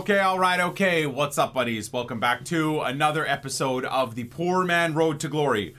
All right, okay. What's up, buddies? Welcome back to another episode of the Poor Man Road to Glory.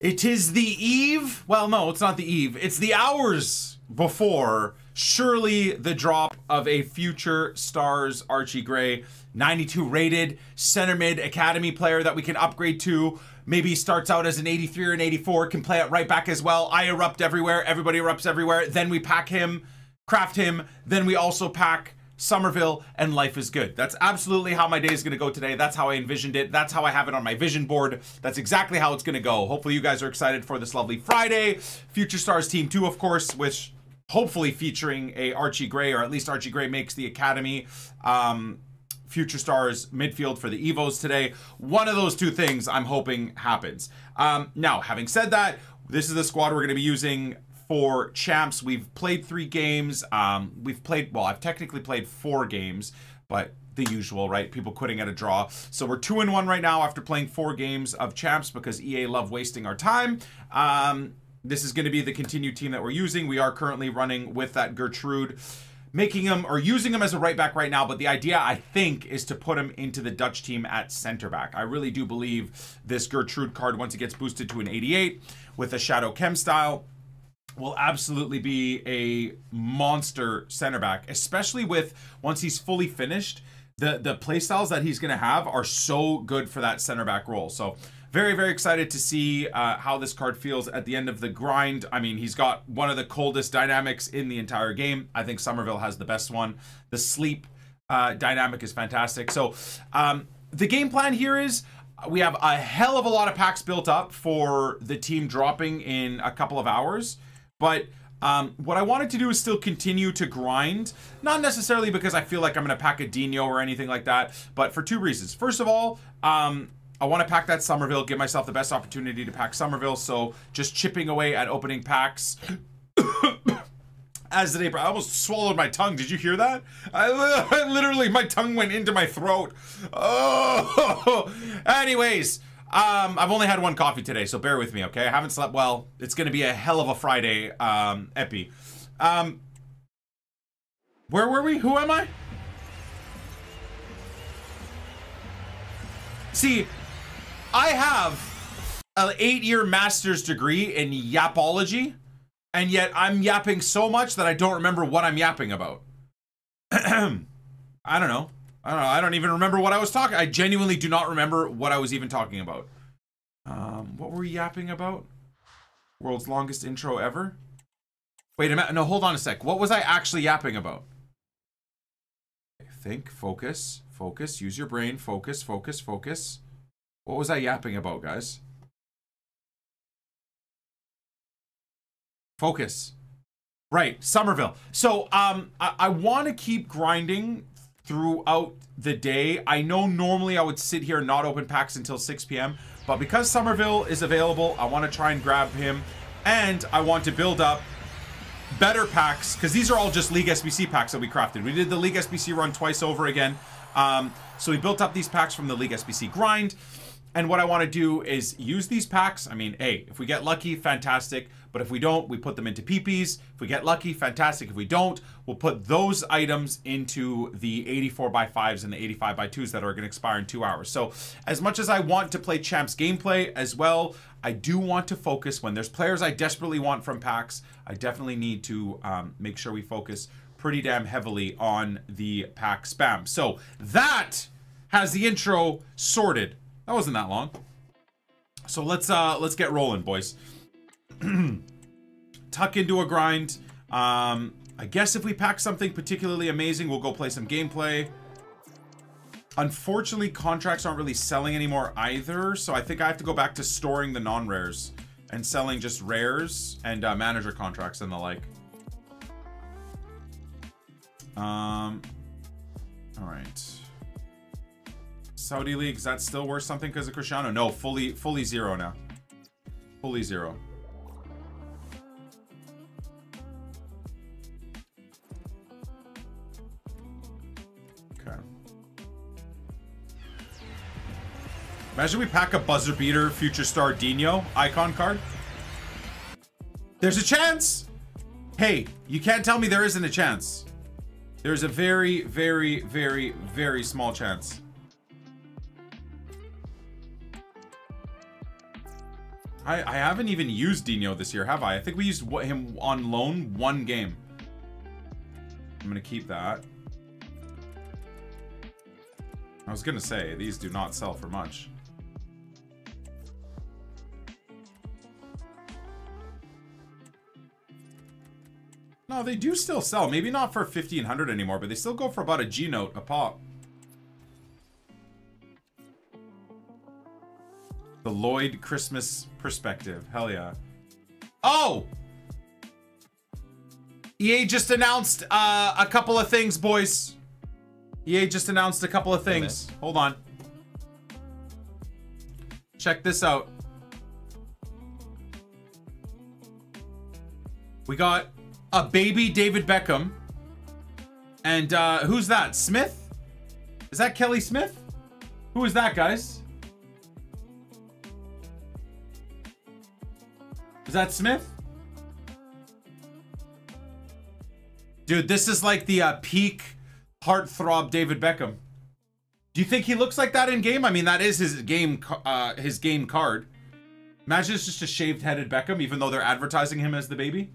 It is the eve. Well, no, it's not the eve. It's the hours before, surely, the drop of a future stars Archie Gray, 92 rated, center mid academy player that we can upgrade to. Maybe starts out as an 83 or an 84, can play at right back as well. I erupt everywhere. Everybody erupts everywhere. Then we pack him, craft him. Then we also pack Summerville, and life is good. That's absolutely how my day is going to go today. That's how I envisioned it. That's how I have it on my vision board. That's exactly how it's going to go. Hopefully you guys are excited for this lovely Friday. Future Stars Team 2, of course, which hopefully featuring a Archie Gray, or at least Archie Gray makes the academy. Future Stars midfield for the Evos today. One of those two things I'm hoping happens. Now, having said that, this is the squad we're going to be using for champs. We've played 3 games. I've technically played 4 games, but the usual, right? People quitting at a draw. So we're 2-1 right now after playing 4 games of champs because EA love wasting our time. This is going to be the continued team that we're using. We are currently running with that Gertrude, making him or using him as a right back right now. But the idea, I think, is to put him into the Dutch team at center back. I really do believe this Gertrude card, once it gets boosted to an 88 with a Shadow Chem style, will absolutely be a monster center back, especially with, once he's fully finished, the play styles that he's going to have are so good for that center back role. So very, very excited to see how this card feels at the end of the grind. I mean, he's got one of the coldest dynamics in the entire game. I think Summerville has the best one. The sleep dynamic is fantastic. So the game plan here is, we have a hell of a lot of packs built up for the team dropping in a couple of hours. But what I wanted to do is still continue to grind, not necessarily because I feel like I'm going to pack a Dino or anything like that, but for 2 reasons. First of all, I want to pack that Summerville, give myself the best opportunity to pack Summerville. So just chipping away at opening packs as the day. I almost swallowed my tongue. Did you hear that? I literally, my tongue went into my throat. Oh, anyways. I've only had 1 coffee today, so bear with me, okay? I haven't slept well. It's going to be a hell of a Friday, epi. Where were we? Who am I? See, I have an 8-year master's degree in yapology, and yet I'm yapping so much that I don't remember what I'm yapping about. I don't know. I don't even remember what I was talking. I genuinely do not remember what I was even talking about. What were we yapping about? World's longest intro ever? Wait a minute. No, hold on a sec. What was I actually yapping about? Think, focus, focus, use your brain, focus, focus, focus. What was I yapping about, guys? Focus. Right, Summerville. So, I want to keep grinding throughout the day. I know normally I would sit here and not open packs until 6 p.m. but because Summerville is available, I want to try and grab him, and I want to build up better packs, because these are all just League SBC packs that we crafted. We did the League SBC run twice over again, so we built up these packs from the League SBC grind. And what I want to do is use these packs. I mean, hey, if we get lucky, fantastic. But if we don't, we put them into PPs. If we get lucky, fantastic. If we don't, we'll put those items into the 84x5s and the 85x2s that are going to expire in 2 hours. So as much as I want to play champs gameplay as well, I do want to focus. When there's players I desperately want from packs, I definitely need to make sure we focus pretty damn heavily on the pack spam. So that has the intro sorted. That wasn't that long. So let's get rolling, boys. Tuck into a grind. I guess if we pack something particularly amazing, we'll go play some gameplay. Unfortunately, contracts aren't really selling anymore either, so I think I have to go back to storing the non-rares and selling just rares and manager contracts and the like. All right. Saudi League, is that still worth something because of Cristiano? No, fully zero now. Fully zero. Okay. Imagine we pack a buzzer beater future star Dino icon card. There's a chance. Hey, you can't tell me there isn't a chance. There's a very, very, very, very small chance. I haven't even used Dino this year, have I? I think we used him on loan one game. I'm going to keep that. I was going to say, these do not sell for much. No, they do still sell. Maybe not for 1,500 anymore, but they still go for about a G note, a pop. The Lloyd Christmas perspective. Hell yeah. Oh! EA just announced a couple of things, boys. EA just announced a couple of things. Hold on. Check this out. We got a baby David Beckham. And who's that? Smith? Is that Kelly Smith? Who is that, guys? Is that Smith? Dude, this is like the peak heartthrob David Beckham. Do you think he looks like that in game? I mean, that is his game card. Imagine it's just a shaved-headed Beckham, even though they're advertising him as the baby.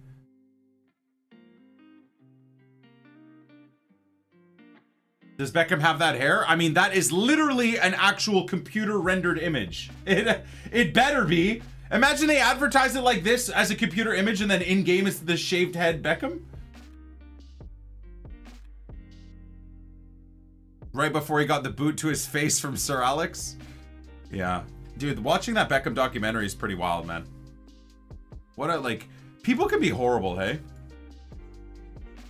Does Beckham have that hair? I mean, that is literally an actual computer-rendered image. It better be. Imagine they advertise it like this as a computer image, and then in-game it's the shaved head Beckham. Right before he got the boot to his face from Sir Alex. Yeah. Dude, watching that Beckham documentary is pretty wild, man. What a, like, people can be horrible, hey?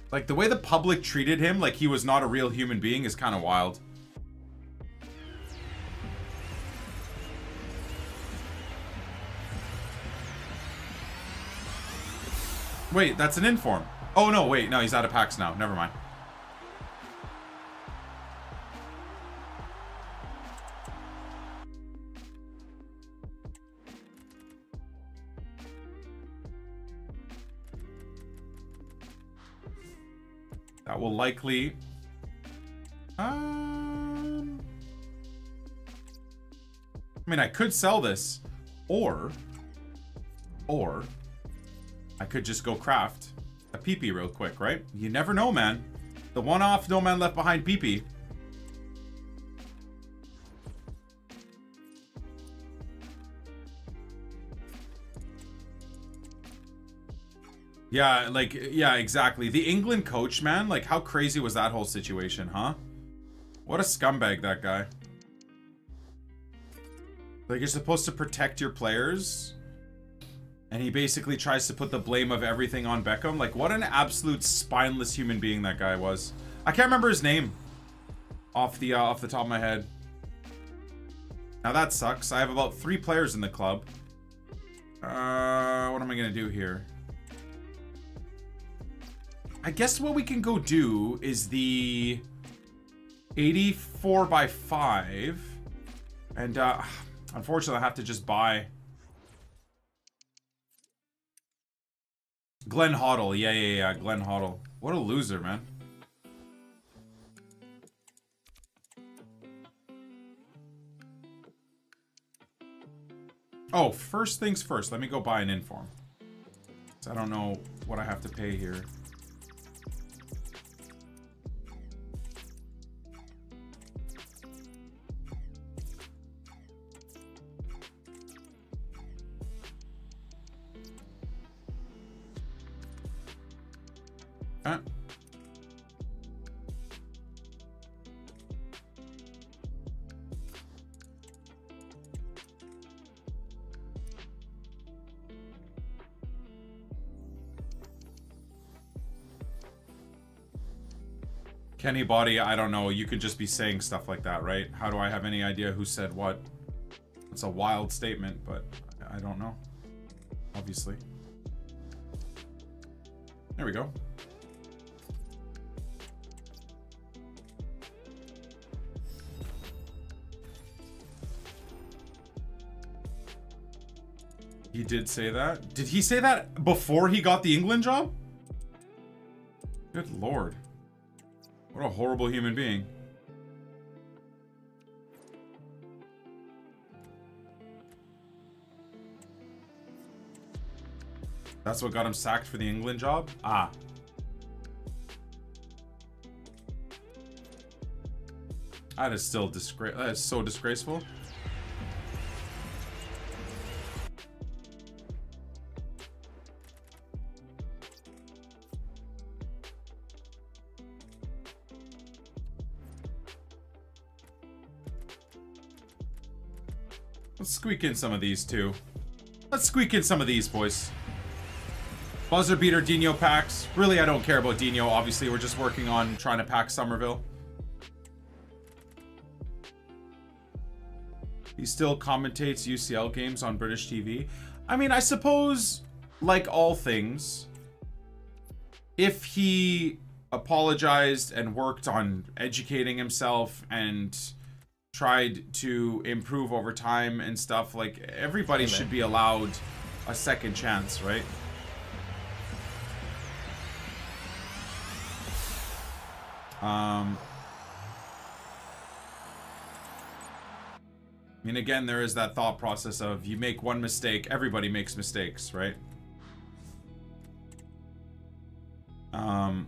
Like, the way the public treated him like he was not a real human being is kind of wild. Wait, that's an inform. Oh, no, wait. No, he's out of packs now. Never mind. That will likely... I mean, I could sell this, or I could just go craft a PP real quick, right? You never know, man. The one-off no man left behind PP. Yeah, like, yeah, exactly. The England coach, man. Like, how crazy was that whole situation, huh? What a scumbag, that guy. Like, you're supposed to protect your players, and he basically tries to put the blame of everything on Beckham. Like, what an absolute spineless human being that guy was. I can't remember his name off the top of my head. Now, that sucks. I have about 3 players in the club. What am I going to do here? I guess what we can go do is the 84x5. And, unfortunately, I have to just buy Glenn Hoddle. Yeah, Glenn Hoddle. What a loser, man. Oh, first things first. Let me go buy an inform. I don't know what I have to pay here. Kenny Body, I don't know. You could just be saying stuff like that, right? How do I have any idea who said what? It's a wild statement, but I don't know. Obviously. There we go. He did say that. Did he say that before he got the England job? Good Lord. What a horrible human being. That's what got him sacked for the England job? Ah. That is still that is so disgraceful. Let's squeak in some of these too. Let's squeak in some of these, boys. Buzzer beater Dino packs. Really, I don't care about Dino. Obviously, we're just working on trying to pack Summerville. He still commentates UCL games on British TV. I mean, I suppose, like all things, if he apologized and worked on educating himself and tried to improve over time and stuff, like, everybody should be allowed a second chance, right? I mean, again, there is that thought process of you make one mistake, everybody makes mistakes, right? And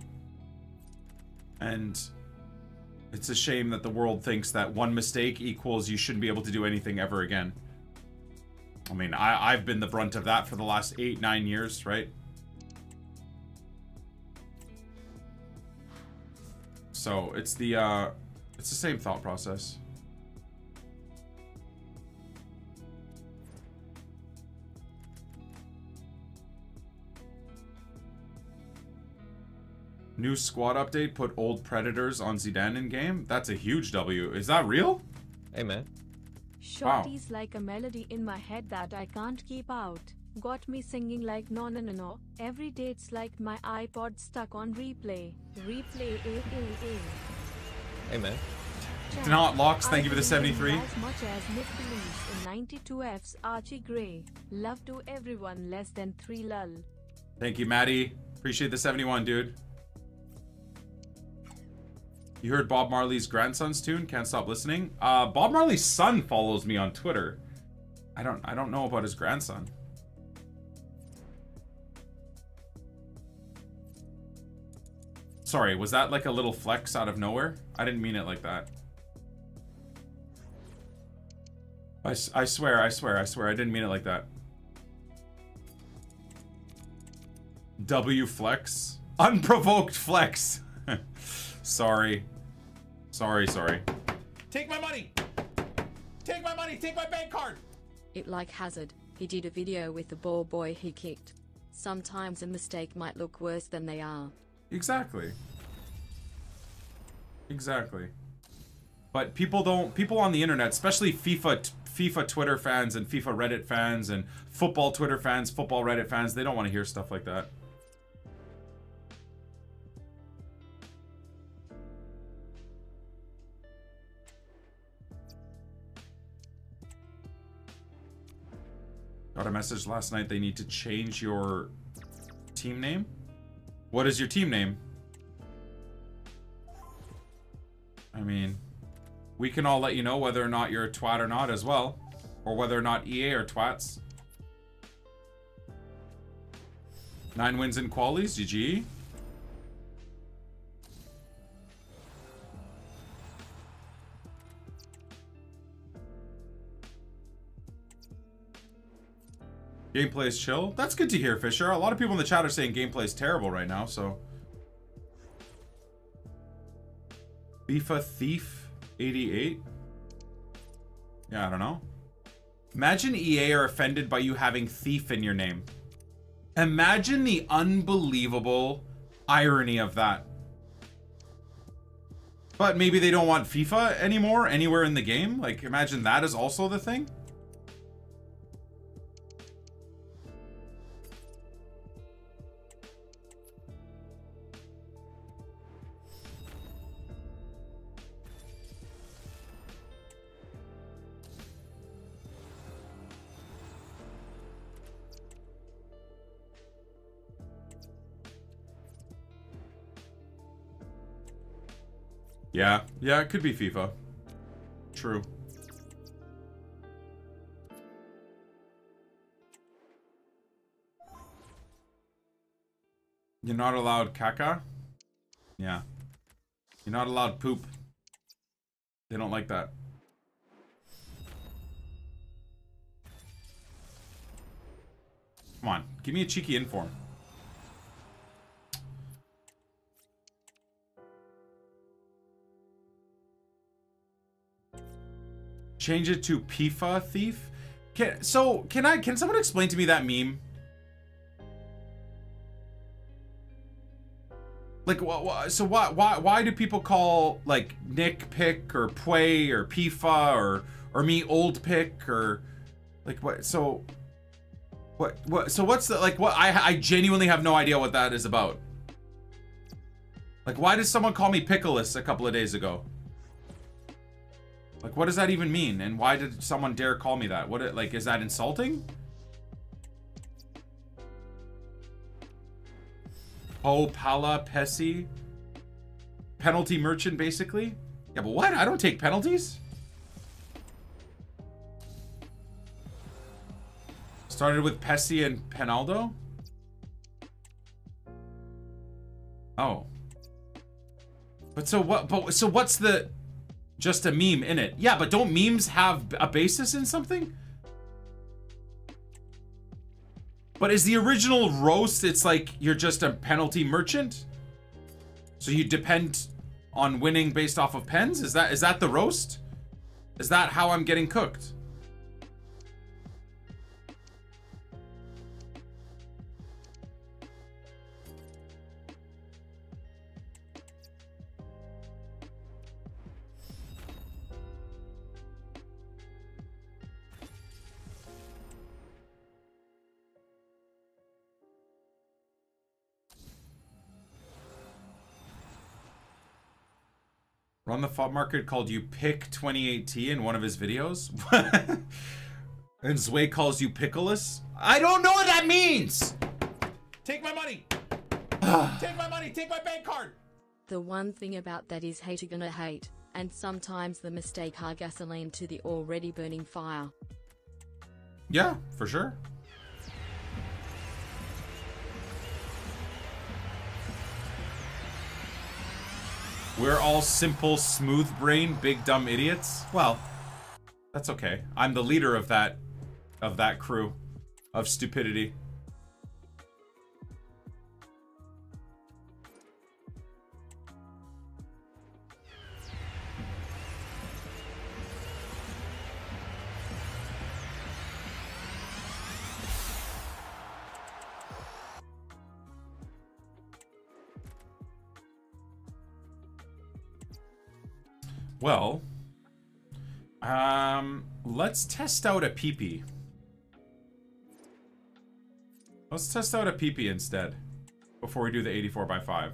it's a shame that the world thinks that one mistake equals you shouldn't be able to do anything ever again. I mean, I've been the brunt of that for the last 8-9 years, right? So it's the same thought process. New squad update put old predators on Zidane in game. That's a huge W. Is that real? Hey man. Shorty's like a melody in my head that I can't keep out. Got me singing like no no no no. Every day it's like my iPod stuck on replay. Replay Hey man. Not Locks, thank you for the 73. As much as Nick believes in 92 F's Archie Gray. Love to everyone less than 3 lol. Thank you, Maddie. Appreciate the 71, dude. You heard Bob Marley's grandson's tune? Can't stop listening. Bob Marley's son follows me on Twitter. I don't know about his grandson. Sorry, was that like a little flex out of nowhere? I didn't mean it like that. I swear, I didn't mean it like that. W flex? Unprovoked flex! Sorry. Take my money! Take my money! Take my bank card! It like Hazard, he did a video with the ball boy he kicked. Sometimes a mistake might look worse than they are. Exactly. But people on the internet, especially FIFA Twitter fans and FIFA Reddit fans and football Twitter fans, football Reddit fans, they don't want to hear stuff like that. Got a message last night, they need to change your team name. What is your team name? I mean, we can all let you know whether or not you're a twat or not as well. Or whether or not EA are twats. 9 wins in qualies, GG. Gameplay is chill. That's good to hear, Fisher. A lot of people in the chat are saying gameplay is terrible right now, so. FIFA Thief 88? Yeah, I don't know. Imagine EA are offended by you having Thief in your name. Imagine the unbelievable irony of that. But maybe they don't want FIFA anymore, anywhere in the game. Like, imagine that is also the thing. Yeah. Yeah, it could be FIFA. True. You're not allowed caca? Yeah. You're not allowed poop. They don't like that. Come on. Give me a cheeky inform. Change it to Pifa Thief? Can someone explain to me that meme? Like, so why do people call, like, Nick Pick or Pway or Pifa or me Old Pick or, like, what, so, what, so what's the, like, what, I genuinely have no idea what that is about. Like, why did someone call me Pickles a couple of days ago? Like, what does that even mean? And why did someone dare call me that? What, like, is that insulting? Oh, Pala, Pessi. Penalty merchant, basically. Yeah, but what? I don't take penalties. Started with Pessi and Penaldo. Oh. But so what? But so what's the... Just a meme in it. Yeah, but don't memes have a basis in something? But is the original roast, it's like you're just a penalty merchant? So you depend on winning based off of pens? Is that the roast? Is that how I'm getting cooked? On the FOB market called you Pick 28T in one of his videos. And Zwei calls you Pickleless. I don't know what that means. Take my money. Take my money. Take my bank card. The one thing about that is hater gonna hate, and sometimes the mistake are gasoline to the already burning fire. Yeah, for sure. We're all simple, smooth-brained, big, dumb idiots. Well, that's okay. I'm the leader of that crew of stupidity. Well, let's test out a PP. Let's test out a PP instead before we do the 84x5.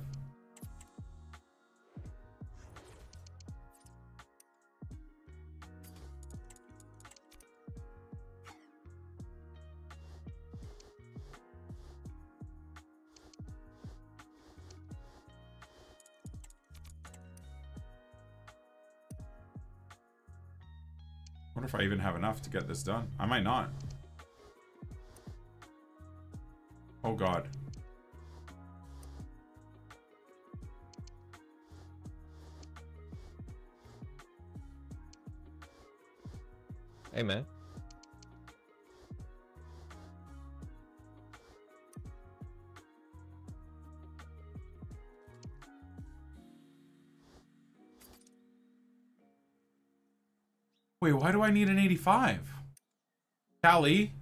If I even have enough to get this done. I might not. Oh god. Hey man. Wait, why do I need an 85? Callie,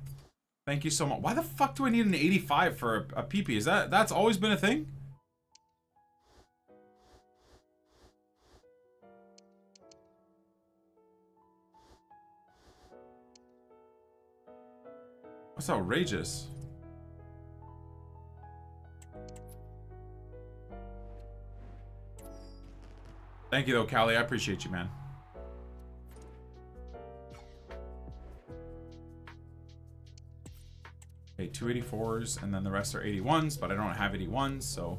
thank you so much. Why the fuck do I need an 85 for a PP? Is that's always been a thing? That's outrageous. Thank you though, Callie. I appreciate you, man. Okay, 2 84s, and then the rest are 81s, but I don't have 81s, so...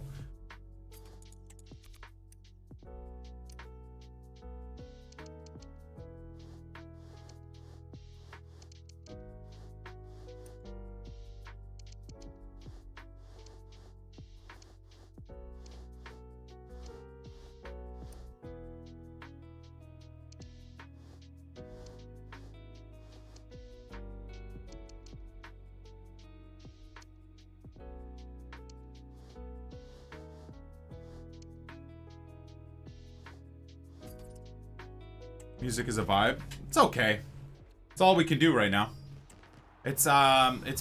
Music is a vibe. It's okay. It's all we can do right now. It's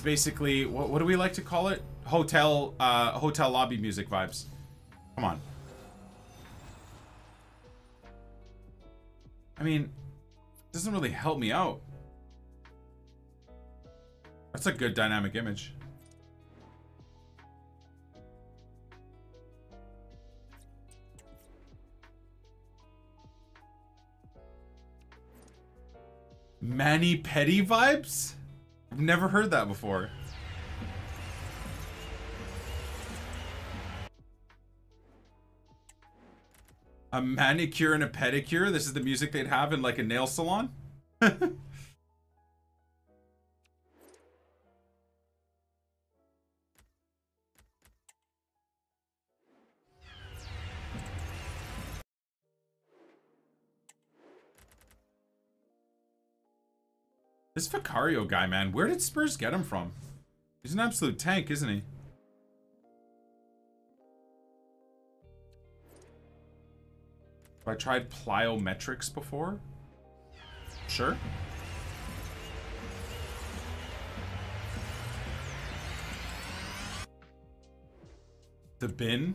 basically what do we like to call it? Hotel lobby music vibes. Come on. I mean, it doesn't really help me out. That's a good dynamic image. Mani Petty vibes? I've never heard that before. A manicure and a pedicure? This is the music they'd have in like a nail salon? This Vicario guy, man, where did Spurs get him from? He's an absolute tank, isn't he? Have I tried plyometrics before? Sure. The bin?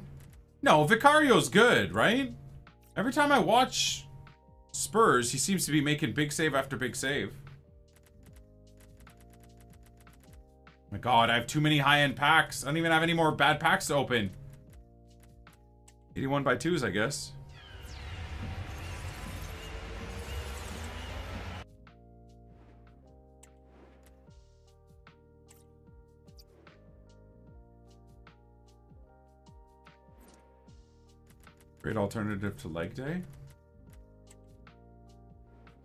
No, Vicario's good, right? Every time I watch Spurs, he seems to be making big save after big save. My god, I have too many high-end packs. I don't even have any more bad packs to open. 81 by 2s, I guess. Great alternative to leg day.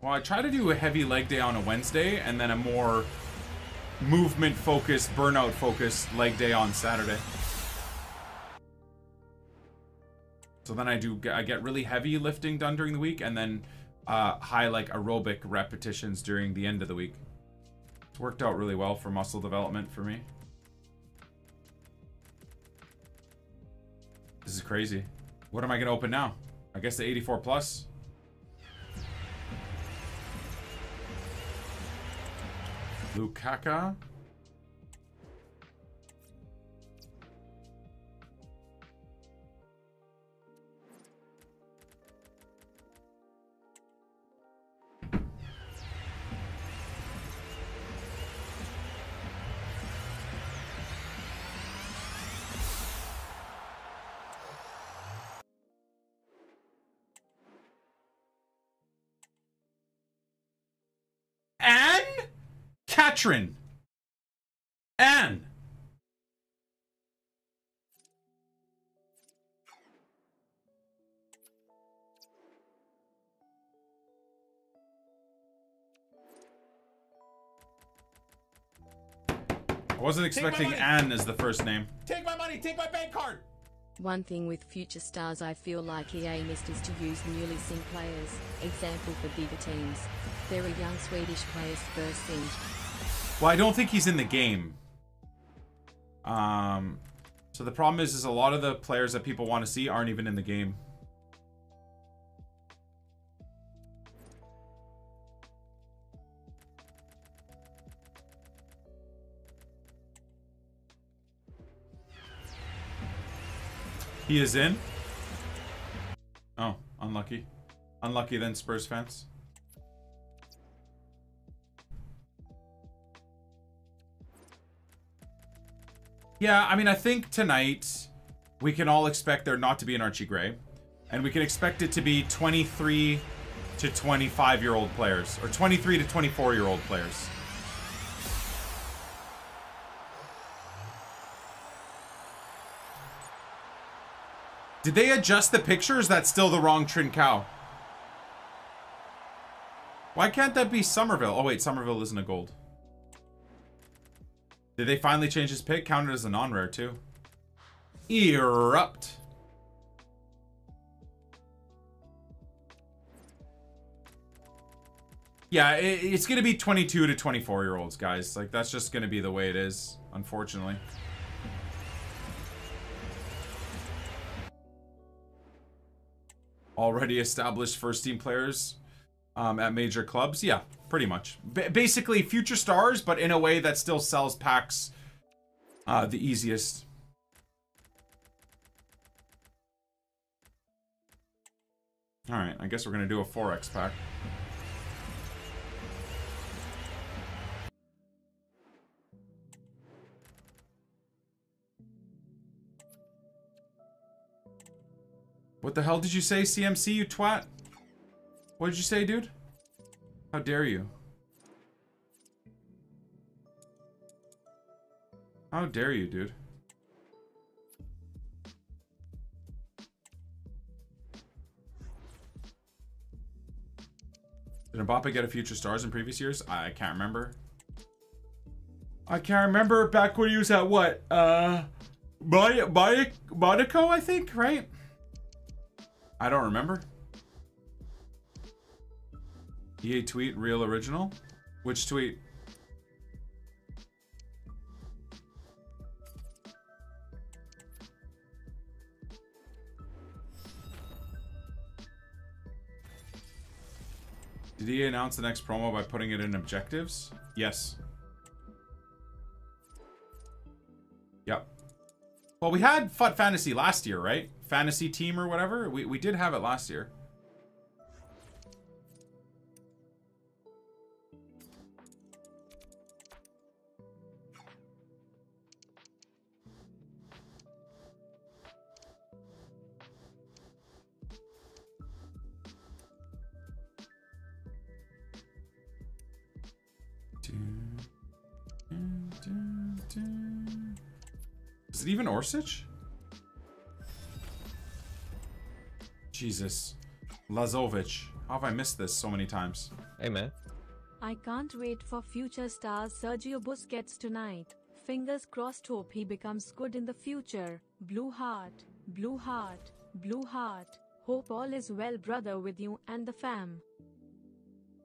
Well, I try to do a heavy leg day on a Wednesday and then a more movement focused, burnout focused leg day on Saturday. So then I get really heavy lifting done during the week and then high like aerobic repetitions during the end of the week. It's worked out really well for muscle development for me. This is crazy. What am I gonna open now? I guess the 84 plus. Lukaka. Katrin. Anne. I wasn't expecting Anne as the first name. Take my money, take my bank card. One thing with future stars I feel like EA missed is to use newly seen players, example for bigger teams. There are young Swedish players first in. Well, I don't think he's in the game. So the problem is a lot of the players that people want to see aren't even in the game. He is in. Oh, unlucky. Unlucky then, Spurs fans. Yeah, I mean, I think tonight we can all expect there not to be an Archie Gray. And we can expect it to be 23 to 25-year-old players. Or 23 to 24-year-old players. Did they adjust the picture? Is that still the wrong Trincao? Why can't that be Summerville? Oh, wait, Summerville isn't a gold. Did they finally change his pick? Counted as a non-rare too. Erupt. Yeah, it's going to be 22 to 24-year-olds, guys. Like, that's just going to be the way it is, unfortunately. Already established first team players. at major clubs. Yeah, pretty much. Basically future stars, but in a way that still sells packs the easiest. All right, I guess we're gonna do a 4X pack. What the hell did you say, CMC, you twat? What did you say, dude? How dare you? How dare you, dude? Did Mbappe get a future stars in previous years? I can't remember. I can't remember back when he was at what? Monaco, I think, right? I don't remember. EA tweet, real original? Which tweet? Did EA announce the next promo by putting it in objectives? Yes. Yep. Well, we had FUT Fantasy last year, right? Fantasy team or whatever. We did have it last year. Is it even Orsic? Jesus. Lazovic. How have I missed this so many times? Hey, man. I can't wait for future stars Sergio Busquets tonight. Fingers crossed, hope he becomes good in the future. Blue heart, blue heart, blue heart. Hope all is well, brother, with you and the fam.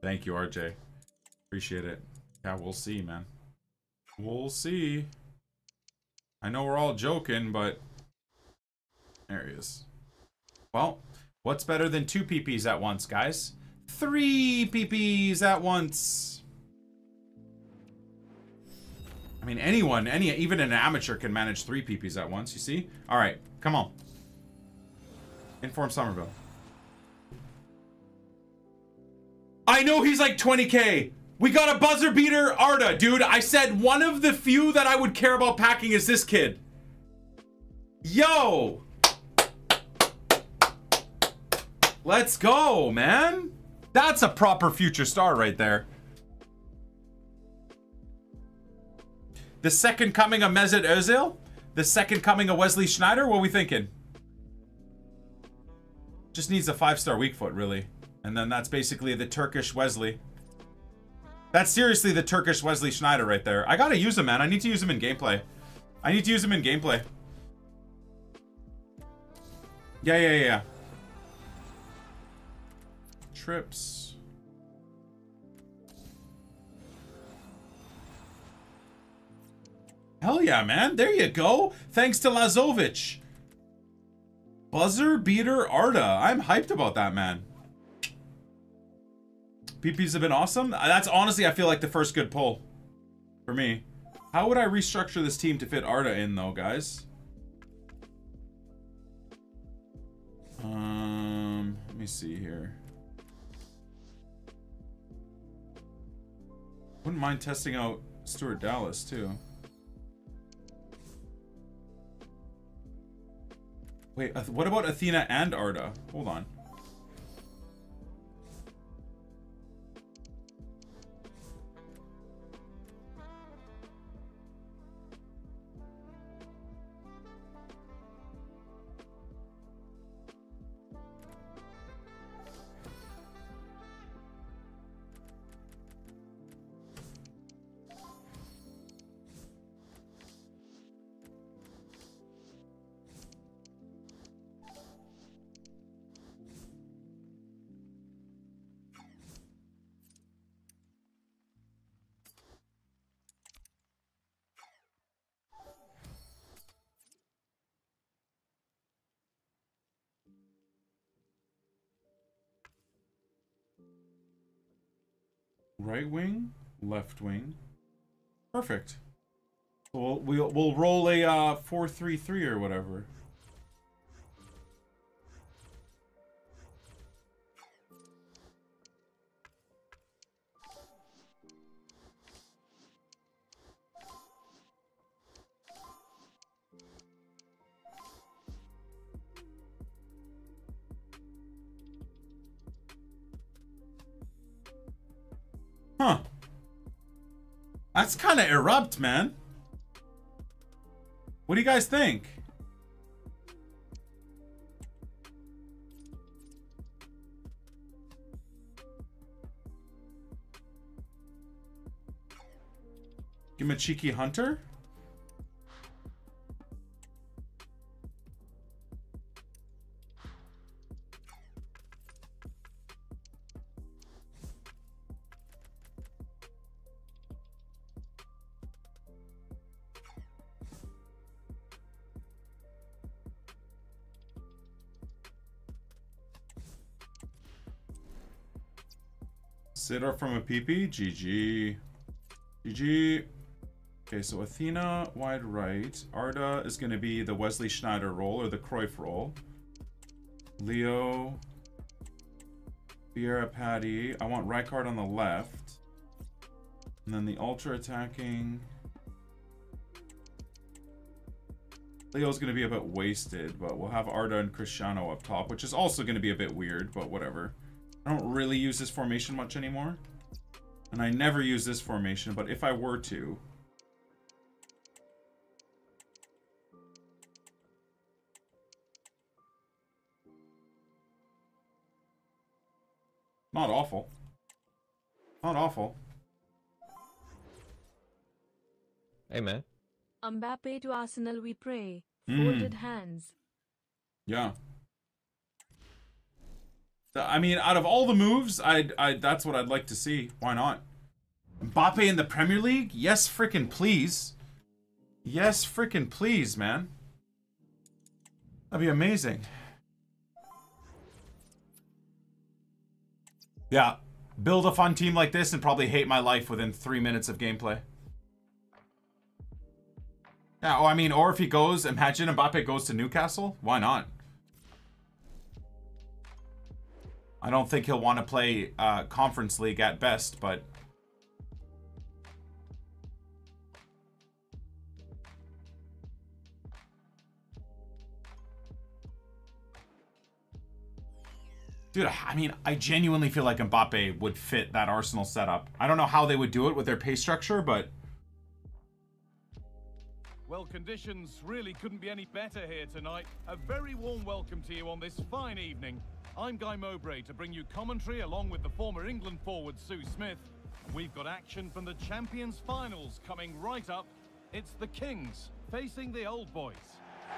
Thank you, RJ. Appreciate it. Yeah, we'll see, man. We'll see. I know we're all joking, but... There he is. Well... What's better than 2 PPs at once, guys? 3 PPs at once. I mean, anyone, even an amateur can manage 3 PPs at once, you see? All right, come on. Inform Summerville. I know he's like 20K. We got a buzzer beater Arda, dude. I said one of the few that I would care about packing is this kid. Yo. Let's go, man. That's a proper future star right there. The second coming of Mesut Ozil? The second coming of Wesley Sneijder? What are we thinking? Just needs a 5-star weak foot, really. And then that's basically the Turkish Wesley. That's seriously the Turkish Wesley Sneijder right there. I gotta use him, man. I need to use him in gameplay. I need to use him in gameplay. Yeah. Trips. Hell yeah, man. There you go. Thanks to Lazovic. Buzzer beater Arda. I'm hyped about that, man. PPs have been awesome. That's honestly, I feel like the first good pull for me. How would I restructure this team to fit Arda in, though, guys? Let me see here. Wouldn't mind testing out Stuart Dallas, too. Wait, what about Athena and Arda? Hold on. Right wing, left wing. Perfect. We'll roll a 4-3-3 or whatever. Huh. That's kind of erupt, man. What do you guys think? Give him a cheeky hunter? Zidar from a PP, GG. GG. Okay, so Athena, wide right. Arda is going to be the Wesley Schneider role or the Cruyff role. Leo. Vieira, Patty. I want Rijkaard on the left. And then the ultra attacking. Leo's going to be a bit wasted, but we'll have Arda and Cristiano up top, which is also going to be a bit weird, but whatever. I don't really use this formation much anymore. And I never use this formation, but if I were to... Not awful. Not awful. Hey, man. Mbappe to Arsenal we pray. Folded hands. Yeah. I mean, out of all the moves, that's what I'd like to see. Why not? Mbappe in the Premier League? Yes, freaking please. Yes, freaking please, man. That'd be amazing. Yeah, build a fun team like this and probably hate my life within 3 minutes of gameplay. Yeah, oh, I mean, or if he goes, imagine Mbappe goes to Newcastle. Why not? I don't think he'll want to play Conference League at best, but... Dude, I mean, I genuinely feel like Mbappe would fit that Arsenal setup. I don't know how they would do it with their pay structure, but... Well, conditions really couldn't be any better here tonight. A very warm welcome to you on this fine evening. I'm Guy Mowbray to bring you commentary along with the former England forward Sue Smith. We've got action from the Champions Finals coming right up. It's the Kings facing the Old Boys.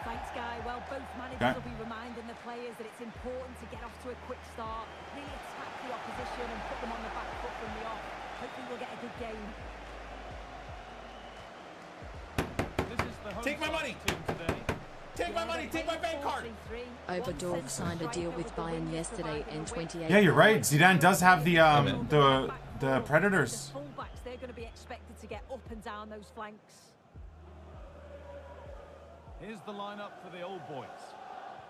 Thanks, Guy. Well, both managers will be reminding the players that it's important to get off to a quick start, really attack the opposition and put them on the back foot from the off. Hopefully we'll get a good game. This is the home Take my money! Team today. Take my money, take my bank card! Overdorf signed a deal with Bayern yesterday and 28... Yeah, you're right. Zidane does have the Predators. The fullbacks, they're going to be expected to get up and down those flanks. Here's the lineup for the Old Boys.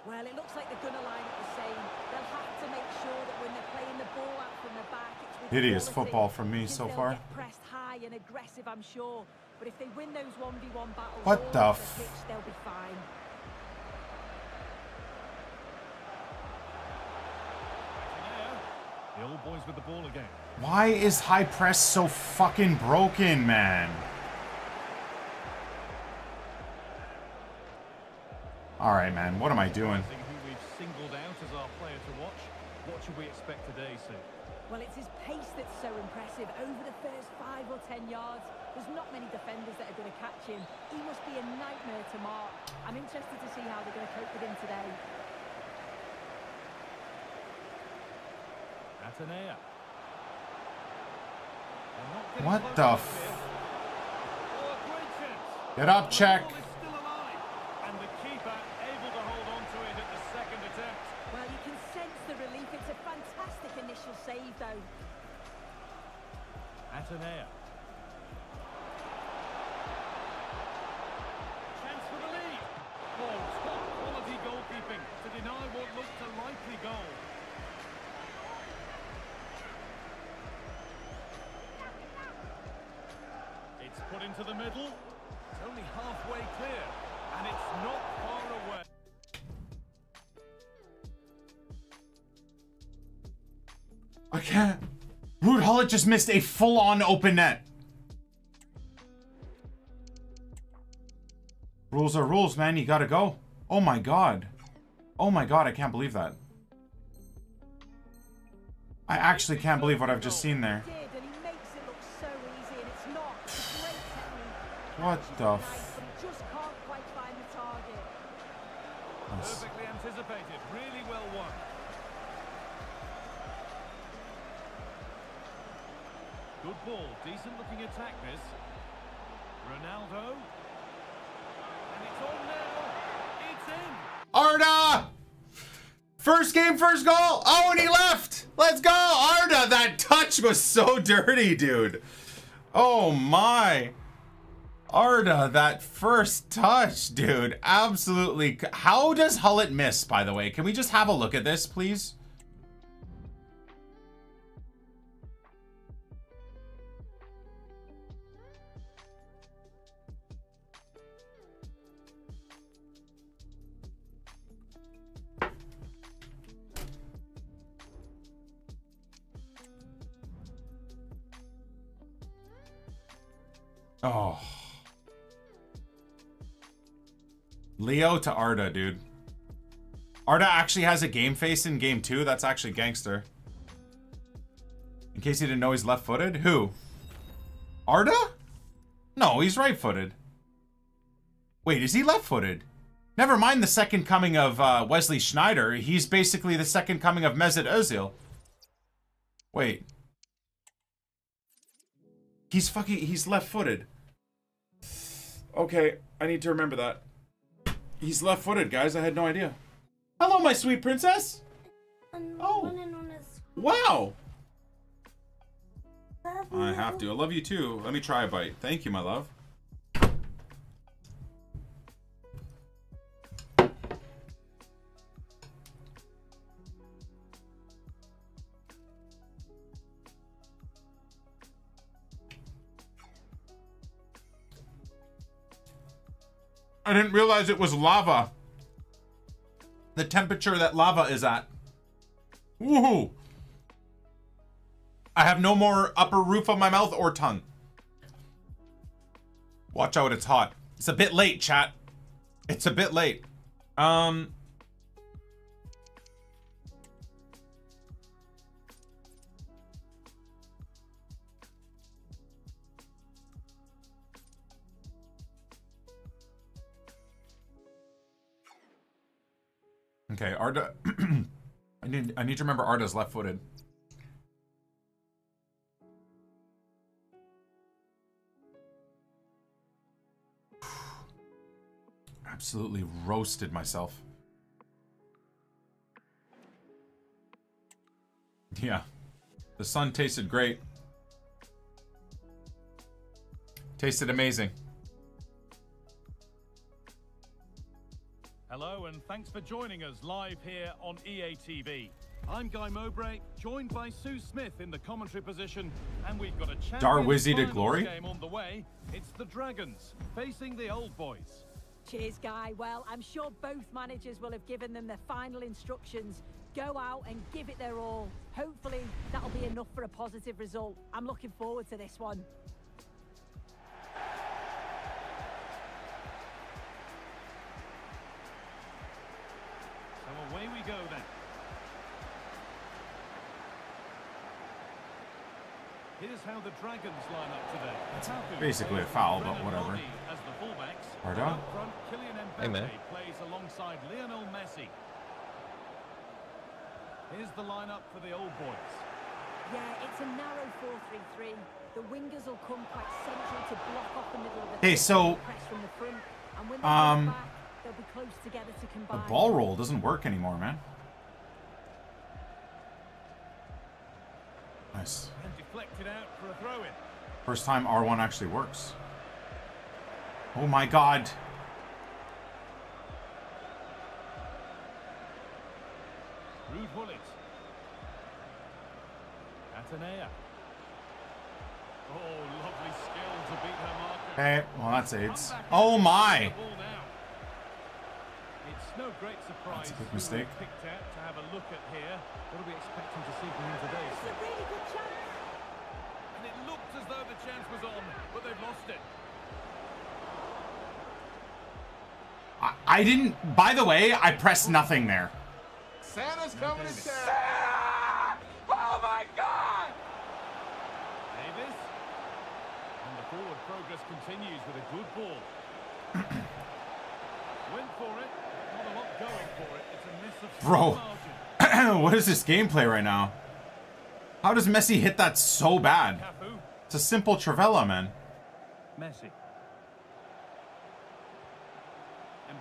Well, it looks like they're going to line up the same. They'll have to make sure that when they're playing the ball out from the back... Hideous football from me so far. Pressed high and aggressive, I'm sure. But if they win those 1v1 battles... What the f... They'll be fine. The Old Boys with the ball again. Why is high press so fucking broken, man? All right, man. What am I doing? Who we've singled out as our player to watch. What should we expect today, Sue? Well, it's his pace that's so impressive. Over the first 5 or 10 yards, there's not many defenders that are going to catch him. He must be a nightmare to mark. I'm interested to see how they're going to cope with him today. Athena. What the f... Get up, check. And the keeper able to hold on to it at the second attempt. Well, you can sense the relief. It's a fantastic initial save, though. Athena. Chance for the lead. Oh, top quality goalkeeping to deny what looked a likely goal. It's put into the middle. It's only halfway clear, and it's not far away. I can't. Ruud Hüllet just missed a full-on open net. Rules are rules, man. You gotta go. Oh my god. Oh my god, I can't believe that. I actually can't believe what I've just seen there. What the f... Perfectly anticipated. Really well won. Good ball, decent looking attack this. Ronaldo. And it's on now. It's in. Arda! First game, first goal. Oh, and he left. Let's go, Arda. That touch was so dirty, dude. Oh my. Arda, that first touch, dude. Absolutely. How does Hüllet miss, by the way? Can we just have a look at this, please? Oh. Leo to Arda, dude. Arda actually has a game face in game 2. That's actually gangster. In case you didn't know, he's left-footed. Who? Arda? No, he's right-footed. Wait, is he left-footed? Never mind the second coming of Wesley Sneijder. He's basically the second coming of Mesut Ozil. Wait. He's fucking... He's left-footed. Okay, I need to remember that. He's left-footed, guys. I had no idea. Hello, my sweet princess. Oh. Wow. I have to. I love you, too. Let me try a bite. Thank you, my love. I didn't realize it was lava. The temperature that lava is at. Woohoo! I have no more upper roof of my mouth or tongue. Watch out, it's hot. It's a bit late, chat. It's a bit late. Okay, Arda. I need to remember Arda's left-footed. Absolutely roasted myself. Yeah. The sun tasted great. Tasted amazing. Hello and thanks for joining us live here on EA TV. I'm Guy Mowbray, joined by Sue Smith in the commentary position, and we've got a Champions League game on the way. It's the Dragons facing the Old Boys. Cheers, Guy. Well, I'm sure both managers will have given them their final instructions. Go out and give it their all. Hopefully, that'll be enough for a positive result. I'm looking forward to this one. Away we go then. Here's how the Dragons line up today. That's basically a foul, but whatever. As the fullbacks, Arda. Kylian Mbappe plays alongside Lionel Messi. Here's the lineup for the Old Boys. Yeah, it's a narrow 4-3-3. The wingers will come quite central to block off the middle of the. Hey, so press from the front, and when they'll be close together to combine. The ball roll doesn't work anymore, man. Nice. deflected out for a throw in. First time R1 actually works. Oh my god. Rude Hüllet. Athena. Oh, lovely skill to beat her marker. Hey, well that's AIDS. Oh my. It's no great surprise. That's a big mistake. Picked out to have a look at here. What are we expecting to see from him today? It's a really good chance. And it looked as though the chance was on, but they've lost it. I didn't. By the way, I pressed nothing there. Santa's coming to town. Santa! Oh my God! Davis. And the forward progress continues with a good ball. Went for it. Not a lot going for it. It's a miss of bro. What is this gameplay right now? How does Messi hit that so bad? Cafu. It's a simple Travella, man. Messi.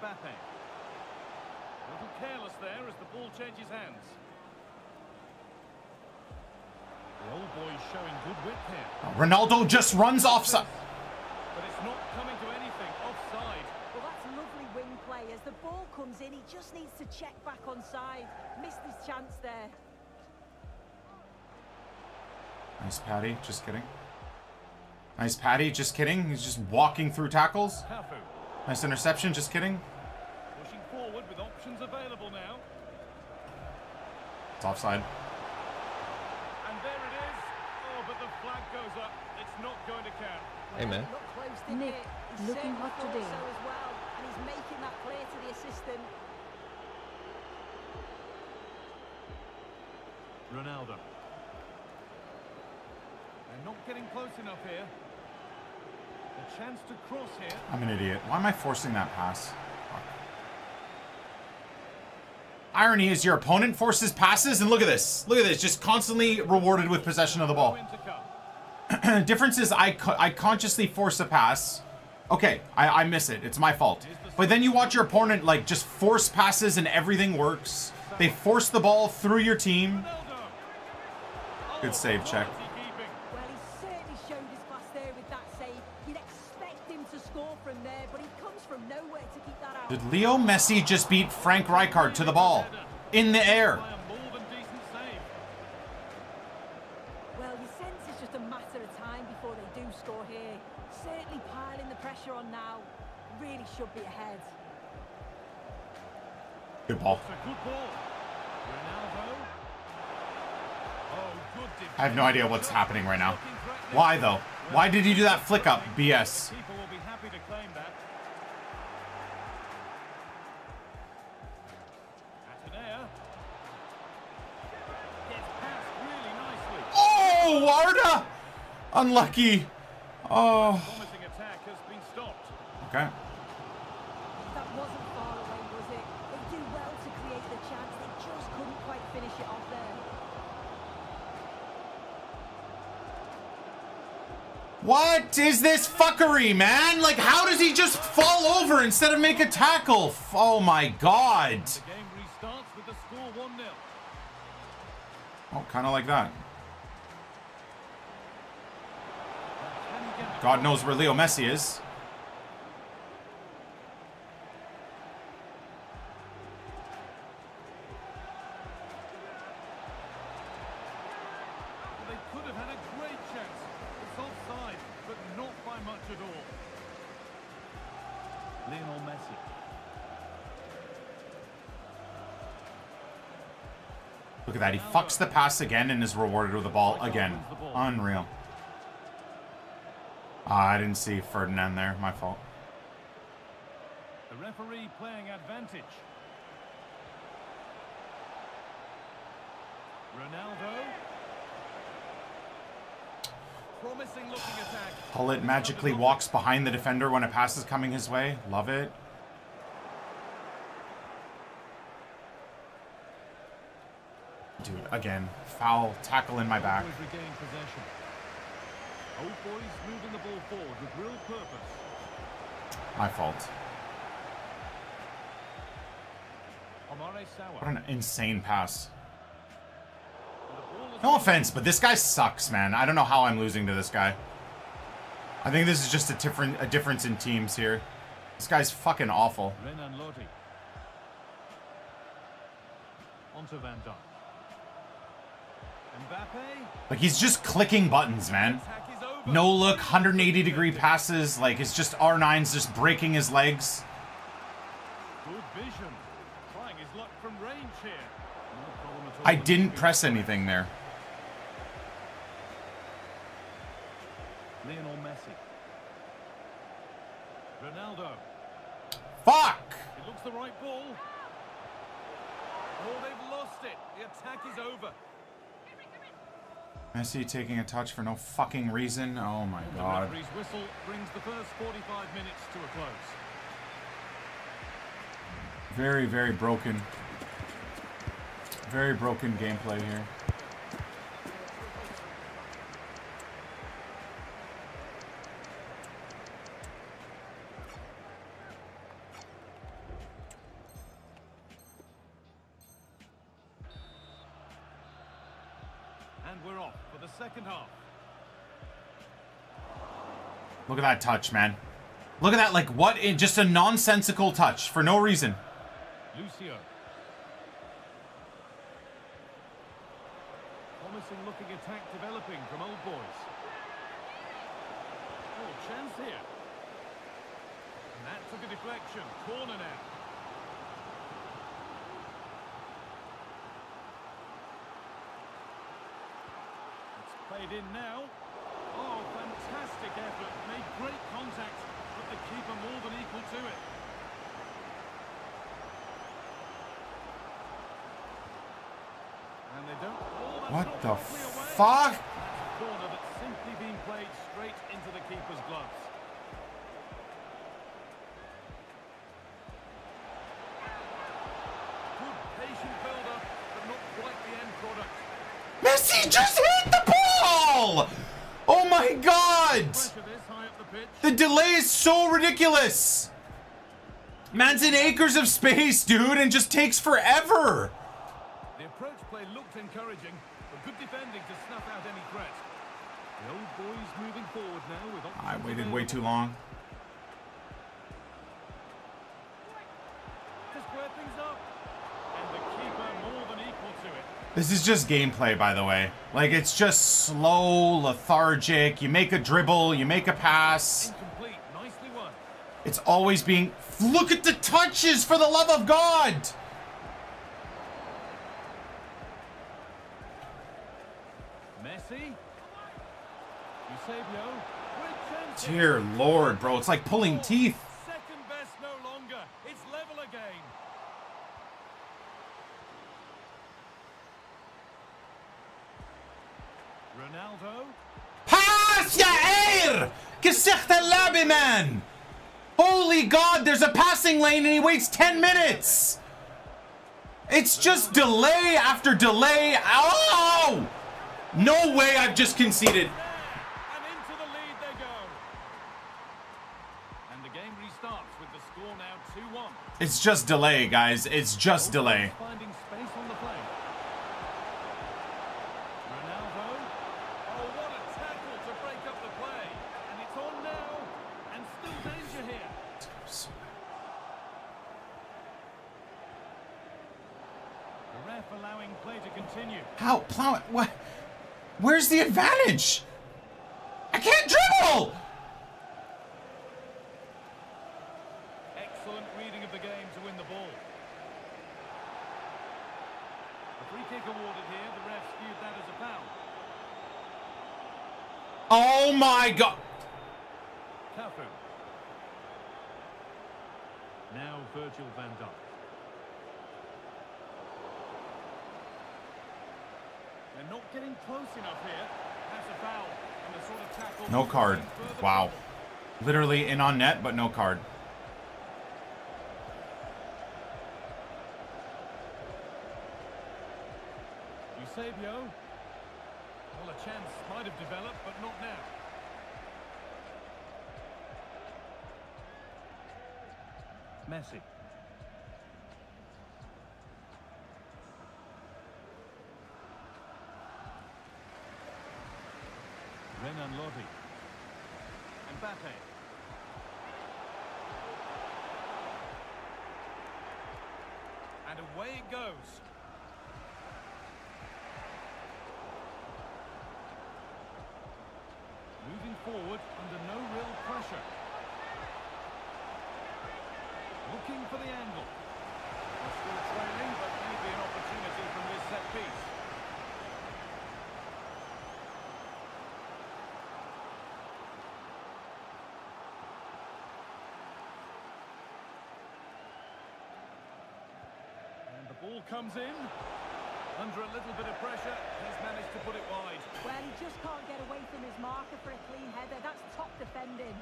Mbappe. A little careless there as the ball changes hands. The old boy is showing good width here. Ronaldo just runs offside. But it's not coming to anything offside. Well, that's lovely wing play. As the ball comes in, he just needs to check back on side. Missed his chance there. Nice Patty, just kidding. Nice Patty, just kidding. He's just walking through tackles. Cafu. Nice interception, just kidding. Pushing forward with options available now. It's offside. And there it is. Oh, but the flag goes up. It's not going to count. Hey, man. Nick, looking hot today. As well, and he's making that play to the assistant. Ronaldo. They're not getting close enough here. A chance to cross here. I'm an idiot. Why am I forcing that pass? Fuck. Irony is your opponent forces passes, and look at this. Look at this. Just constantly rewarded with possession of the ball. Difference is I consciously force a pass. Okay, I miss it. It's my fault. But then you watch your opponent, like, just force passes and everything works. They force the ball through your team. Good save check. Did Leo Messi just beat Frank Rijkaard to the ball in the air? Well, you sense it's just a matter of time before they do score here. Certainly piling the pressure on now. Really should be ahead. Good ball. I have no idea what's happening right now. Why though? Why did he do that flick up? BS. People will be happy to claim that. Arda! Unlucky. Oh. Okay. That wasn't far away, was it? They do well to create the chance. They just couldn't quite finish it off there. What is this fuckery, man? Like, how does he just fall over instead of make a tackle? Oh my god. The game restarts with the score 1-0. Oh, kind of like that. God knows where Leo Messi is. They could have had a great chance. It's offside, but not by much at all. Lionel Messi. Look at that. He fucks the pass again and is rewarded with the ball again. Unreal. I didn't see Ferdinand there. My fault. The referee playing advantage. Ronaldo. Promising looking attack. Pullet magically walks behind the defender when a pass is coming his way. Love it. Dude, again. Foul tackle in my back. Old boys moving the ball forward with real purpose. My fault. What an insane pass. And the ball is No offense, but this guy sucks, man. I don't know how I'm losing to this guy. I think this is just a difference in teams here. This guy's fucking awful. Like, he's just clicking buttons, man. No look, 180 degree passes. Like, it's just R9's just breaking his legs. I didn't press anything there. Lionel Messi. Ronaldo. Fuck! It looks the right ball. Oh, they've lost it. The attack is over. Messi taking a touch for no fucking reason. Oh my god. The referee's whistle brings the first 45 minutes to a close. Very, very broken. Very broken gameplay here. And we're off for the second half. Look at that touch, man. Look at that, like, what? Just a nonsensical touch for no reason. Lucio. Looking attack developing from old boys. Oh, chance here. And that took a deflection. Corner now. It's played in now. Oh, fantastic effort. Made great contact, but the keeper more than equal to it. And they don't. What the fuck? Corner that's simply being played straight into the keeper's gloves. Good patient build-up, but not quite the end product. Messi just hit the ball! Oh my god! The delay is so ridiculous! Man's in acres of space, dude, and just takes forever! The approach play looked encouraging, but good defending to snuff out any threat. The old boys moving forward now with options. I waited way too long. To square things up. And the keeper more than equal to it. This is just gameplay, by the way. Like, it's just slow, lethargic. You make a dribble, you make a pass. Incomplete, nicely won. It's always being... Look at the touches, for the love of God! Eusebio. Dear Lord, bro, it's like pulling teeth. Second best no longer. It's level again. Ronaldo. Pass, Yair! Kesech Talabi, man! Holy God, there's a passing lane and he waits 10 minutes! It's just delay after delay. Oh! No way I've just conceded. And into the lead they go. And the game restarts with the score now 2-1. It's just delay, guys. It's just delay. Finding space on the play. Ronaldo. Oh, what a tackle to break up the play. And it's on now. And still danger here. The ref allowing play to continue. How? Plow? What? Where's the advantage? I can't dribble! Excellent reading of the game to win the ball. A free kick awarded here. The ref viewed that as a foul. Oh my god! Cafu. Now Virgil van Dijk. They're not getting close enough here. That's a foul. And the sort of tackle. No card. Wow. Literally in on net, but no card. Eusebio. Well, a chance might have developed, but not now. Messi. in and Lodi. Mbappe. And away it goes. Moving forward under no real pressure. Looking for the angle. They're still trailing, but maybe an opportunity from this set piece. And the ball comes in. Under a little bit of pressure, he's managed to put it wide. Well, he just can't get away from his marker for a clean header. That's top defending.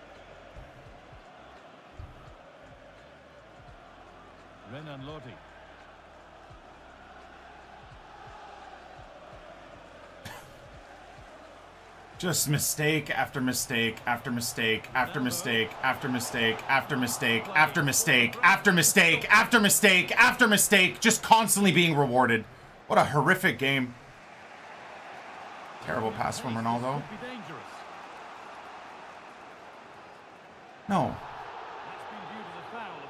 Renan Lodi. Just mistake after mistake after mistake after mistake after mistake after mistake after mistake after mistake after mistake after mistake, just constantly being rewarded. What a horrific game. Terrible pass from Ronaldo. No.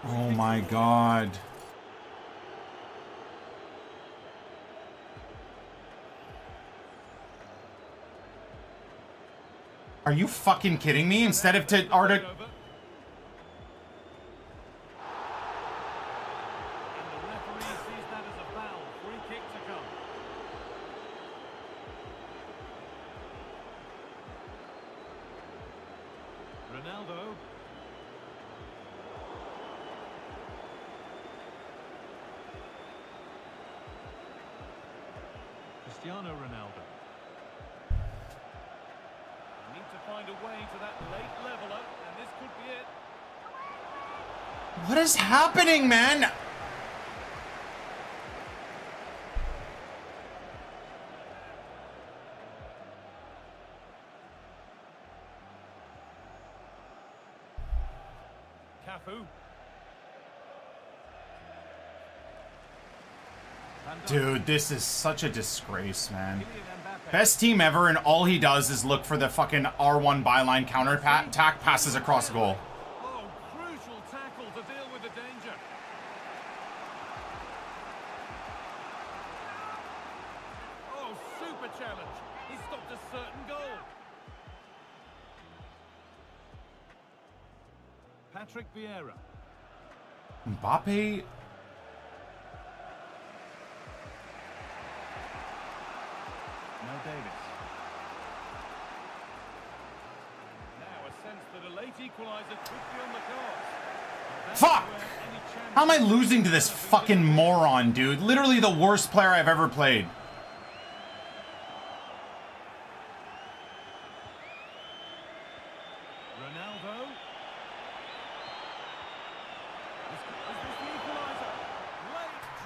Oh my God. Are you fucking kidding me? Instead of to Arda... Cristiano Ronaldo. They need to find a way to that late leveler, and this could be it. What is happening, man? Cafu. Dude, this is such a disgrace, man. Best team ever, and all he does is look for the fucking R1 byline counter attack passes across goal. Oh, crucial tackle to deal with the danger. Oh, super challenge. He stopped a certain goal. Patrick Vieira. Mbappe. Davis. Now a sense that a late equalizer could be on the cards. Fuck! How am I losing to this fucking moron, dude? Literally the worst player I've ever played.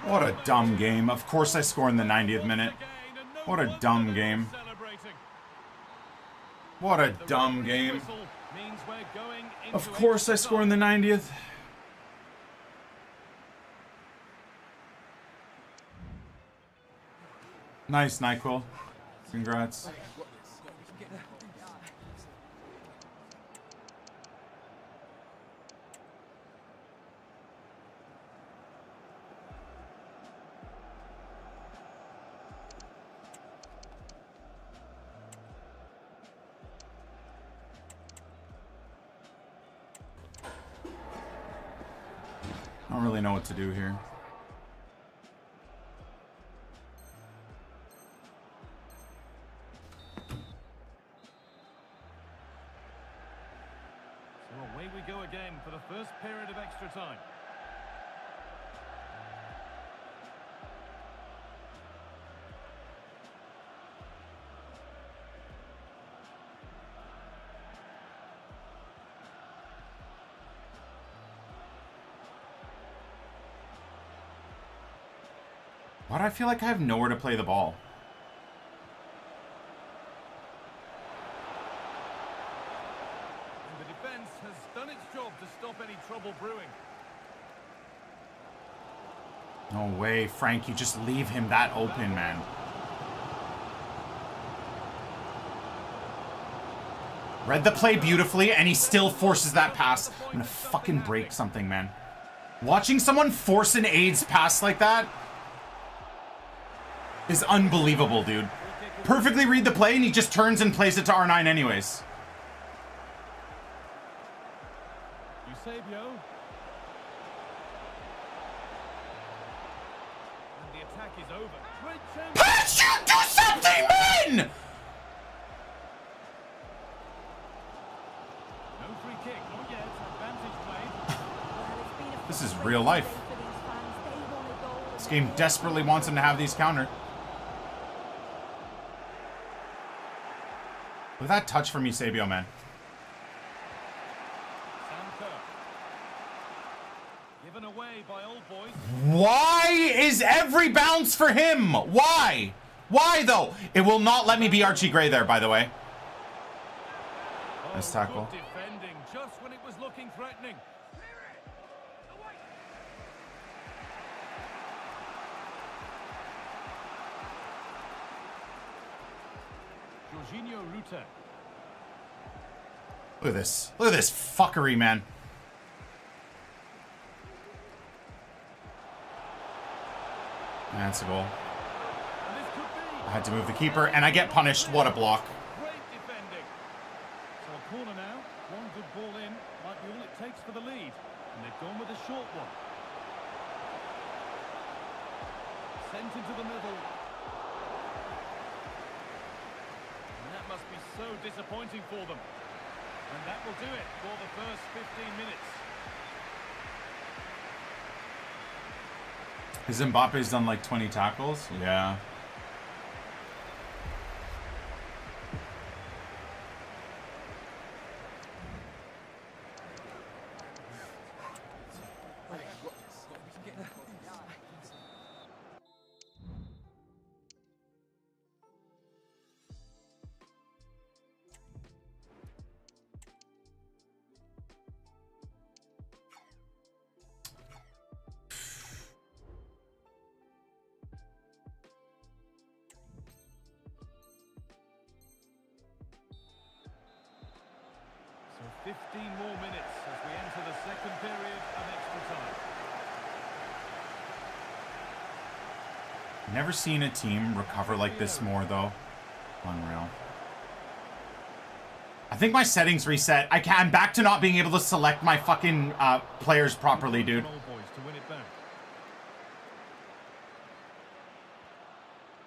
Ronaldo. What a dumb game. Of course I score in the 90th minute. What a dumb game. What a dumb game. Of course I score in the 90th. Nice, NyQuil. Congrats. I don't really know what to do here. So away we go again for the first period of extra time. Why do I feel like I have nowhere to play the ball? And the defense has done its job to stop any trouble brewing. No way, Frank, you just leave him that open, man. Read the play beautifully, and he still forces that pass. I'm gonna fucking break something, man. Watching someone force an aids pass like that is unbelievable, dude. Perfectly read the play, and he just turns and plays it to R9 anyways. Eusebio. And the attack is over. Patch, you do something, man! This is real life. This game desperately wants him to have these counter. Look at that touch from Eusebio, man. Why is every bounce for him? Why? Why, though? It will not let me be Archie Gray there, by the way. Nice tackle. Just when it was looking threatening. Look at this. Look at this fuckery, man. That's a goal. I had to move the keeper, and I get punished. What a block. Great defending. So a corner now. One good ball in. Might be all it takes for the lead. And they've gone with a short one. Sent into the middle. Must be so disappointing for them. And that will do it for the first 15 minutes. His Mbappe's done like 20 tackles. Yeah. Never seen a team recover like this more, though. Unreal. I think my settings reset. I'm back to not being able to select my fucking players properly, dude.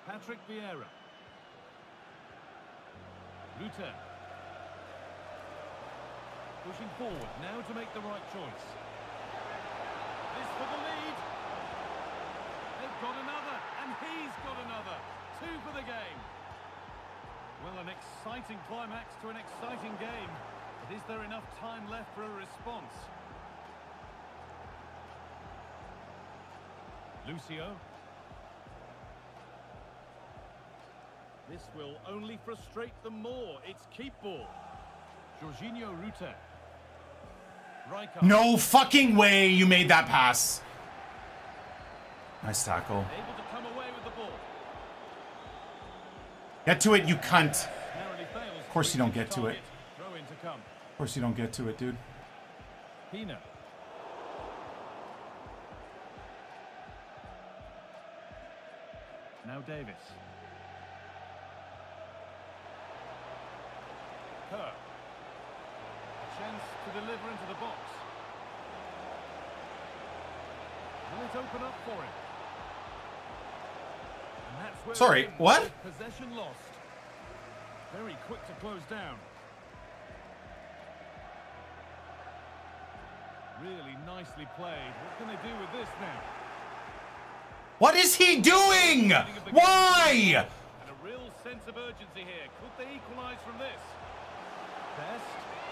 Patrick Vieira. Lucio. Pushing forward now to make the right choice. This for the lead. They've got another. And he's got another. Two for the game. Well, an exciting climax to an exciting game. But is there enough time left for a response? Lucio. This will only frustrate them more. It's keep ball. Jorginho Ruta. Rijkaard. No fucking way you made that pass. Nice tackle. Able to come away with the ball. Get to it, you cunt. Of course you don't get to it. Of course you don't get to it, dude. Pina. Now Davis. Kerr. A chance to deliver into the box. Will it open up for him? Sorry, what? Possession lost. Very quick to close down. Really nicely played. What can they do with this now? What is he doing? Why? And a real sense of urgency here. Could they equalize from this? Best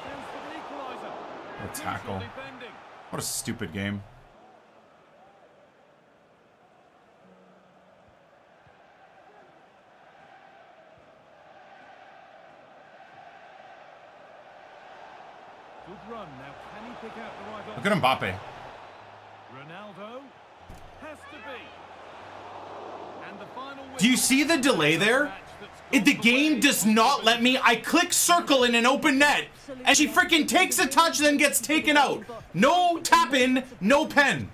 chance for the equalizer. What a tackle. What a stupid game. Run now. Can he pick out the right option? Look at Mbappe. Ronaldo has to be. Do you see the delay there? The game does not let me. I click circle in an open net, and she freaking takes a touch, then gets taken out. No tap in, no pen.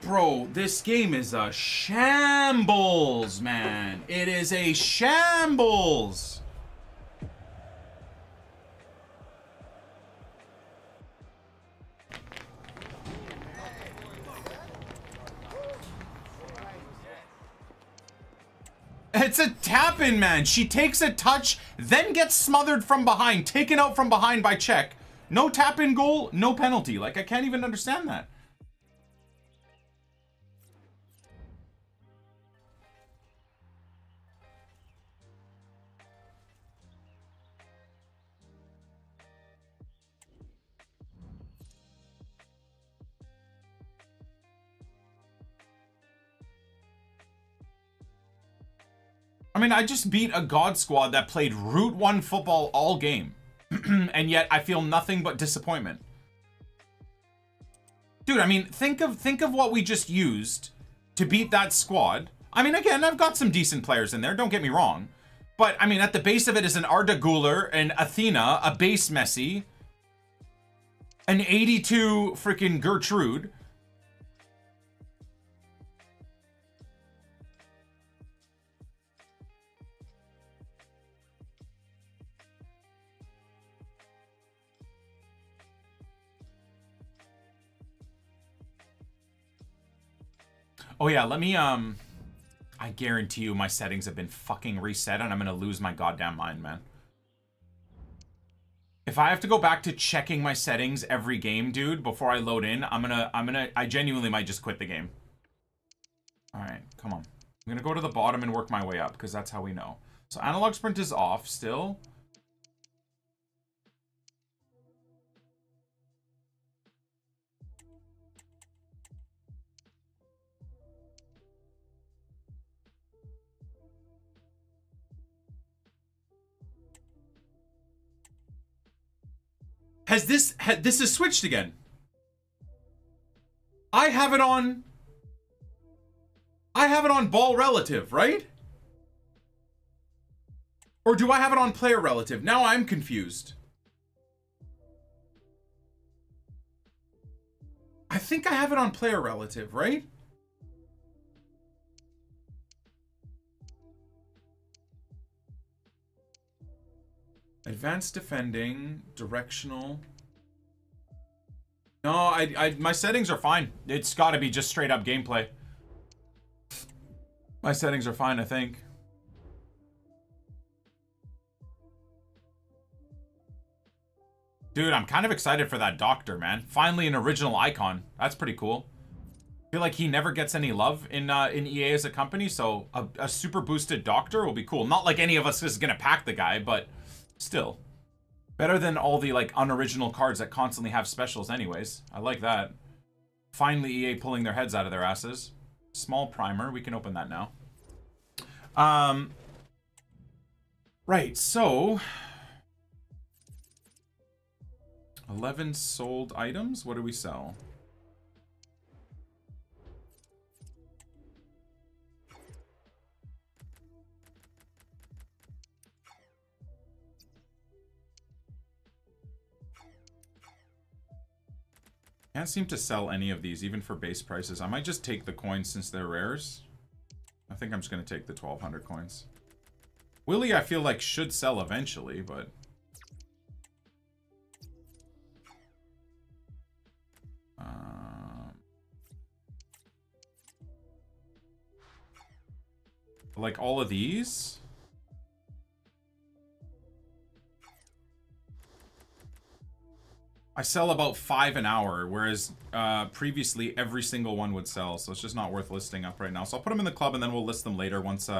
Bro, this game is a shambles, man. It is a shambles. It's a tap-in, man. She takes a touch, then gets smothered from behind, taken out from behind by Czech. No tap-in goal, no penalty. Like, I can't even understand that. I mean, I just beat a god squad that played Route 1 football all game. And yet I feel nothing but disappointment. Dude, I mean, think of what we just used to beat that squad. I mean, again, I've got some decent players in there, don't get me wrong. But, I mean, at the base of it is an Arda Güler, an Athena, a base Messi, an 82 freaking Gertrude. Oh yeah, let me, I guarantee you my settings have been fucking reset and I'm gonna lose my goddamn mind, man. If I have to go back to checking my settings every game, dude, before I load in, I genuinely might just quit the game. Alright, come on. I'm gonna go to the bottom and work my way up, because that's how we know. So analog sprint is off still. This is switched again. I have it on ball relative, right? Or do I have it on player relative? Now I'm confused. I think I have it on player relative, right? Advanced defending, directional. No, my settings are fine. It's got to be just straight up gameplay. My settings are fine, I think. Dude, I'm kind of excited for that doctor, man. Finally an original icon. That's pretty cool. I feel like he never gets any love in EA as a company, so a super boosted doctor will be cool. Not like any of us is going to pack the guy, but... still. Better than all the, like, unoriginal cards that constantly have specials anyways. I like that. Finally EA pulling their heads out of their asses. Small primer. We can open that now. Right, so... 11 sold items? What do we sell? Can't seem to sell any of these, even for base prices. I might just take the coins since they're rares. I think I'm just going to take the 1,200 coins. Willie, I feel like, should sell eventually, but... like, all of these... I sell about 5 an hour, whereas previously every single one would sell, so it's just not worth listing up right now. So I'll put them in the club and then we'll list them later once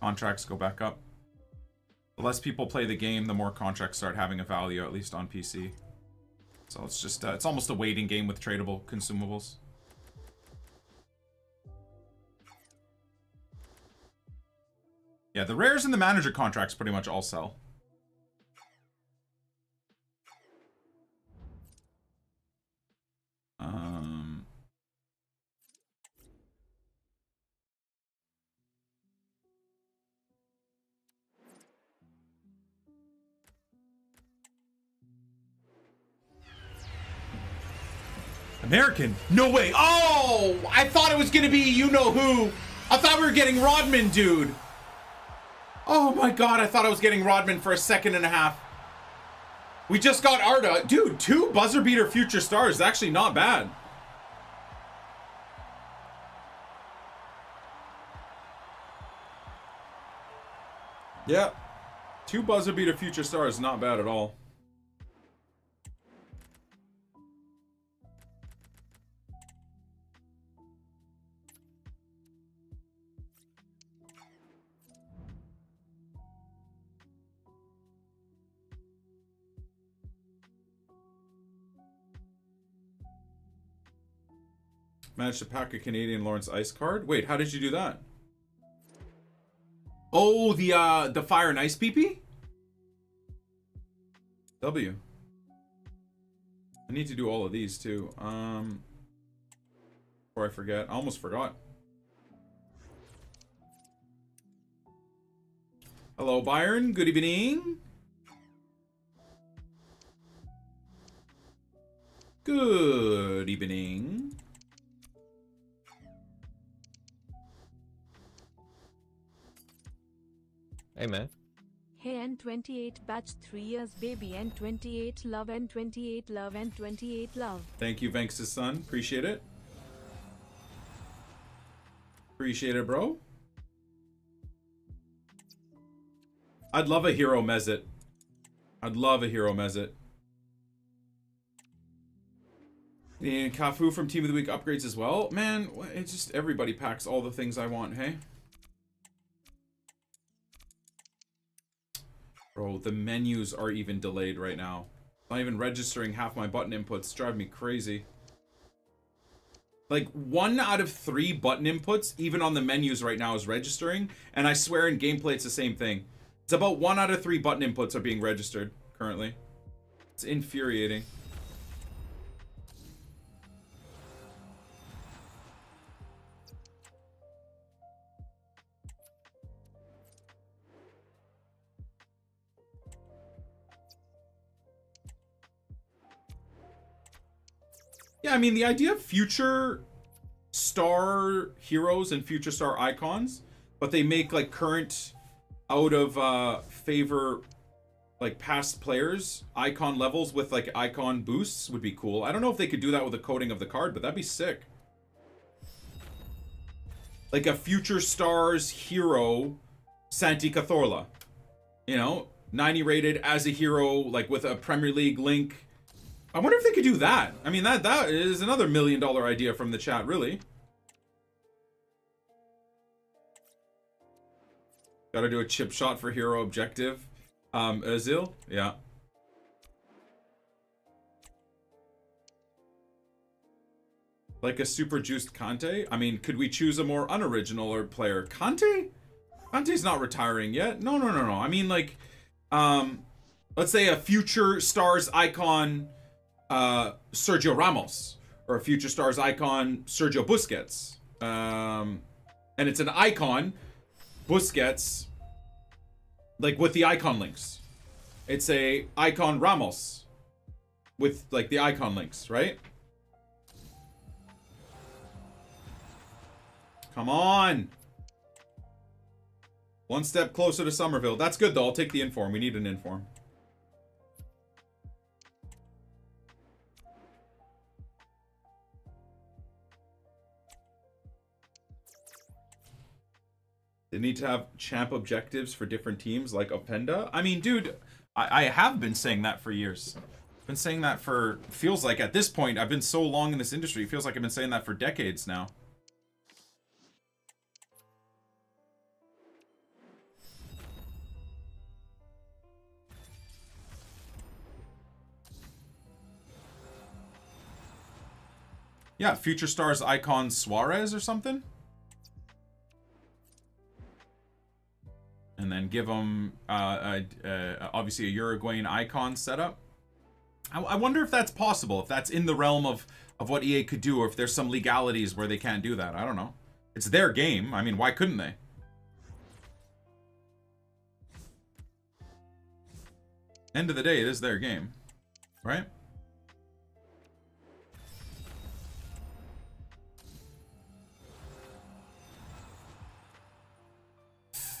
contracts go back up. The less people play the game, the more contracts start having a value, at least on PC. So it's just, it's almost a waiting game with tradable consumables. Yeah, the rares and the manager contracts pretty much all sell. American? No way. Oh, I thought it was going to be you-know-who. I thought we were getting Rodman, dude. Oh, my God. I thought I was getting Rodman for a second and a half. We just got Arda. Dude, 2 buzzer-beater future stars. Actually, not bad. Yeah. 2 buzzer-beater future stars. Not bad at all. Managed to pack a Canadian Lawrence Ice card. Wait, how did you do that? Oh, the Fire and Ice PP? W. I need to do all of these too. Before I forget. I almost forgot. Hello, Byron. Good evening. Good evening. Hey, man. Hey, N28 batch 3 years, baby. N28 love, N28 love, N28 love. Thank you, Vanks' son. Appreciate it. Appreciate it, bro. I'd love a hero Mezzet. I'd love a hero Mezzet. And Cafu from Team of the Week upgrades as well. Man, it's just everybody packs all the things I want, hey? Bro, the menus are even delayed right now. Not even registering half my button inputs. Drive me crazy. Like, 1 out of 3 button inputs, even on the menus right now, is registering. And I swear in gameplay, it's the same thing. It's about 1 out of 3 button inputs are being registered currently. It's infuriating. Yeah, I mean, the idea of future star heroes and future star icons, but they make, like, current out of favor, like, past players icon levels with, like, icon boosts would be cool. I don't know if they could do that with the coding of the card, but that'd be sick. Like a future stars hero Santi Cazorla, you know, 90 rated as a hero, like, with a Premier League link. I wonder if they could do that. I mean, that is another $1 million idea from the chat, really. Gotta do a chip shot for hero objective. Özil? Yeah. Like a super juiced Kante? I mean, could we choose a more unoriginal or player? Kante? Kante's not retiring yet. No, no, no, no. I mean, like, let's say a future stars icon... Sergio Ramos, or a future stars icon Sergio Busquets, and it's an icon Busquets, like, with the icon links. It's a icon Ramos with, like, the icon links, right? Come on, 1 step closer to Summerville. That's good though. I'll take the inform. We need an inform. They need to have champ objectives for different teams, like Openda. I mean, dude, I have been saying that for years. I've been saying that for, feels like at this point, I've been so long in this industry, it feels like I've been saying that for decades now. Yeah, future stars icon Suarez or something. And then give them, obviously, a Uruguayan icon setup. I wonder if that's possible, if that's in the realm of what EA could do, or if there's some legalities where they can't do that. I don't know. It's their game. I mean, why couldn't they? End of the day, it is their game, right?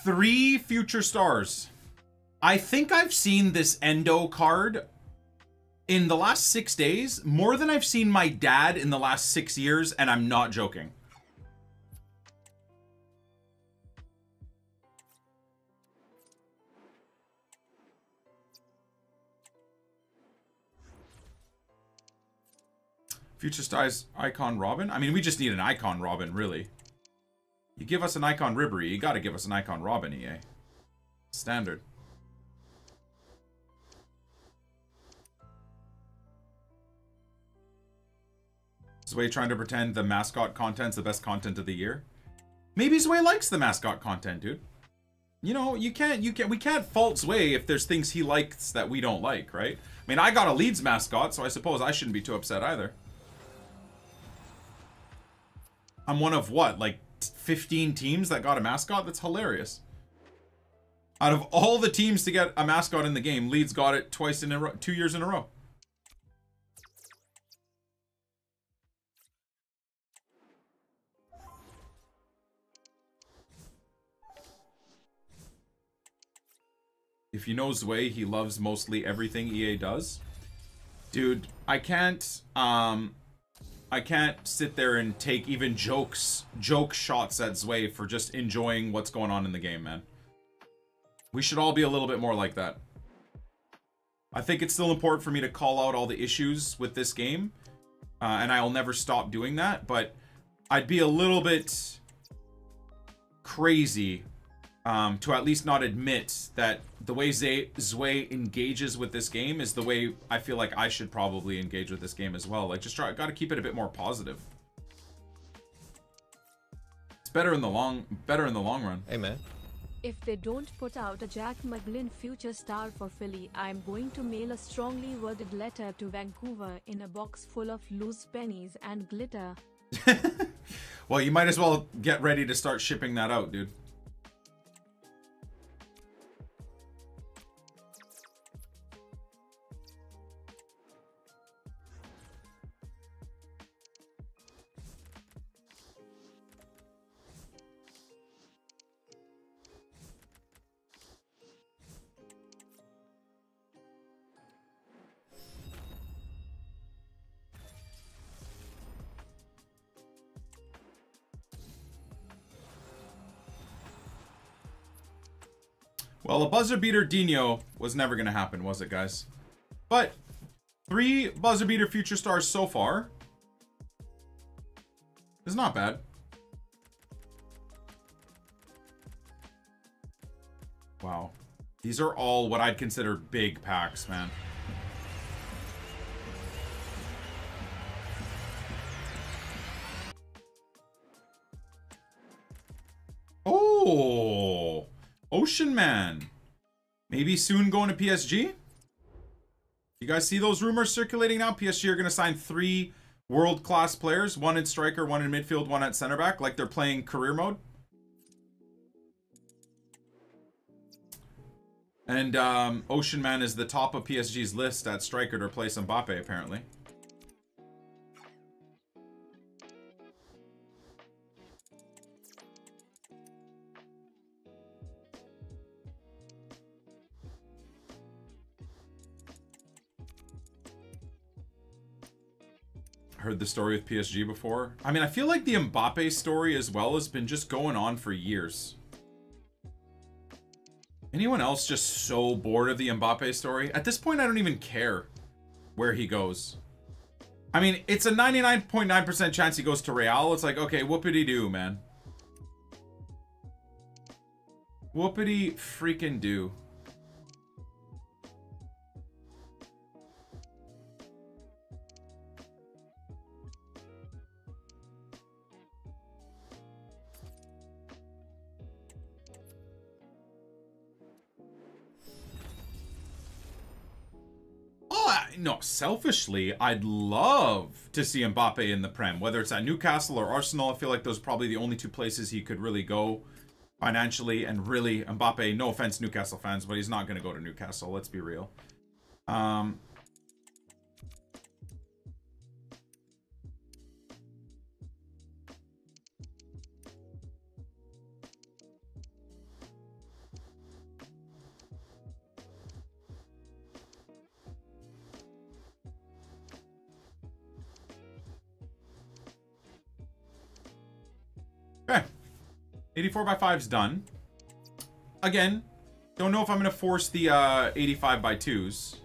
Three future stars. I think I've seen this Endo card in the last 6 days more than I've seen my dad in the last 6 years, and I'm not joking. Future stars icon Robin. I mean, we just need an icon Robin, really. You give us an icon Ribery, you gotta give us an icon Robin, EA. Standard. Zwei trying to pretend the mascot content's the best content of the year. Maybe Zwei likes the mascot content, dude. You know, we can't fault Zwei if there's things he likes that we don't like, right? I mean, I got a Leeds mascot, so I suppose I shouldn't be too upset either. I'm one of what, like 15 teams that got a mascot? That's hilarious. Out of all the teams to get a mascot in the game, Leeds got it twice in a row, 2 years in a row. If you know Zwei, he loves mostly everything EA does. Dude, I can't sit there and take even joke shots at Zwei for just enjoying what's going on in the game, man. We should all be a little bit more like that. I think it's still important for me to call out all the issues with this game, and I'll never stop doing that, but I'd be a little bit crazy to at least not admit that the way Zwei engages with this game is the way I feel like I should probably engage with this game as well. Like, just gotta keep it a bit more positive. It's better in the long run. Hey, man. If they don't put out a Jack McGlynn future star for Philly, I'm going to mail a strongly worded letter to Vancouver in a box full of loose pennies and glitter. Well, you might as well get ready to start shipping that out, dude. Well, a buzzer beater Dino was never going to happen, was it, guys? But three buzzer beater future stars so far is not bad. Wow. These are all what I'd consider big packs, man. Oh! Ocean Man, maybe soon going to PSG. You guys see those rumors circulating now? PSG are going to sign three world-class players, one in striker, one in midfield, one at center back, like they're playing career mode. And Ocean Man is the top of PSG's list at striker to replace Mbappe, apparently. Heard the story with PSG before. I mean, I feel like the Mbappe story as well has been just going on for years. Anyone else just so bored of the Mbappe story? At this point, I don't even care where he goes. I mean, it's a 99.9% chance he goes to Real. It's like, okay, whoopity-doo, man. Whoopity-freaking-doo. No, selfishly, I'd love to see Mbappe in the Prem, whether it's at Newcastle or Arsenal. I feel like those are probably the only two places he could really go financially. And really, Mbappe, no offense, Newcastle fans, but he's not going to go to Newcastle. Let's be real. 84 by 5 is done. Again, don't know if I'm gonna force the 85 by 2s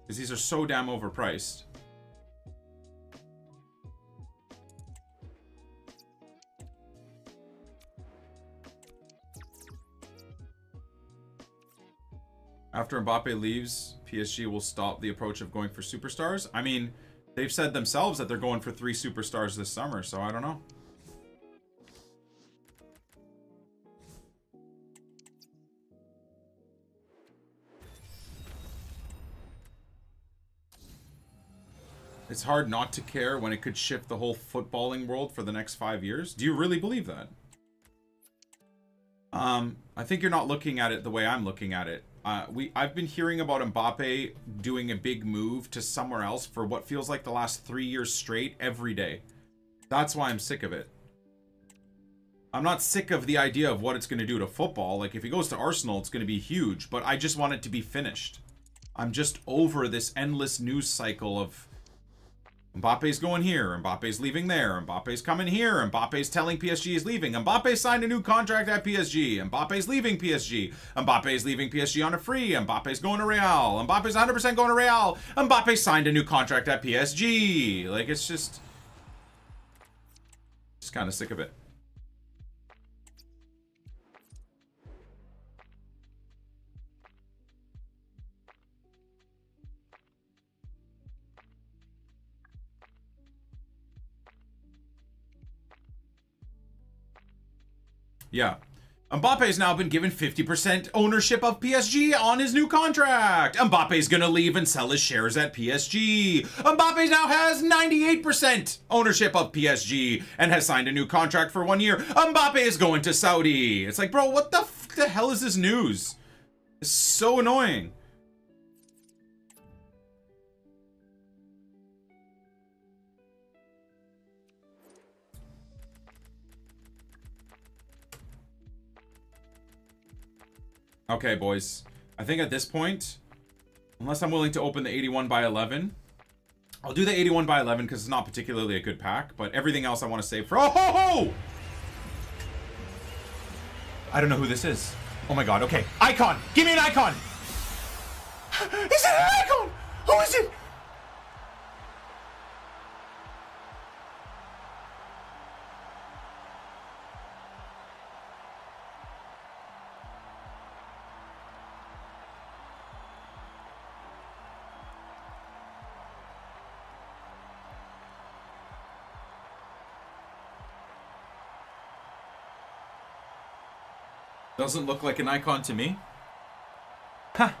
because these are so damn overpriced. After Mbappe leaves, PSG will stop the approach of going for superstars. I mean, they've said themselves that they're going for 3 superstars this summer, so I don't know. It's hard not to care when it could shift the whole footballing world for the next 5 years. Do you really believe that? I think you're not looking at it the way I'm looking at it. I've been hearing about Mbappe doing a big move to somewhere else for what feels like the last 3 years straight every day. That's why I'm sick of it. I'm not sick of the idea of what it's going to do to football. Like, if he goes to Arsenal, it's going to be huge. But I just want it to be finished. I'm just over this endless news cycle of Mbappe's going here, Mbappe's leaving there, Mbappe's coming here, Mbappe's telling PSG is leaving, Mbappe signed a new contract at PSG, Mbappe's leaving PSG, Mbappe's leaving PSG on a free, Mbappe's going to Real, Mbappe's 100% going to Real, Mbappe signed a new contract at PSG. Like, it's just kind of sick of it. Yeah. Mbappe's now been given 50% ownership of PSG on his new contract. Mbappe's gonna leave and sell his shares at PSG. Mbappe now has 98% ownership of PSG and has signed a new contract for 1 year. Mbappe is going to Saudi. It's like, bro, what the hell is this news? It's so annoying. Okay, boys. I think at this point, unless I'm willing to open the 81 by 11, I'll do the 81 by 11 because it's not particularly a good pack, but everything else I want to save for... Oh, ho, ho! I don't know who this is. Oh my god, okay. Icon! Give me an icon! Is it an icon? Who is it? Doesn't look like an icon to me. Ha!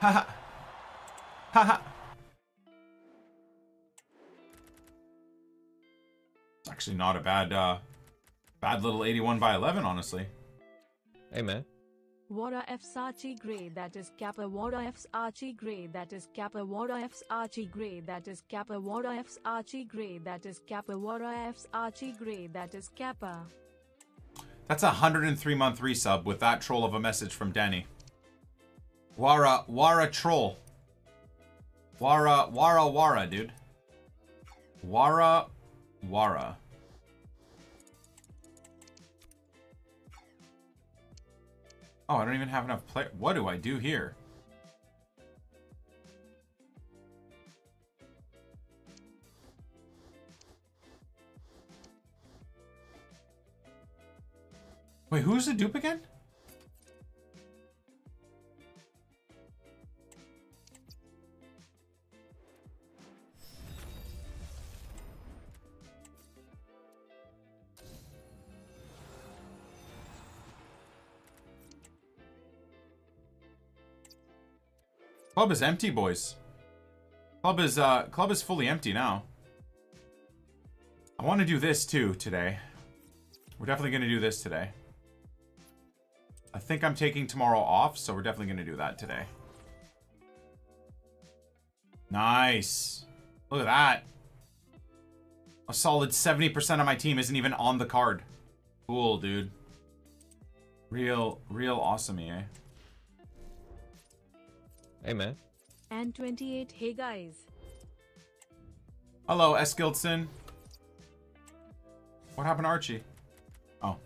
Ha ha! Ha ha! It's actually not a bad, bad little 81 by 11, honestly. Hey, man. What if's Archie Gray, that is Kappa. What if's Archie Gray, that is Kappa. What if's Archie Gray, that is Kappa. What if's Archie Gray, that is Kappa. What if's Archie Gray, that is Kappa. That's a 103-month resub with that troll of a message from Danny. Wara, wara troll. Wara, wara, wara, dude. Wara, wara. Oh, I don't even have enough play. What do I do here? Wait, who's the dupe again? Club is empty, boys. Club is fully empty now. I want to do this too today. We're definitely going to do this today. I think I'm taking tomorrow off, so we're definitely going to do that today. Nice. Look at that. A solid 70% of my team isn't even on the card. Cool, dude. Real awesome, eh? Hey, man. And 28, hey, guys. Hello, Eskildson. What happened to Archie? Oh.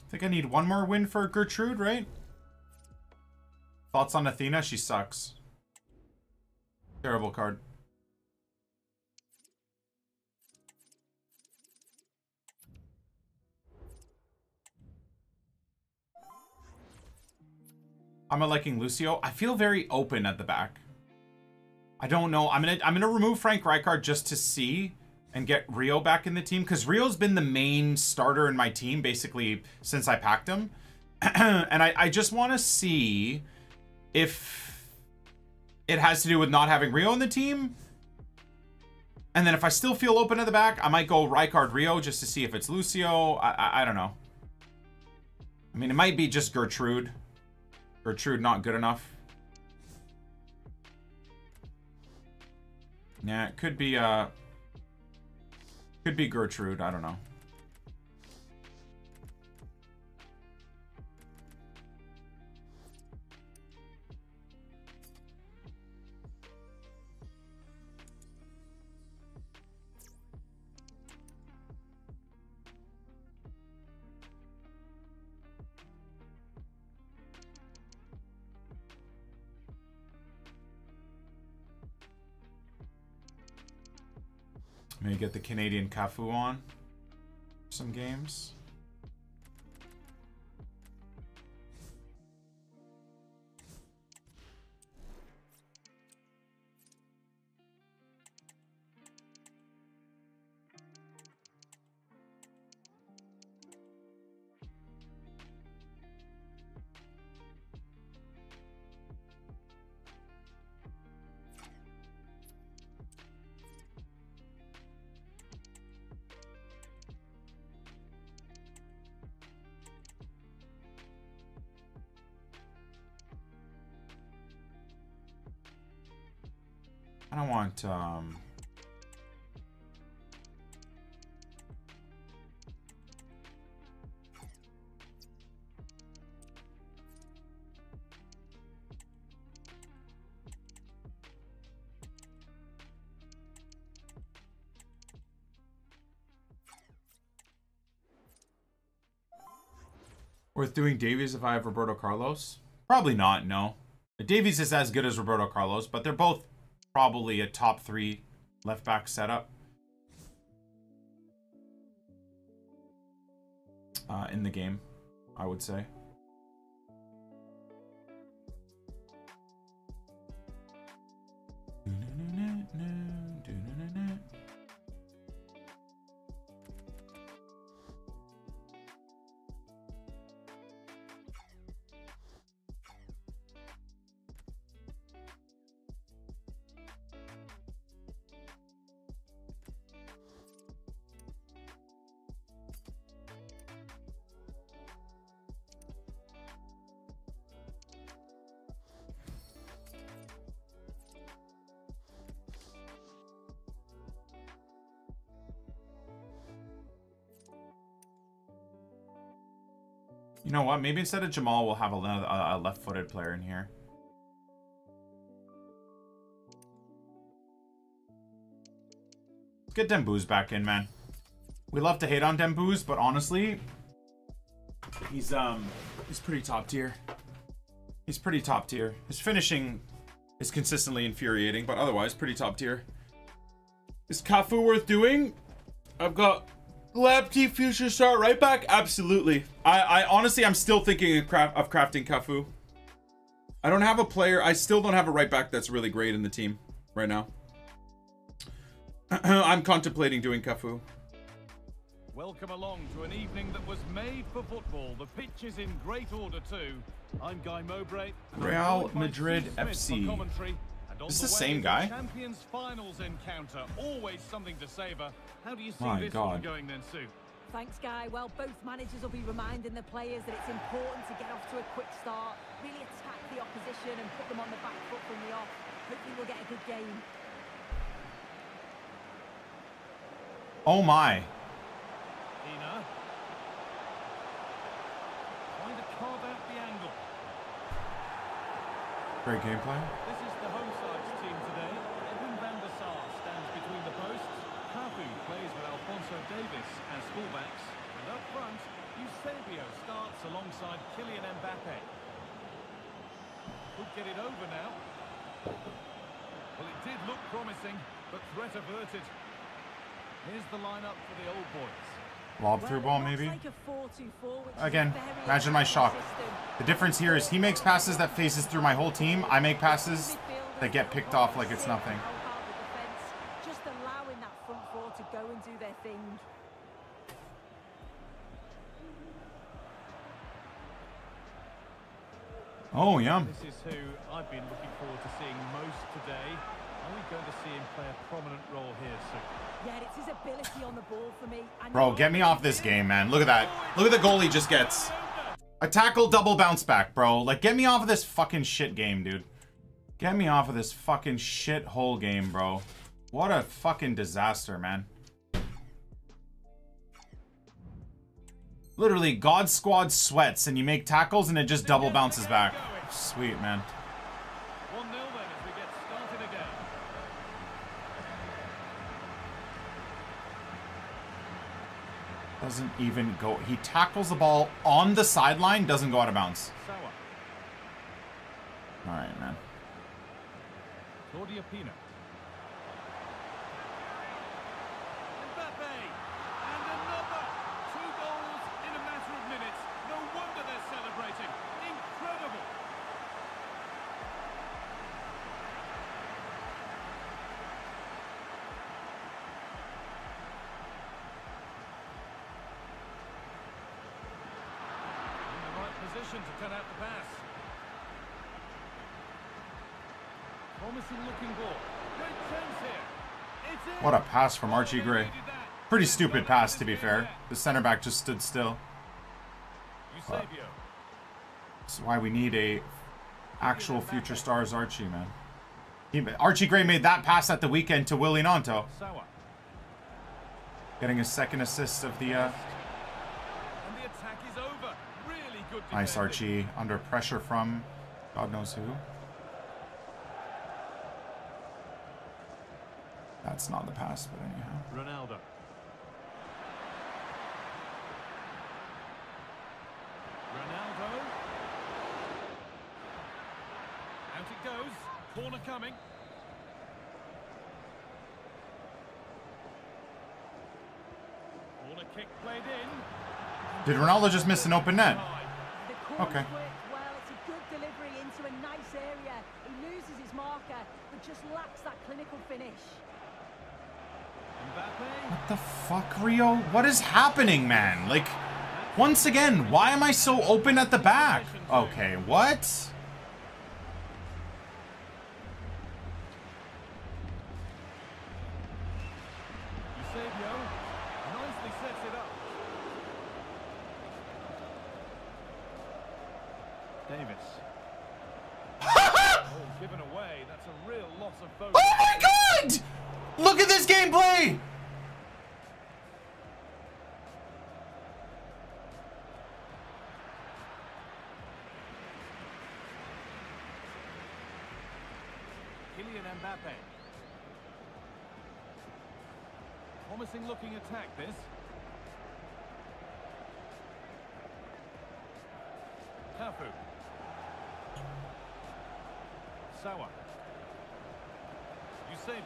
I think I need one more win for Gertrude, right? Thoughts on Athena? She sucks. Terrible card. I'm liking Lucio. I feel very open at the back. I don't know. I'm gonna remove Frank Rijkaard just to see and get Rio back in the team, because Rio's been the main starter in my team basically since I packed him. And I just want to see if it has to do with not having Rio in the team. And then if I still feel open at the back, I might go Rijkaard Rio just to see if it's Lucio. I don't know. I mean, it might be just Gertrude. Gertrude not good enough. Yeah, it could be... Could be Gertrude, I don't know. Maybe get the Canadian Cafu on some games. I don't want, worth doing Davies if I have Roberto Carlos? Probably not, no. Davies is as good as Roberto Carlos, but they're both probably a top 3 left back setup. in the game, I would say. You know what? Maybe instead of Jamal, we'll have a left-footed player in here. Let's get Dembouz back in, man. We love to hate on Dembouz, but honestly, he's pretty top tier. He's pretty top tier. His finishing is consistently infuriating, but otherwise pretty top tier. Is Cafu worth doing? I've got Lapti future star right back. Absolutely. I honestly, I'm still thinking of crafting Cafu. I don't have a player. I still don't have a right back that's really great in the team right now. I'm contemplating doing Cafu. Welcome along to an evening that was made for football. The pitch is in great order too. I'm Guy Mowbray. Real Madrid FC. This is the same guy? Champions finals encounter, always something to savor. How do you see this one going then, Sue? Thanks, Guy. Well, both managers will be reminding the players that it's important to get off to a quick start, really attack the opposition and put them on the back foot from the off. Hopefully we'll get a good game. Oh my. Dino. Trying to carve out the angle. Great game plan. This is the home side's team today. Edwin van der Sar stands between the posts. Cafu plays with Alphonso Davies as fullbacks. And up front, Eusebio starts alongside Kylian Mbappe. Could get it over now. Well, it did look promising, but threat averted. Here's the lineup for the old boys. Lob through ball, maybe. Again, imagine my shock. The difference here is he makes passes that faces through my whole team. I make passes that get picked off like it's nothing. Just allowing that front four to go and do their thing. Oh, yum. This is who I've been looking forward to seeing most today. Are we going to see him play a prominent role here soon? Yeah, it's his ability on the ball for me. Bro, get me off this game, man. Look at that. Look at the goal he just gets. A tackle, double bounce back, bro. Like, get me off of this fucking shit game, dude. Get me off of this fucking shit hole game, bro. What a fucking disaster, man. Literally, God squad sweats, and you make tackles, and it just double bounces back. Sweet, man. Doesn't even go. He tackles the ball on the sideline, doesn't go out of bounds. All right, man. Claudia Pina. Mbappe. And another. 2 goals in a matter of minutes. No wonder they're celebrating. Incredible. Position to cut out the pass. Promising looking ball. Great chance here. It's in. What a pass from Archie Gray. Pretty stupid pass, to be fair. The center back just stood still. But this is why we need a actual future stars Archie, man. Archie Gray made that pass at the weekend to Willie Nanto. Getting his second assist of the nice Archie, under pressure from God knows who. That's not the pass, but anyhow. Ronaldo. Ronaldo. Out it goes. Corner coming. Corner kick played in. Did Ronaldo just miss an open net? Okay. What the fuck, Rio? What is happening, man? Like, once again, why am I so open at the back? Okay, what? Eusebio nicely sets it up. Davis. Oh, given away. That's a real loss of focus. Oh my god! Look at this gameplay! Kylian Mbappe. Promising looking attack, this. Cafu. Sawa. Eusebio.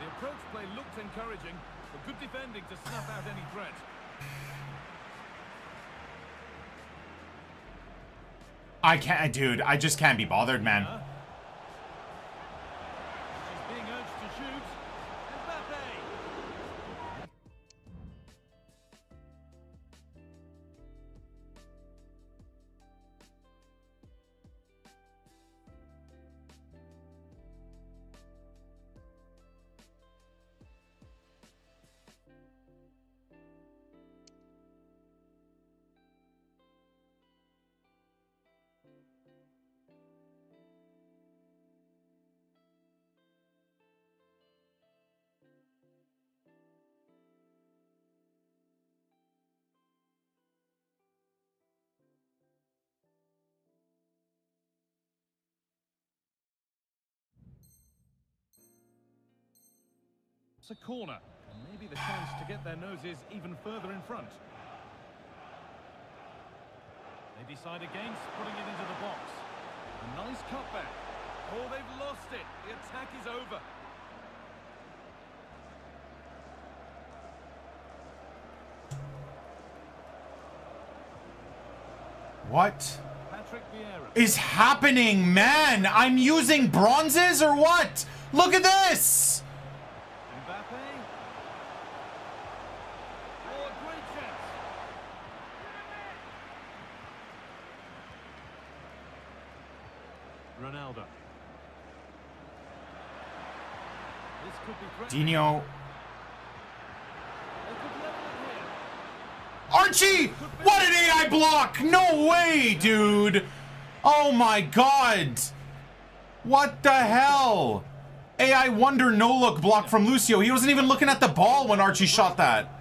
The approach play looked encouraging, but good defending to snuff out any threat. I can't, dude. I just can't be bothered, man. She's being urged to shoot. Mbappe. A corner, and maybe the chance to get their noses even further in front. They decide against putting it into the box. A nice cutback. Oh, they've lost it. The attack is over. What Patrick Vieira is happening, man? I'm using bronzes or what? Look at this. Ronaldo. This could be Dino. Archie! What an AI block! No way, dude! Oh my god! What the hell? AI wonder no-look block from Lucio. He wasn't even looking at the ball when Archie shot that.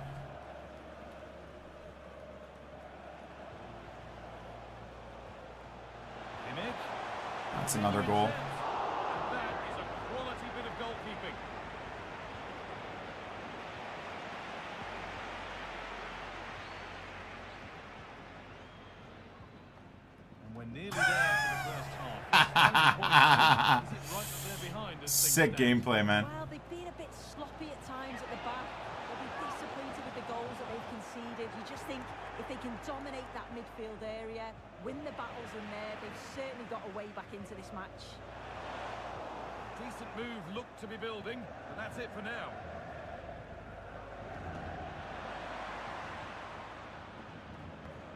That's another goal. That is a quality bit of goalkeeping. And we're nearly there for the first half. Is it right up there behind us? Sick gameplay, man. Well, they've been a bit sloppy at times at the back. They'll be disappointed with the goals that they've conceded. You just think if they can dominate that midfield area, win the battles in there, they've certainly got a way back into this match. Decent move looked to be building, but that's it for now.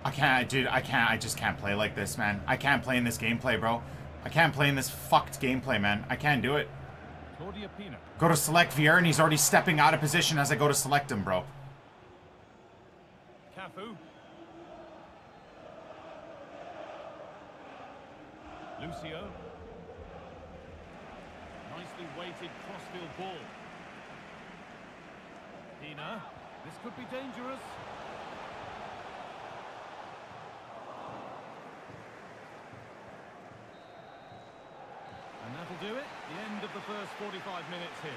I just can't play like this, man. I can't play in this gameplay, bro. I can't play in this fucked gameplay, man. I can't do it. Claudia Pina. Go to select Vieira, and he's already stepping out of position as I go to select him, bro. Cafu. Lucio. Nicely weighted crossfield ball. Pina. This could be dangerous. And that'll do it. The end of the first 45 minutes here.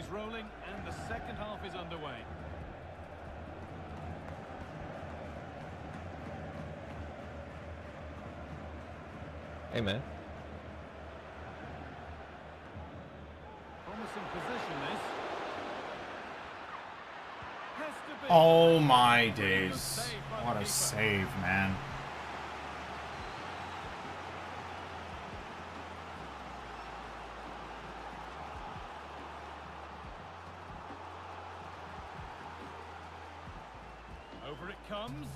is rolling and the second half is underway. Hey, man. Promising position, this. Oh, my days. What a save, man. Over it comes.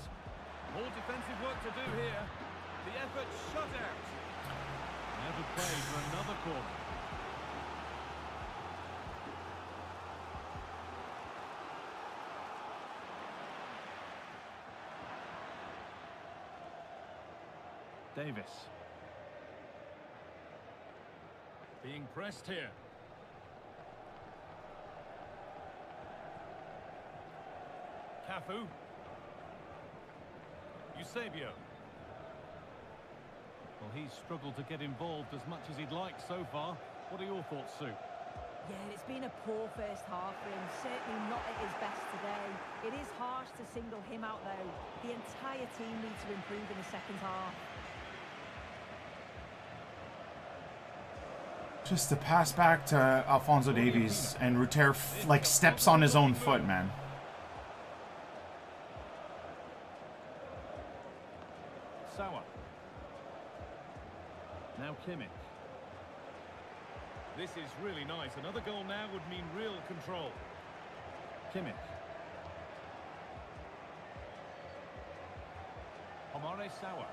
More defensive work to do here. The effort shut out. Never played for another corner. Davis. Being pressed here. Cafu. Eusebio. Well, he's struggled to get involved as much as he'd like so far. What are your thoughts, Sue? Yeah, it's been a poor first half for him. Certainly not at his best today. It is harsh to single him out, though. The entire team needs to improve in the second half. Just to pass back to Alphonso Davies, and Ruter like steps on his own foot, man. Sawa. Now Kimmich. This is really nice. Another goal now would mean real control. Kimmich. Omare Sawa.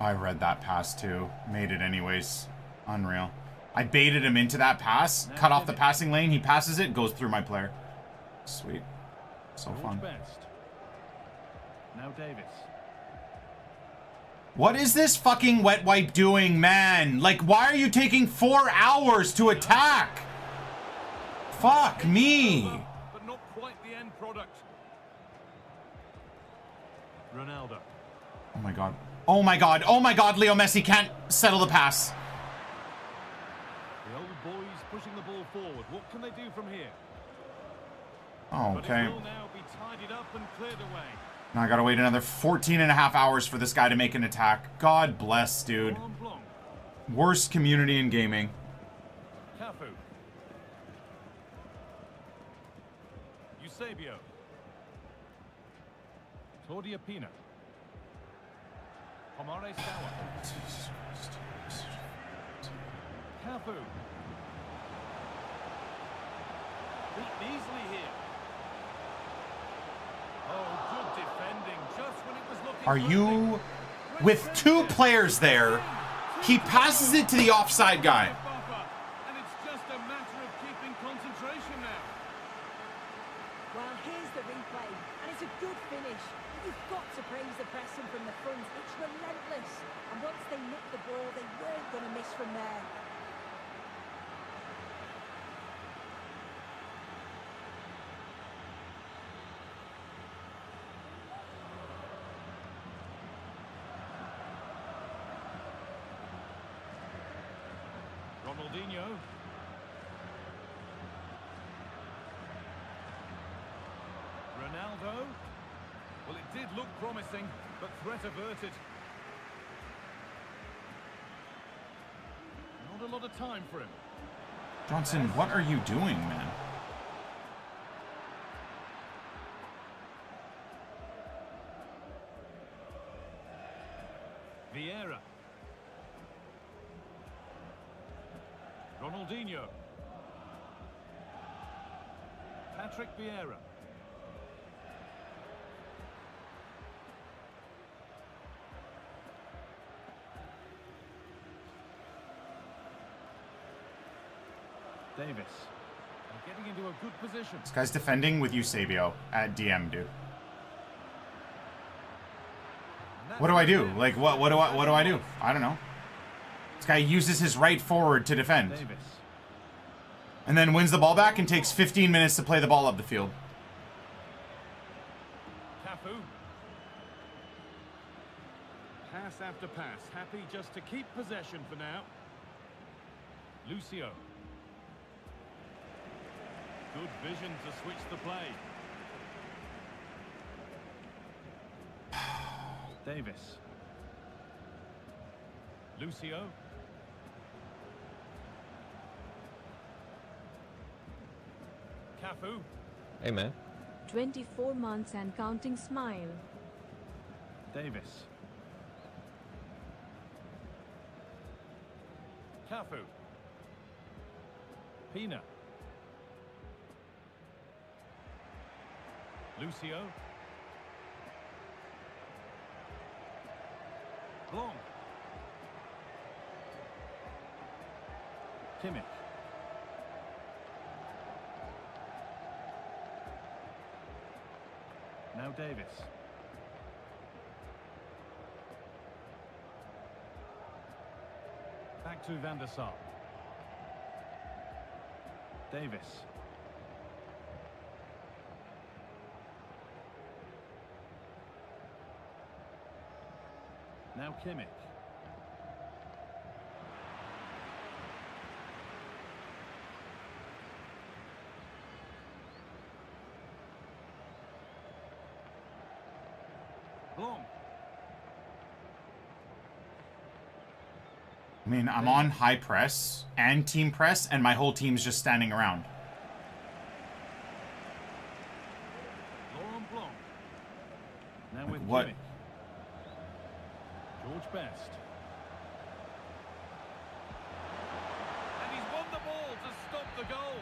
I read that pass too. Made it anyways. Unreal. I baited him into that pass. Cut off the passing lane. He passes it. Goes through my player. Sweet. So fun. Now Davis. What is this fucking wet wipe doing, man? Like, why are you taking 4 hours to attack? Fuck me. But not quite the end product. Ronaldo. Oh my god. Oh my god, oh my god, Leo Messi can't settle the pass. The old boys pushing the ball forward. What can they do from here? Oh, okay. Now be tidied up and cleared away. Now I gotta wait another 14 and a half hours for this guy to make an attack. God bless, dude. Worst community in gaming. Cafu. Eusebio. Claudia Pina. Omare Sawa. Cafu. Beaten easily here. Oh, good defending. Just when it was looking. Are you with 2 players there? He passes it to the offside guy. And it's just a matter of keeping concentration now. Well, here's the replay, and it's a good finish. You've got to praise the pressing from the front. It's relentless. And once they nicked the ball, they weren't going to miss from there. Ronaldinho. Ronaldo. Well, it did look promising, but threat averted. Not a lot of time for him. Johnson, what are you doing, man? Vieira. Ronaldinho. Patrick Vieira. Davis. They're getting into a good position. This guy's defending with Eusebio at DM, dude. What do I do? Like, what do I do? I don't know. This guy uses his right forward to defend. Davis. And then wins the ball back and takes 15 minutes to play the ball up the field. Cafu. Pass after pass. Happy just to keep possession for now. Lucio. Good vision to switch the play. Davis. Lucio. Cafu. Hey, man. 24 months and counting smile. Davis. Cafu. Pina. Lucio. Blanc. Kimmich. Now Davis. Back to Van der Sar. Davis. Now Kimmich. I mean, I'm on high press and team press, and my whole team's just standing around. Now with what? Kimmich. George Best. And he's won the ball to stop the goal.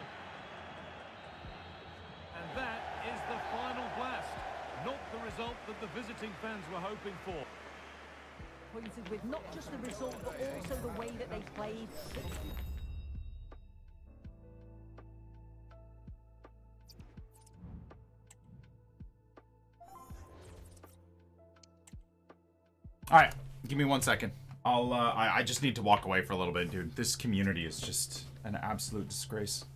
And that is the final blast. Not the result that the visiting fans were hoping for. Pointed with not just the result, but also the way that they played. All right, give me 1 second. I'll. I just need to walk away for a little bit, dude. This community is just an absolute disgrace.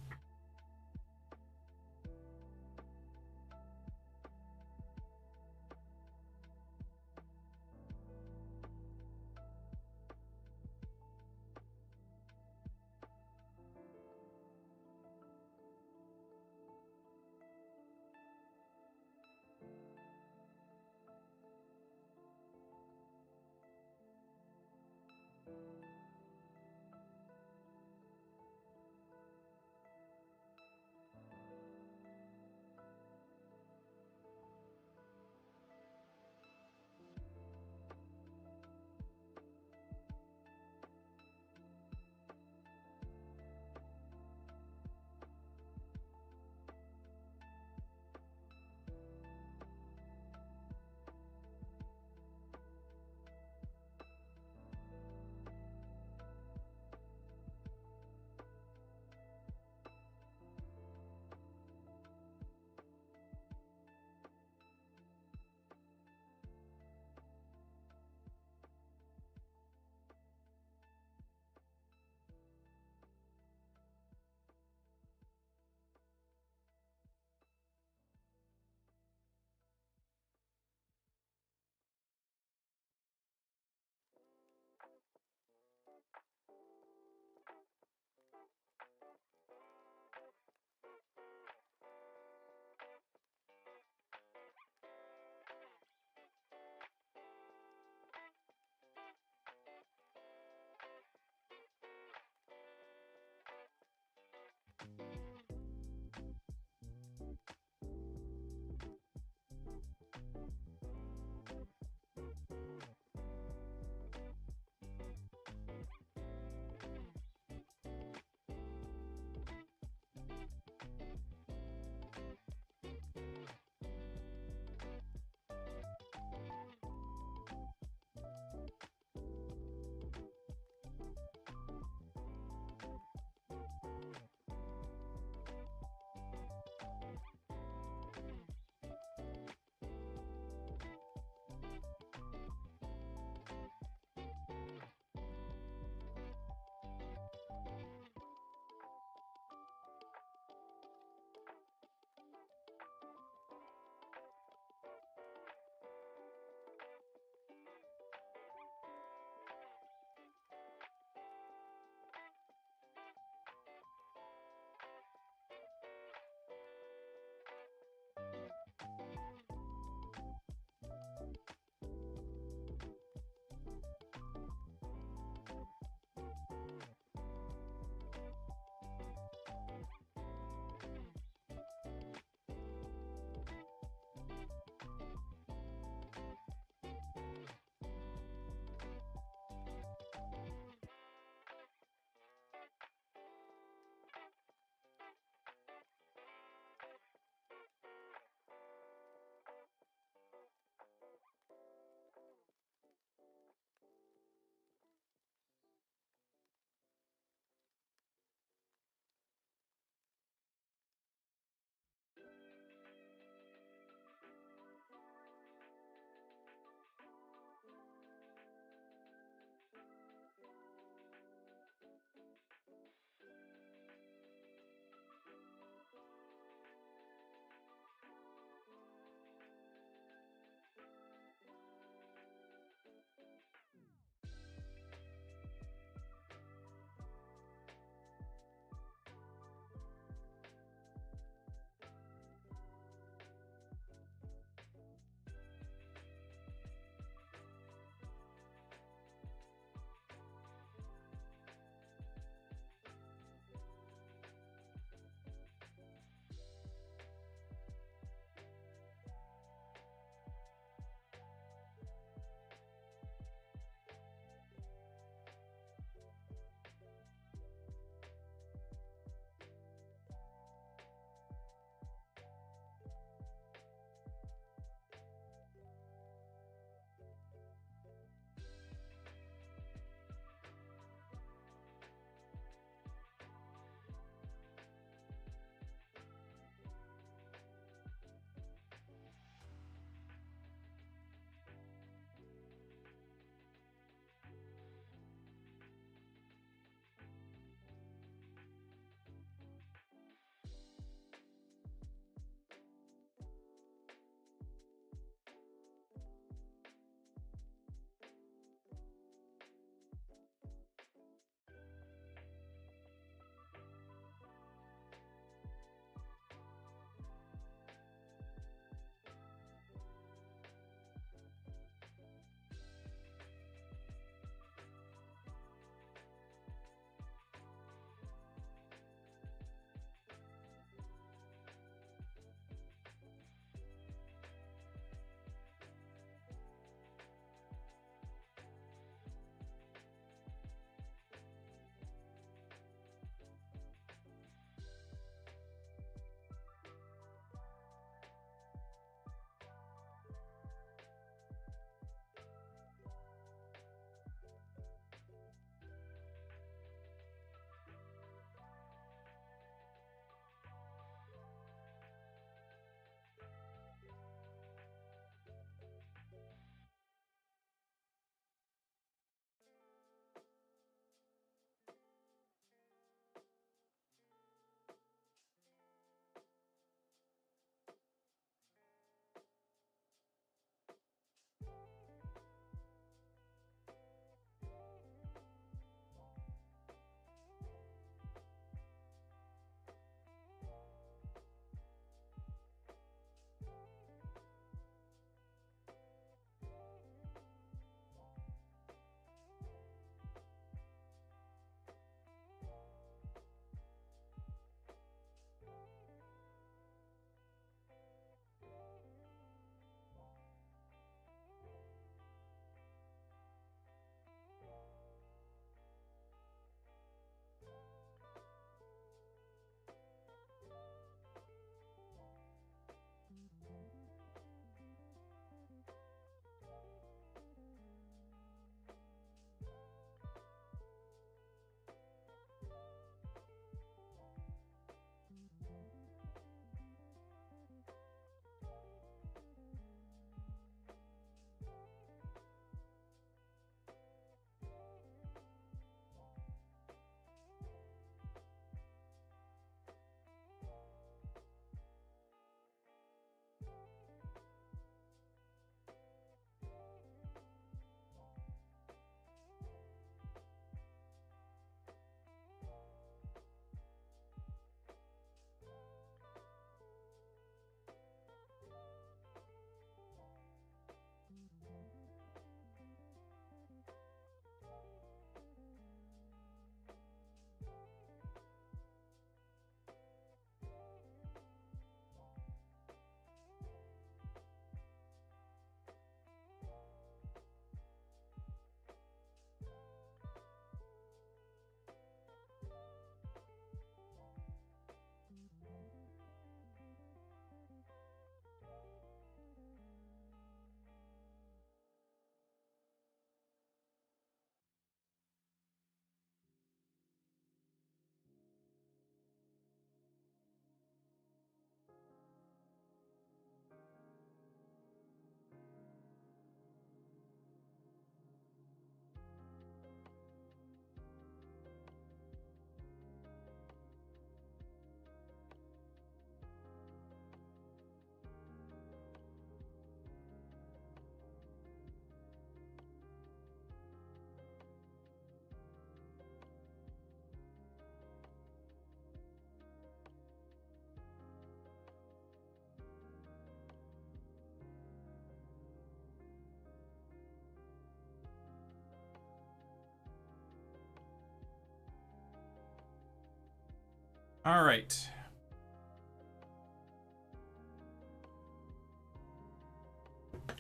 All right.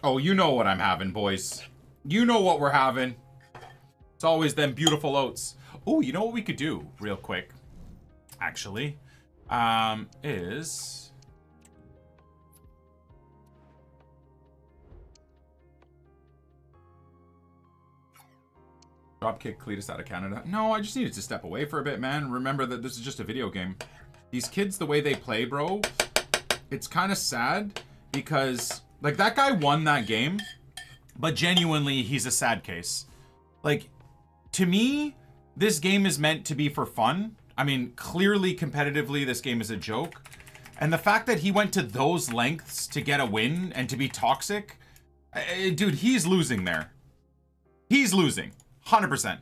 Oh, you know what I'm having, boys. You know what we're having. It's always them beautiful oats. Oh, you know what we could do real quick, actually, is... Dropkick Cletus out of Canada. No, I just needed to step away for a bit, man. Remember that this is just a video game. These kids, the way they play, bro, it's kind of sad because, like, that guy won that game, but genuinely, he's a sad case. Like, to me, this game is meant to be for fun. I mean, clearly, competitively, this game is a joke. And the fact that he went to those lengths to get a win and to be toxic, dude, he's losing there. He's losing. 100%.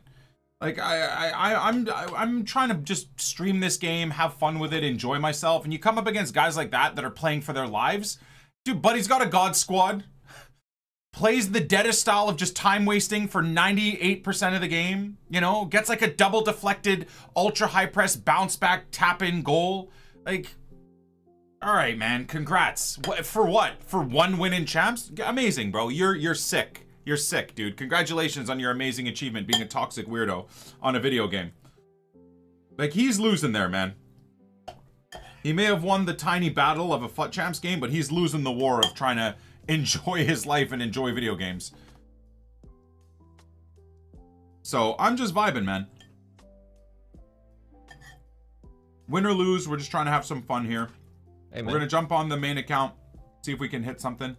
Like I'm trying to just stream this game, have fun with it, enjoy myself, and you come up against guys like that that are playing for their lives. Dude, buddy's got a god squad, plays the deadest style of just time wasting for 98% of the game. You know, gets like a double deflected, ultra high press, bounce back, tap in goal. Like, all right, man, congrats. For what? For one win in champs? Amazing, bro. You're sick. You're sick, dude. Congratulations on your amazing achievement being a toxic weirdo on a video game. Like, he's losing there, man. He may have won the tiny battle of a FUT Champs game, but he's losing the war of trying to enjoy his life and enjoy video games. So, I'm just vibing, man. Win or lose, we're just trying to have some fun here. Hey, we're going to jump on the main account, see if we can hit something.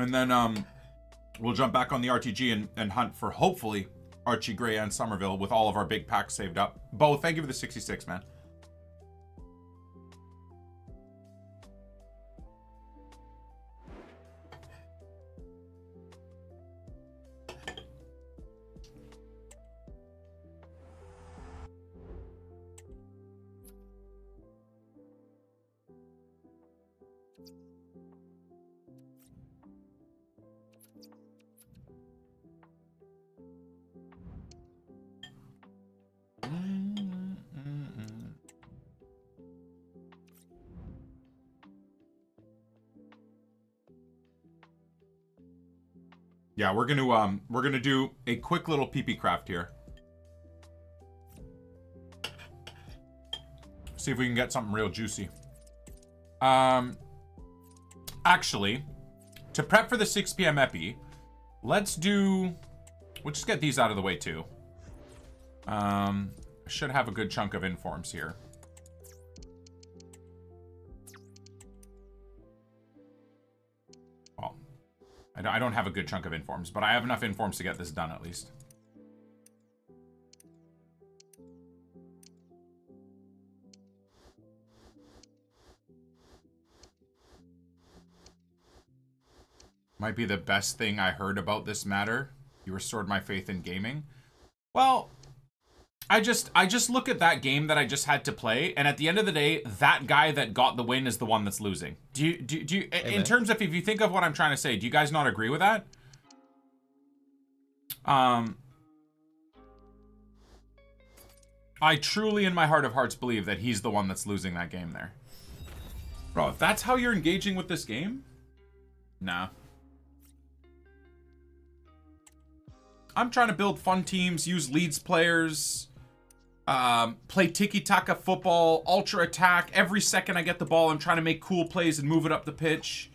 And then we'll jump back on the RTG and hunt for, hopefully, Archie Gray and Summerville with all of our big packs saved up. Bo, thank you for the 66, man. Yeah, we're gonna do a quick little PP craft here. See if we can get something real juicy. Actually, to prep for the 6 p.m. epi, let's do. We'll just get these out of the way too. I should have a good chunk of informs here. I don't have a good chunk of informs, but I have enough informs to get this done at least. Might be the best thing I heard about this matter. You restored my faith in gaming. Well, I just look at that game that I just had to play, and at the end of the day, that guy that got the win is the one that's losing. Do you Amen. In terms of, if you think of what I'm trying to say, do you guys not agree with that? I truly, in my heart of hearts, believe that he's the one that's losing that game there. Bro, if that's how you're engaging with this game, nah. I'm trying to build fun teams, use Leeds players, play tiki-taka football, ultra attack. Every second I get the ball, I'm trying to make cool plays and move it up the pitch.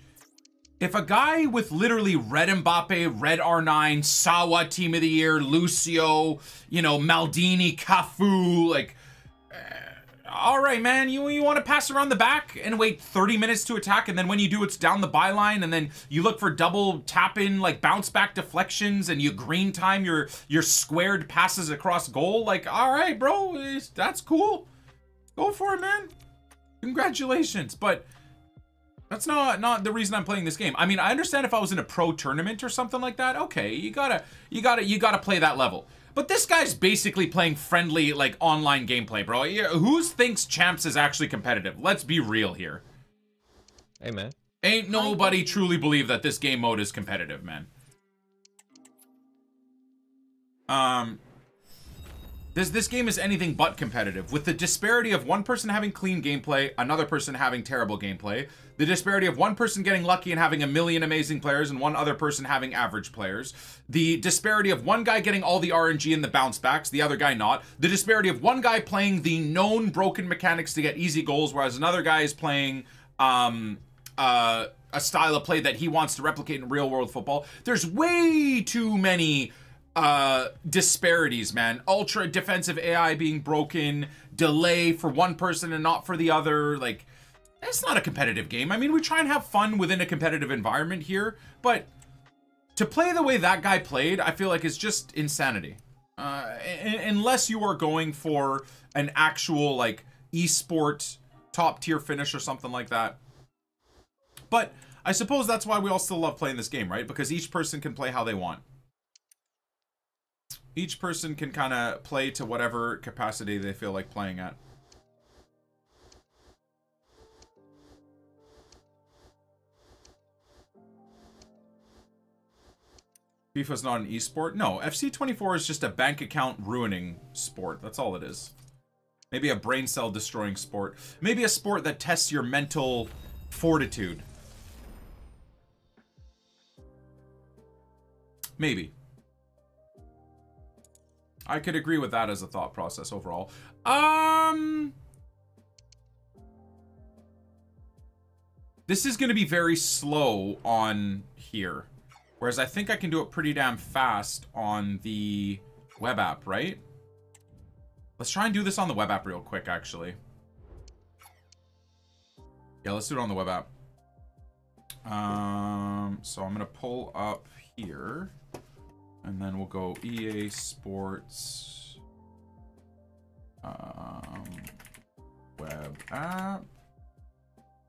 If a guy with literally red Mbappe, red R9, Sawa team of the year, Lucio, you know, Maldini, Cafu, like, all right, man, you want to pass around the back and wait 30 minutes to attack, and then when you do, it's down the byline, and then you look for double tap-in, like, bounce-back deflections, and you green time your squared passes across goal. Like, all right, bro, that's cool. Go for it, man. Congratulations. But that's not the reason I'm playing this game. I mean, I understand if I was in a pro tournament or something like that. Okay, you gotta play that level. But this guy's basically playing friendly, like, online gameplay, bro. Who thinks Champs is actually competitive? Let's be real here. Hey, man. Ain't nobody truly believe that this game mode is competitive, man. This game is anything but competitive, with the disparity of one person having clean gameplay, another person having terrible gameplay, the disparity of one person getting lucky and having a million amazing players and one other person having average players, the disparity of one guy getting all the RNG and the bounce backs, the other guy not, the disparity of one guy playing the known broken mechanics to get easy goals, whereas another guy is playing a style of play that he wants to replicate in real world football. There's way too many disparities, man. Ultra defensive AI being broken, delay for one person and not for the other. Like, it's not a competitive game. I mean, we try and have fun within a competitive environment here, but to play the way that guy played, I feel like it's just insanity. Unless you are going for an actual like esport top tier finish or something like that. But I suppose that's why we all still love playing this game, right? Because each person can play how they want. Each person can kind of play to whatever capacity they feel like playing at. FIFA's not an esport? No, FC24 is just a bank account ruining sport. That's all it is. Maybe a brain cell destroying sport. Maybe a sport that tests your mental fortitude. Maybe. I could agree with that as a thought process overall. This is going to be very slow on here, whereas I think I can do it pretty damn fast on the web app, right? Let's try and do this on the web app real quick, actually. Yeah, let's do it on the web app. So I'm going to pull up here. And then we'll go EA Sports web app.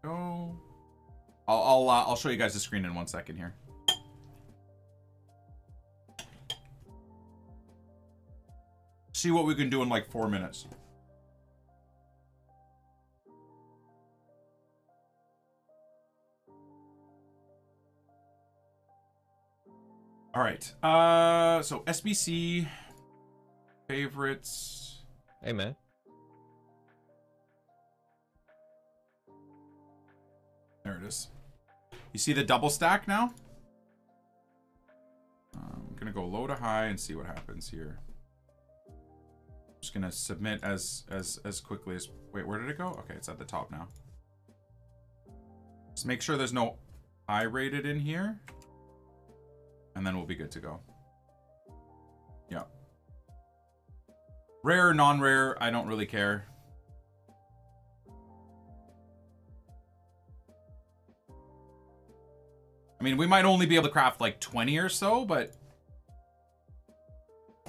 Go. I'll show you guys the screen in 1 second here. See what we can do in like 4 minutes. All right, so SBC, favorites. Hey, man. There it is. You see the double stack now? I'm gonna go low to high and see what happens here. I'm just gonna submit as quickly as, wait, where did it go? Okay, it's at the top now. Just make sure there's no I rated in here. And then we'll be good to go. Yeah. Rare, non-rare, I don't really care. I mean, we might only be able to craft like 20 or so, but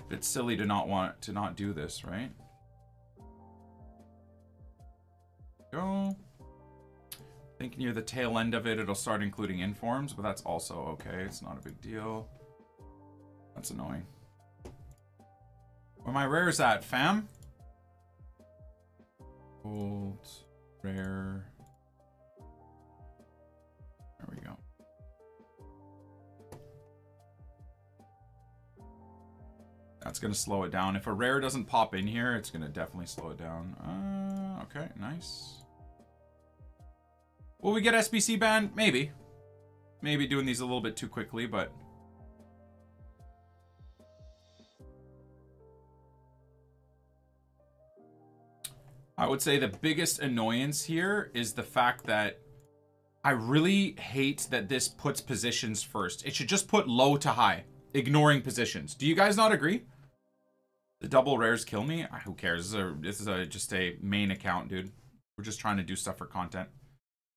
it's silly to not do this, right? Go. I think near the tail end of it, it'll start including informs, but that's also okay. It's not a big deal. That's annoying. Where my rares at, fam? Old, rare. There we go. That's going to slow it down. If a rare doesn't pop in here, it's going to definitely slow it down. Okay, nice. Will we get SBC banned? Maybe. Maybe doing these a little bit too quickly, but... I would say the biggest annoyance here is the fact that I really hate that this puts positions first. It should just put low to high, ignoring positions. Do you guys not agree? The double rares kill me? Who cares? This is just a main account, dude. We're just trying to do stuff for content.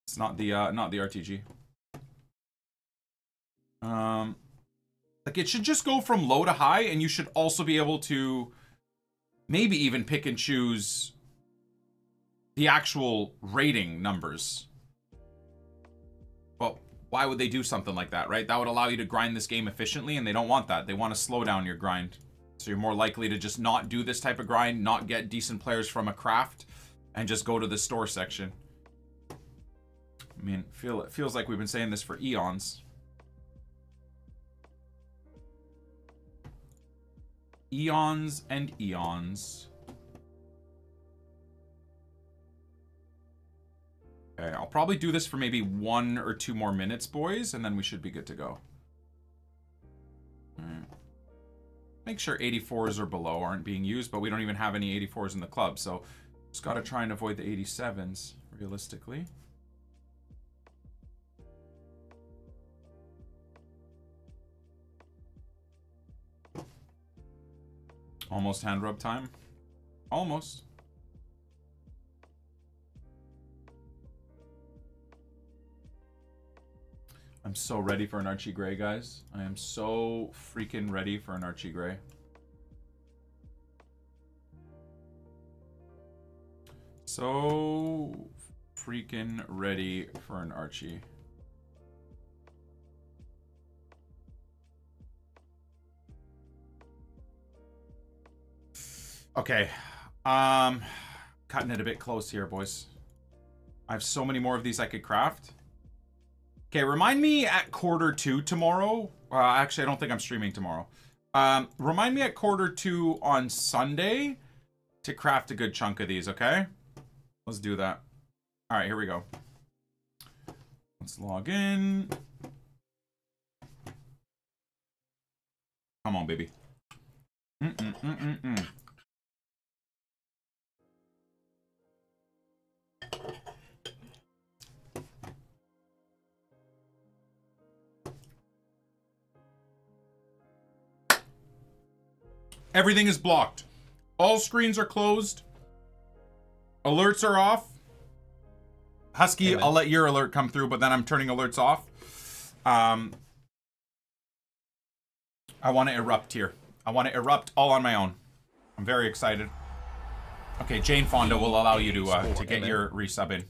It's not the RTG. Like it should just go from low to high, and you should also be able to maybe even pick and choose the actual rating numbers. Well, why would they do something like that, right? That would allow you to grind this game efficiently, and they don't want that. They want to slow down your grind. So you're more likely to just not do this type of grind, not get decent players from a craft, and just go to the store section. I mean, it feels like we've been saying this for eons. eons and eons. Okay, I'll probably do this for maybe 1 or 2 more minutes, boys, and then we should be good to go. Right. Make sure 84s or below aren't being used, but we don't even have any 84s in the club, so just gotta try and avoid the 87s, realistically. Almost hand rub time. Almost. I'm so ready for an Archie Gray, guys. I am so freaking ready for an Archie Gray. So freaking ready for an Archie. Okay, cutting it a bit close here, boys. I have so many more of these I could craft. Okay, remind me at 1:45 tomorrow. Actually, I don't think I'm streaming tomorrow. Remind me at 1:45 on Sunday to craft a good chunk of these, okay? Let's do that. All right, here we go. Let's log in. Come on, baby. Everything is blocked. All screens are closed. Alerts are off. Husky, I'll let your alert come through, but then I'm turning alerts off. I want to erupt here. I want to erupt all on my own. I'm very excited. Okay, Jane Fonda will allow you to get your resub in.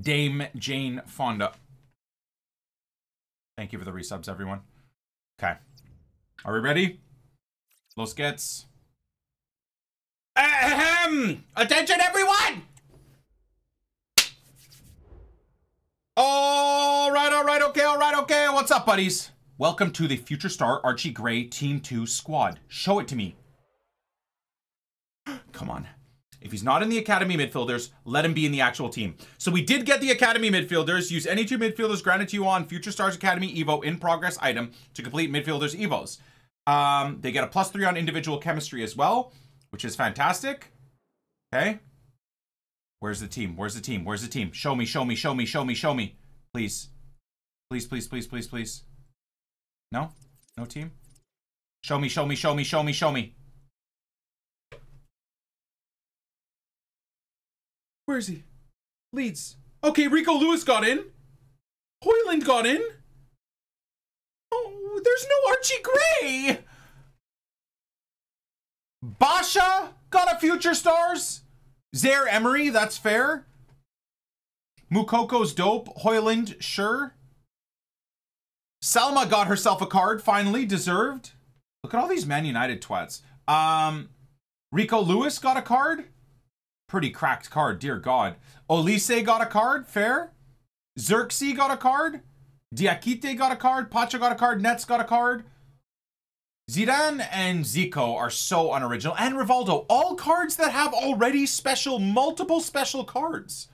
Dame Jane Fonda. Thank you for the resubs, everyone. Okay. Are we ready? Los gets. Ahem! Attention, everyone! All right, okay. What's up, buddies? Welcome to the Future Star Archie Gray Team 2 squad. Show it to me. Come on. If he's not in the academy midfielders, let him be in the actual team. So we did get the academy midfielders. Use any 2 midfielders granted to you on Future Stars Academy Evo in progress item to complete midfielders Evos. They get a +3 on individual chemistry as well, which is fantastic. Okay. Where's the team? Where's the team? Where's the team? Show me, show me, show me, show me, show me. Please. Please, please, please, please, please. No? No team? Show me, show me, show me, show me, show me. Where is he? Leeds. Okay, Rico Lewis got in. Hoyland got in. There's no Archie Gray. Basha got a Future Stars. Zaïre-Emery, that's fair. Mukoko's dope. Hoyland, sure. Salma got herself a card, finally, deserved. Look at all these Man United twats. Rico Lewis got a card. Pretty cracked card, dear God. Olise got a card, fair. Xerxes got a card. Diakite got a card. Pacha got a card. Nets got a card. Zidane and Zico are so unoriginal. And Rivaldo. All cards that have already special, multiple special cards.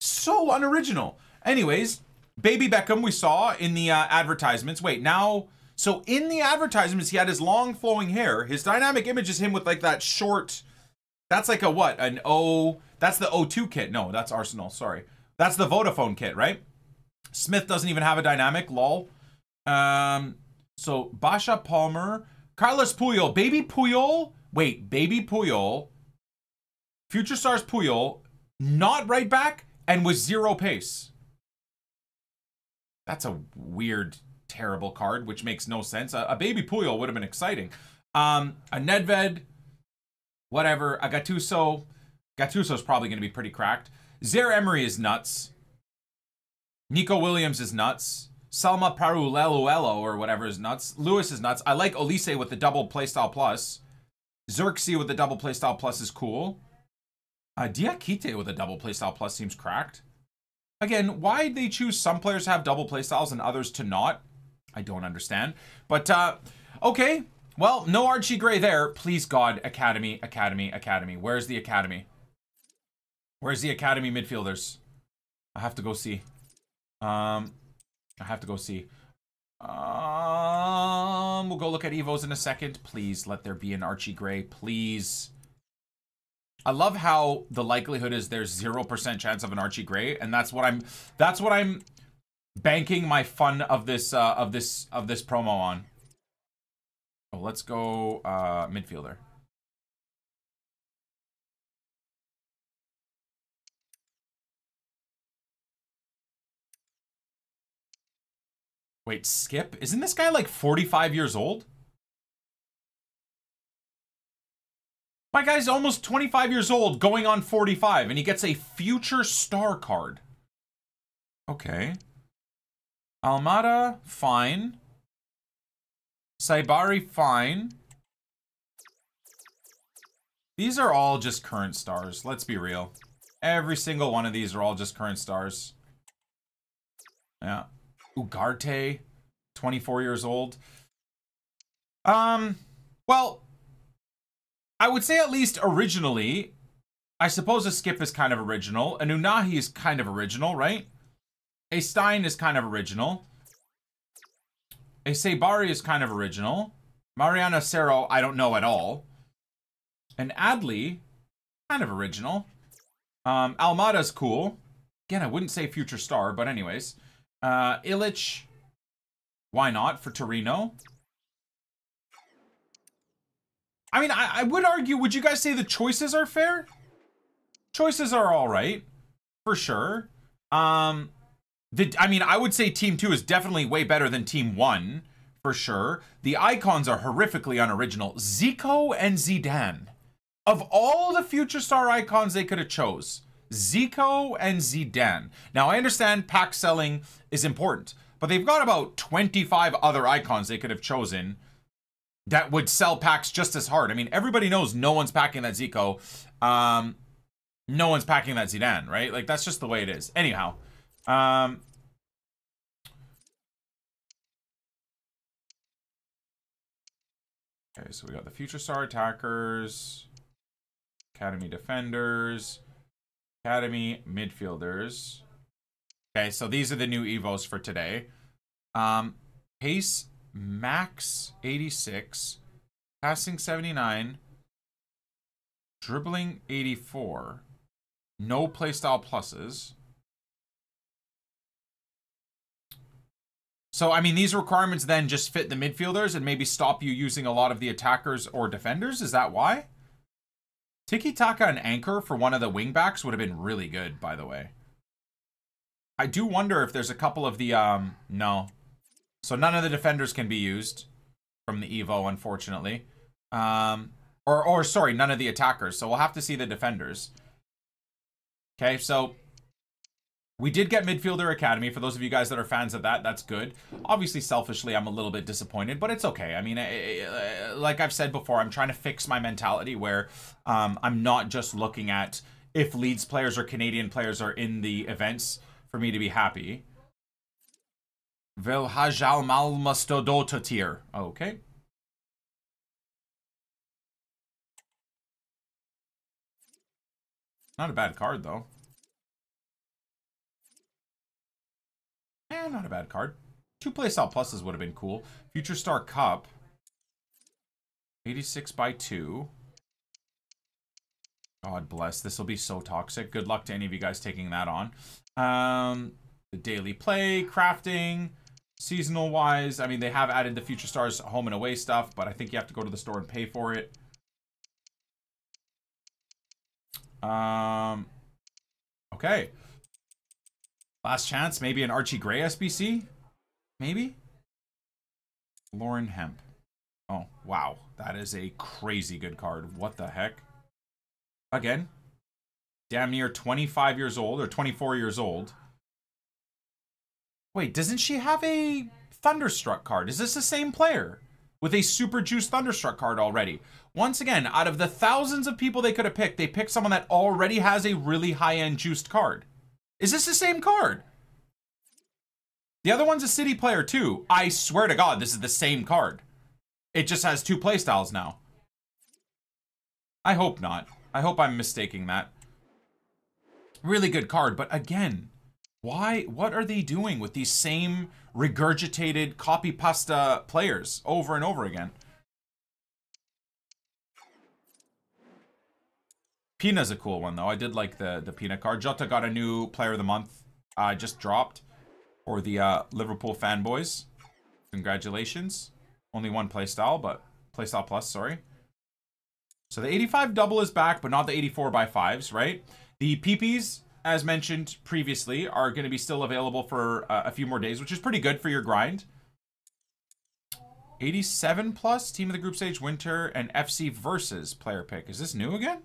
So unoriginal. Anyways, Baby Beckham we saw in the advertisements. Wait, now... So in the advertisements, he had his long flowing hair. His dynamic image is him with like that short... That's like a what? An O... That's the O2 kit. No, that's Arsenal. Sorry. That's the Vodafone kit, right? Smith doesn't even have a dynamic, lol. So Basha Palmer, Carlos Puyol, Baby Puyol. Wait, Baby Puyol, Future Stars Puyol, not right back and with 0 pace. That's a weird, terrible card, which makes no sense. A Baby Puyol would have been exciting. A Nedved, whatever. A Gattuso. Gattuso's probably going to be pretty cracked. Zaïre-Emery is nuts. Nico Williams is nuts. Salma Parulello or whatever is nuts. Lewis is nuts. I like Olise with the double playstyle plus. Xerxes with the double playstyle plus is cool. Diakite with a double playstyle plus seems cracked. Again, why'd they choose some players to have double playstyles and others to not? I don't understand. But, okay. Well, no Archie Gray there. Please, God, Academy, Academy, Academy. Where's the Academy? Where's the Academy midfielders? I have to go see. I have to go see. We'll go look at Evos in a second. Please, let there be an Archie Gray. Please. I love how the likelihood is there's 0% chance of an Archie Gray, and that's what I'm banking my fun of this promo on. Oh, let's go midfielder. Wait, Skip? Isn't this guy like 45 years old? My guy's almost 25 years old, going on 45, and he gets a future star card. Okay. Almada, fine. Saibari, fine. These are all just current stars, let's be real. Every single one of these are all just current stars. Yeah. Ugarte, 24 years old. Well, I would say at least originally, I suppose a Skip is kind of original. An Unahi is kind of original, right? A Stein is kind of original. A Saibari is kind of original. Mariano Cerro, I don't know at all. An Adli, kind of original. Almada's cool. Again, I wouldn't say future star, but anyways. Illich, why not, for Torino? I mean, I would argue, would you guys say the choices are fair? Choices are all right, for sure. I mean, I would say Team 2 is definitely way better than Team 1, for sure. The icons are horrifically unoriginal. Zico and Zidane. Of all the future star icons they could have chose, Zico and Zidane. Now, I understand pack selling is important, but they've got about 25 other icons they could have chosen that would sell packs just as hard. I mean, everybody knows no one's packing that Zico. No one's packing that Zidane, right? Like, that's just the way it is. Anyhow. Okay, so we got the future star attackers, Academy defenders, Academy midfielders. Okay, so these are the new Evos for today. Pace max 86, passing 79, dribbling 84, no playstyle pluses. So, I mean, these requirements then just fit the midfielders and maybe stop you using a lot of the attackers or defenders? Is that why? Tiki Taka and Anchor for one of the wingbacks would have been really good, by the way. I do wonder if there's a couple of the... no. So none of the defenders can be used from the Evo, unfortunately. Or sorry, none of the attackers. So we'll have to see the defenders. Okay, so... we did get Midfielder Academy. For those of you guys that are fans of that, that's good. Obviously, selfishly, I'm a little bit disappointed, but it's okay. I mean, like I've said before, I'm trying to fix my mentality where I'm not just looking at if Leeds players or Canadian players are in the events for me to be happy. Vilhajal Malmastodotatir. Okay. Not a bad card, though. Eh, not a bad card. Two playstyle pluses would have been cool. Future Star Cup. 86 by 2. God bless. This will be so toxic. Good luck to any of you guys taking that on. The daily play, crafting, seasonal wise. I mean, they have added the Future Stars home and away stuff, but I think you have to go to the store and pay for it. Okay. Last chance, maybe an Archie Gray SBC? Maybe? Lauren Hemp. Oh, wow. That is a crazy good card. What the heck? Again, damn near 25 years old or 24 years old. Wait, doesn't she have a Thunderstruck card? Is this the same player with a Super Juice Thunderstruck card already? Once again, out of the thousands of people they could have picked, they picked someone that already has a really high-end juiced card. Is this the same card? The other one's a City player too. I swear to God, this is the same card. It just has two playstyles now. I hope not. I hope I'm mistaking that. Really good card, but again, why? What are they doing with these same regurgitated copy pasta players over and over again? Pina's a cool one, though. I did like the Pina card. Jota got a new Player of the Month. Just dropped for the Liverpool fanboys. Congratulations. Only one playstyle, but playstyle plus, sorry. So the 85 double is back, but not the 84 by 5s, right? The PPs, as mentioned previously, are going to be still available for a few more days, which is pretty good for your grind. 87 plus, Team of the Group Stage, Winter, and FC versus player pick. Is this new again?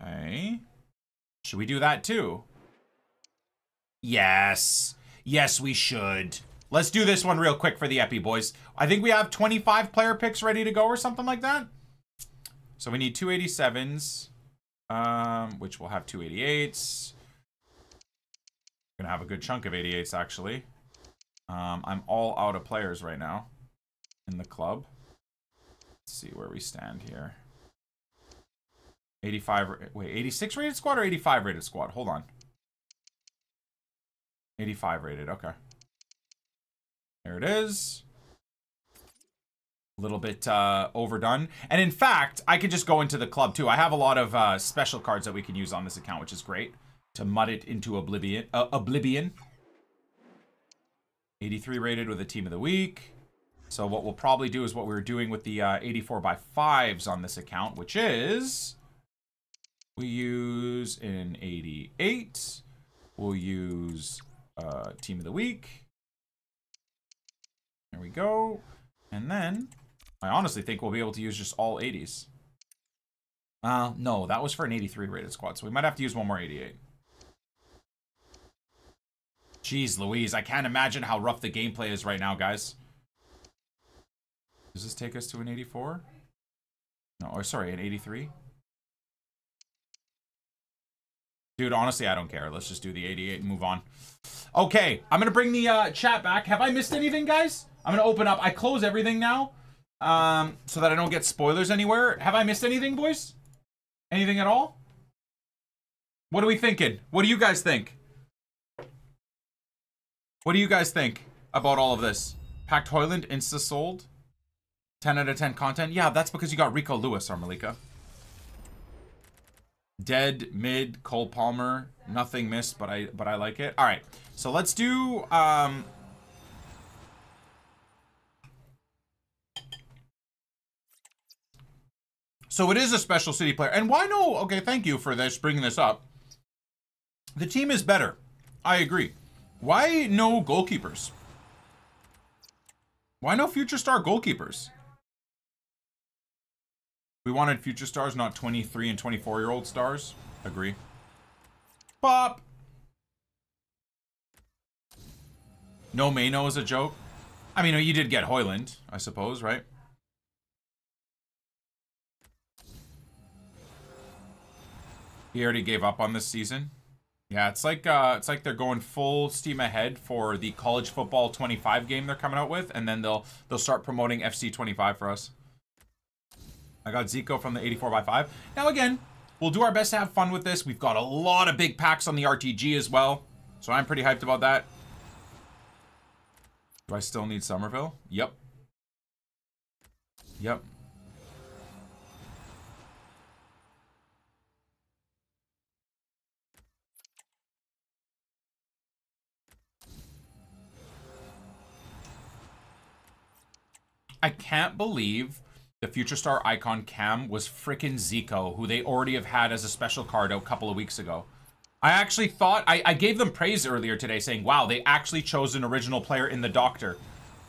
Okay. Should we do that too? Yes. Yes, we should. Let's do this one real quick for the Epi, boys. I think we have 25 player picks ready to go or something like that. So we need 287s, which we'll have 288s. We're going to have a good chunk of 88s, actually. I'm all out of players right now in the club. Let's see where we stand here. 86 rated squad or 85 rated squad? Hold on. 85 rated, okay. There it is. A little bit overdone. And in fact, I can just go into the club too. I have a lot of special cards that we can use on this account, which is great. To mud it into oblivion. 83 rated with a team of the week. So what we'll probably do is what we were doing with the 84 by 5s on this account, which is... we use an 88. We'll use Team of the Week. There we go. And then, I honestly think we'll be able to use just all 80s. No, that was for an 83 rated squad, so we might have to use one more 88. Jeez Louise, I can't imagine how rough the gameplay is right now, guys. Does this take us to an 84? No, or sorry, an 83? Dude, honestly, I don't care. Let's just do the 88 and move on. Okay, I'm going to bring the chat back. Have I missed anything, guys? I'm going to open up. I close everything now so that I don't get spoilers anywhere. Have I missed anything, boys? Anything at all? What are we thinking? What do you guys think? What do you guys think about all of this? Packed Hoyland, insta-sold. 10 out of 10 content. Yeah, that's because you got Rico Lewis, Armalika. Dead mid Cole Palmer, nothing missed, but I like it. All right, so let's do so it is a special city player, and why no? Okay, thank you for this, bringing this up. The team is better, I agree. Why no goalkeepers? Why no future star goalkeepers? We wanted future stars, not 23 and 24-year-old stars. Agree. Bop! No Mano is a joke. I mean, you did get Hoyland, I suppose, right? He already gave up on this season. Yeah, it's like they're going full steam ahead for the college football 25 game they're coming out with, and then they'll start promoting FC 25 for us. I got Zico from the 84 by 5. Now again, we'll do our best to have fun with this. We've got a lot of big packs on the RTG as well, so I'm pretty hyped about that. Do I still need Summerville? Yep. Yep. I can't believe... the future star icon cam was frickin' Zico, who they already have had as a special card a couple of weeks ago. I actually thought, I gave them praise earlier today saying, wow, they actually chose an original player in the Doctor.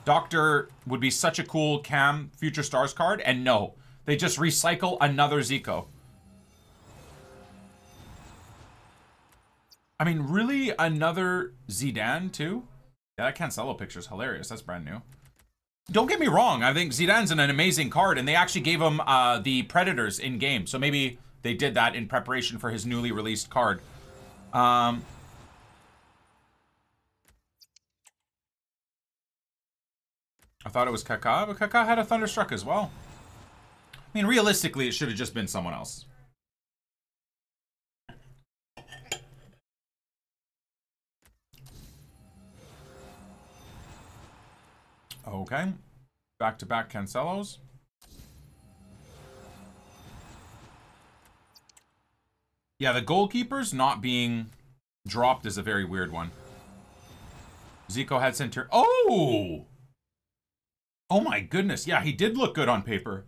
Doctor would be such a cool cam future stars card, and no, they just recycle another Zico. I mean, really, another Zidane too? Yeah, that Cancelo picture's hilarious, that's brand new. Don't get me wrong, I think Zidane's an amazing card, and they actually gave him the Predators in-game, so maybe they did that in preparation for his newly released card. I thought it was Kaká, but Kaká had a Thunderstruck as well. I mean, realistically, it should have just been someone else. Okay. Back-to-back Cancelos. Yeah, the goalkeepers not being dropped is a very weird one. Zico had center. Oh! Oh my goodness. Yeah, he did look good on paper.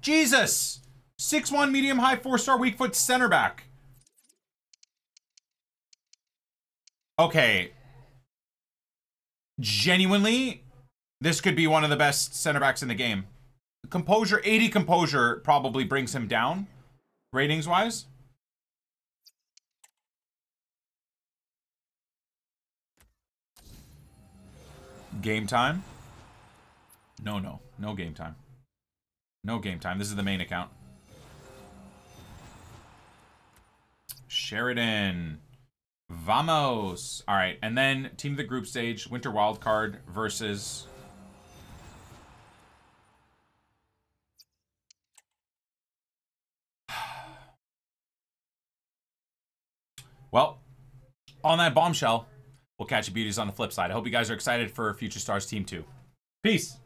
Jesus! 6'1", medium high, 4-star weak foot center back. Okay. Genuinely, this could be one of the best center backs in the game. Composure, 80 composure probably brings him down, ratings-wise. Game time? No, no. No game time. No game time. This is the main account. Sheridan. Vamos. All right. And then team of the group stage, Winter Wildcard versus... Well, on that bombshell, we'll catch you beauties on the flip side. I hope you guys are excited for Future Stars Team 2. Peace.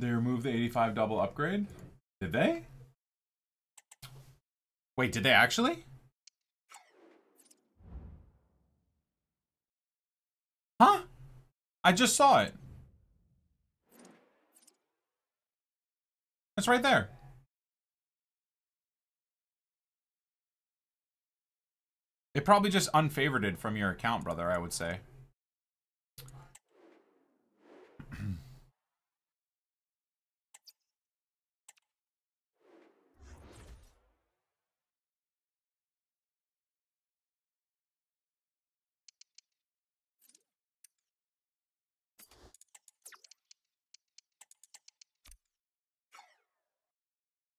They removed the 85 double upgrade? Did they? Wait, did they actually? Huh? I just saw it. It's right there. It probably just unfavorited from your account, brother, I would say.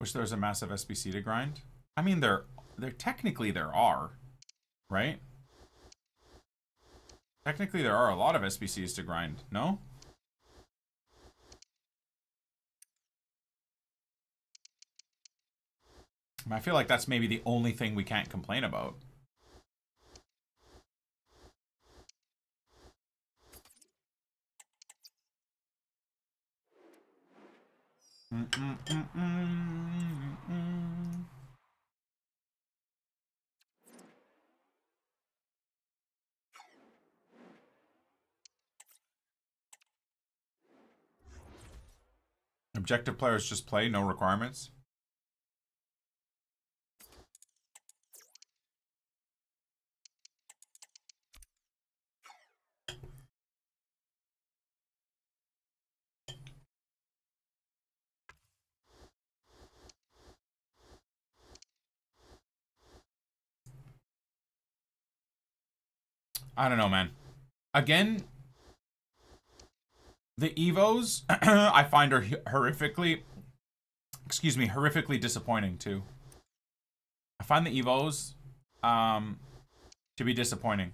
Wish there was a massive SBC to grind. I mean, there technically there are, right? Technically there are a lot of SBCs to grind, no? I feel like that's maybe the only thing we can't complain about. Objective players just play, no requirements. I don't know, man. Again, the Evos, I find are horrifically disappointing, too. I find the Evos to be disappointing.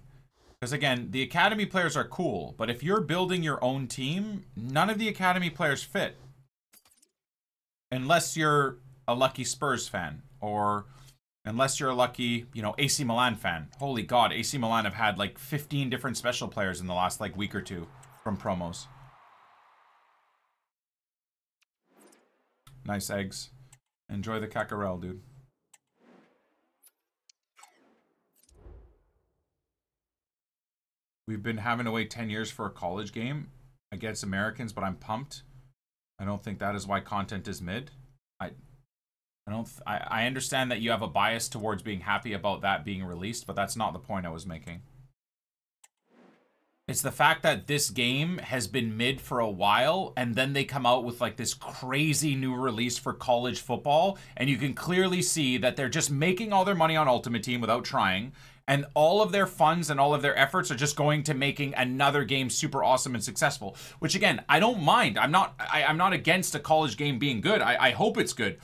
Because, again, the Academy players are cool, but if you're building your own team, none of the Academy players fit. Unless you're a lucky Spurs fan, or... Unless you're a lucky, you know, AC Milan fan. Holy God, AC Milan have had like 15 different special players in the last like week or two from promos. Nice eggs. Enjoy the Cacarel, dude. We've been having to wait 10 years for a college game against Americans, but I'm pumped. I don't think that is why content is mid. I understand that you have a bias towards being happy about that being released, but that's not the point I was making. It's the fact that this game has been mid for a while, and then they come out with like this crazy new release for college football, and you can clearly see that they're just making all their money on Ultimate Team without trying, and all of their funds and all of their efforts are just going to making another game super awesome and successful. Which again, I don't mind. I'm not against a college game being good. I hope it's good.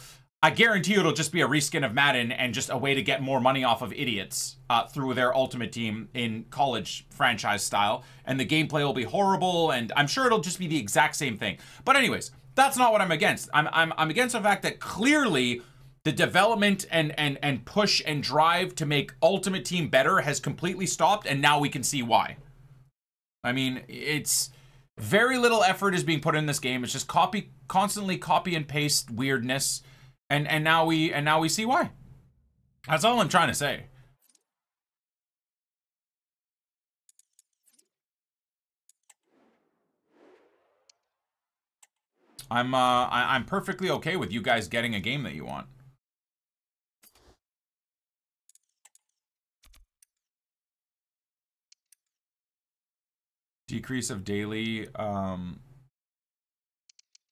I guarantee you it'll just be a reskin of Madden and just a way to get more money off of idiots through their Ultimate Team in college franchise style. And the gameplay will be horrible, and I'm sure it'll just be the exact same thing. But anyways, that's not what I'm against. I'm against the fact that clearly the development and push and drive to make Ultimate Team better has completely stopped, and now we can see why. I mean, it's... very little effort is being put in this game. It's just constantly copy and paste weirdness. And now we see why. That's all I'm trying to say. I'm perfectly okay with you guys getting a game that you want. Decrease of daily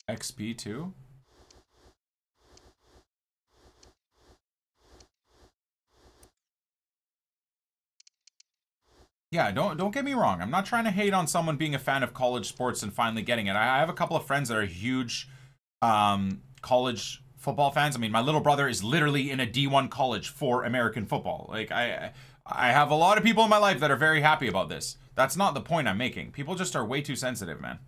XP too. Yeah, don't get me wrong. I'm not trying to hate on someone being a fan of college sports and finally getting it. I have a couple of friends that are huge college football fans. I mean, my little brother is literally in a D1 college for American football. Like, I have a lot of people in my life that are very happy about this. That's not the point I'm making. People just are way too sensitive, man.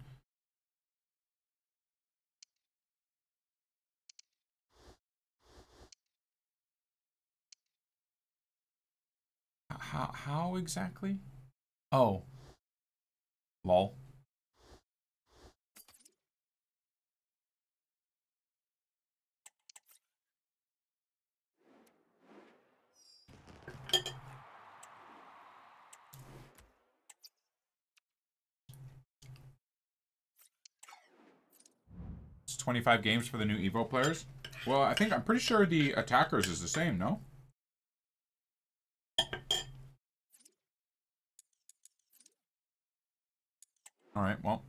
How exactly? Oh. Lol. It's 25 games for the new Evo players. Well, I'm pretty sure the attackers is the same, no? All right, well,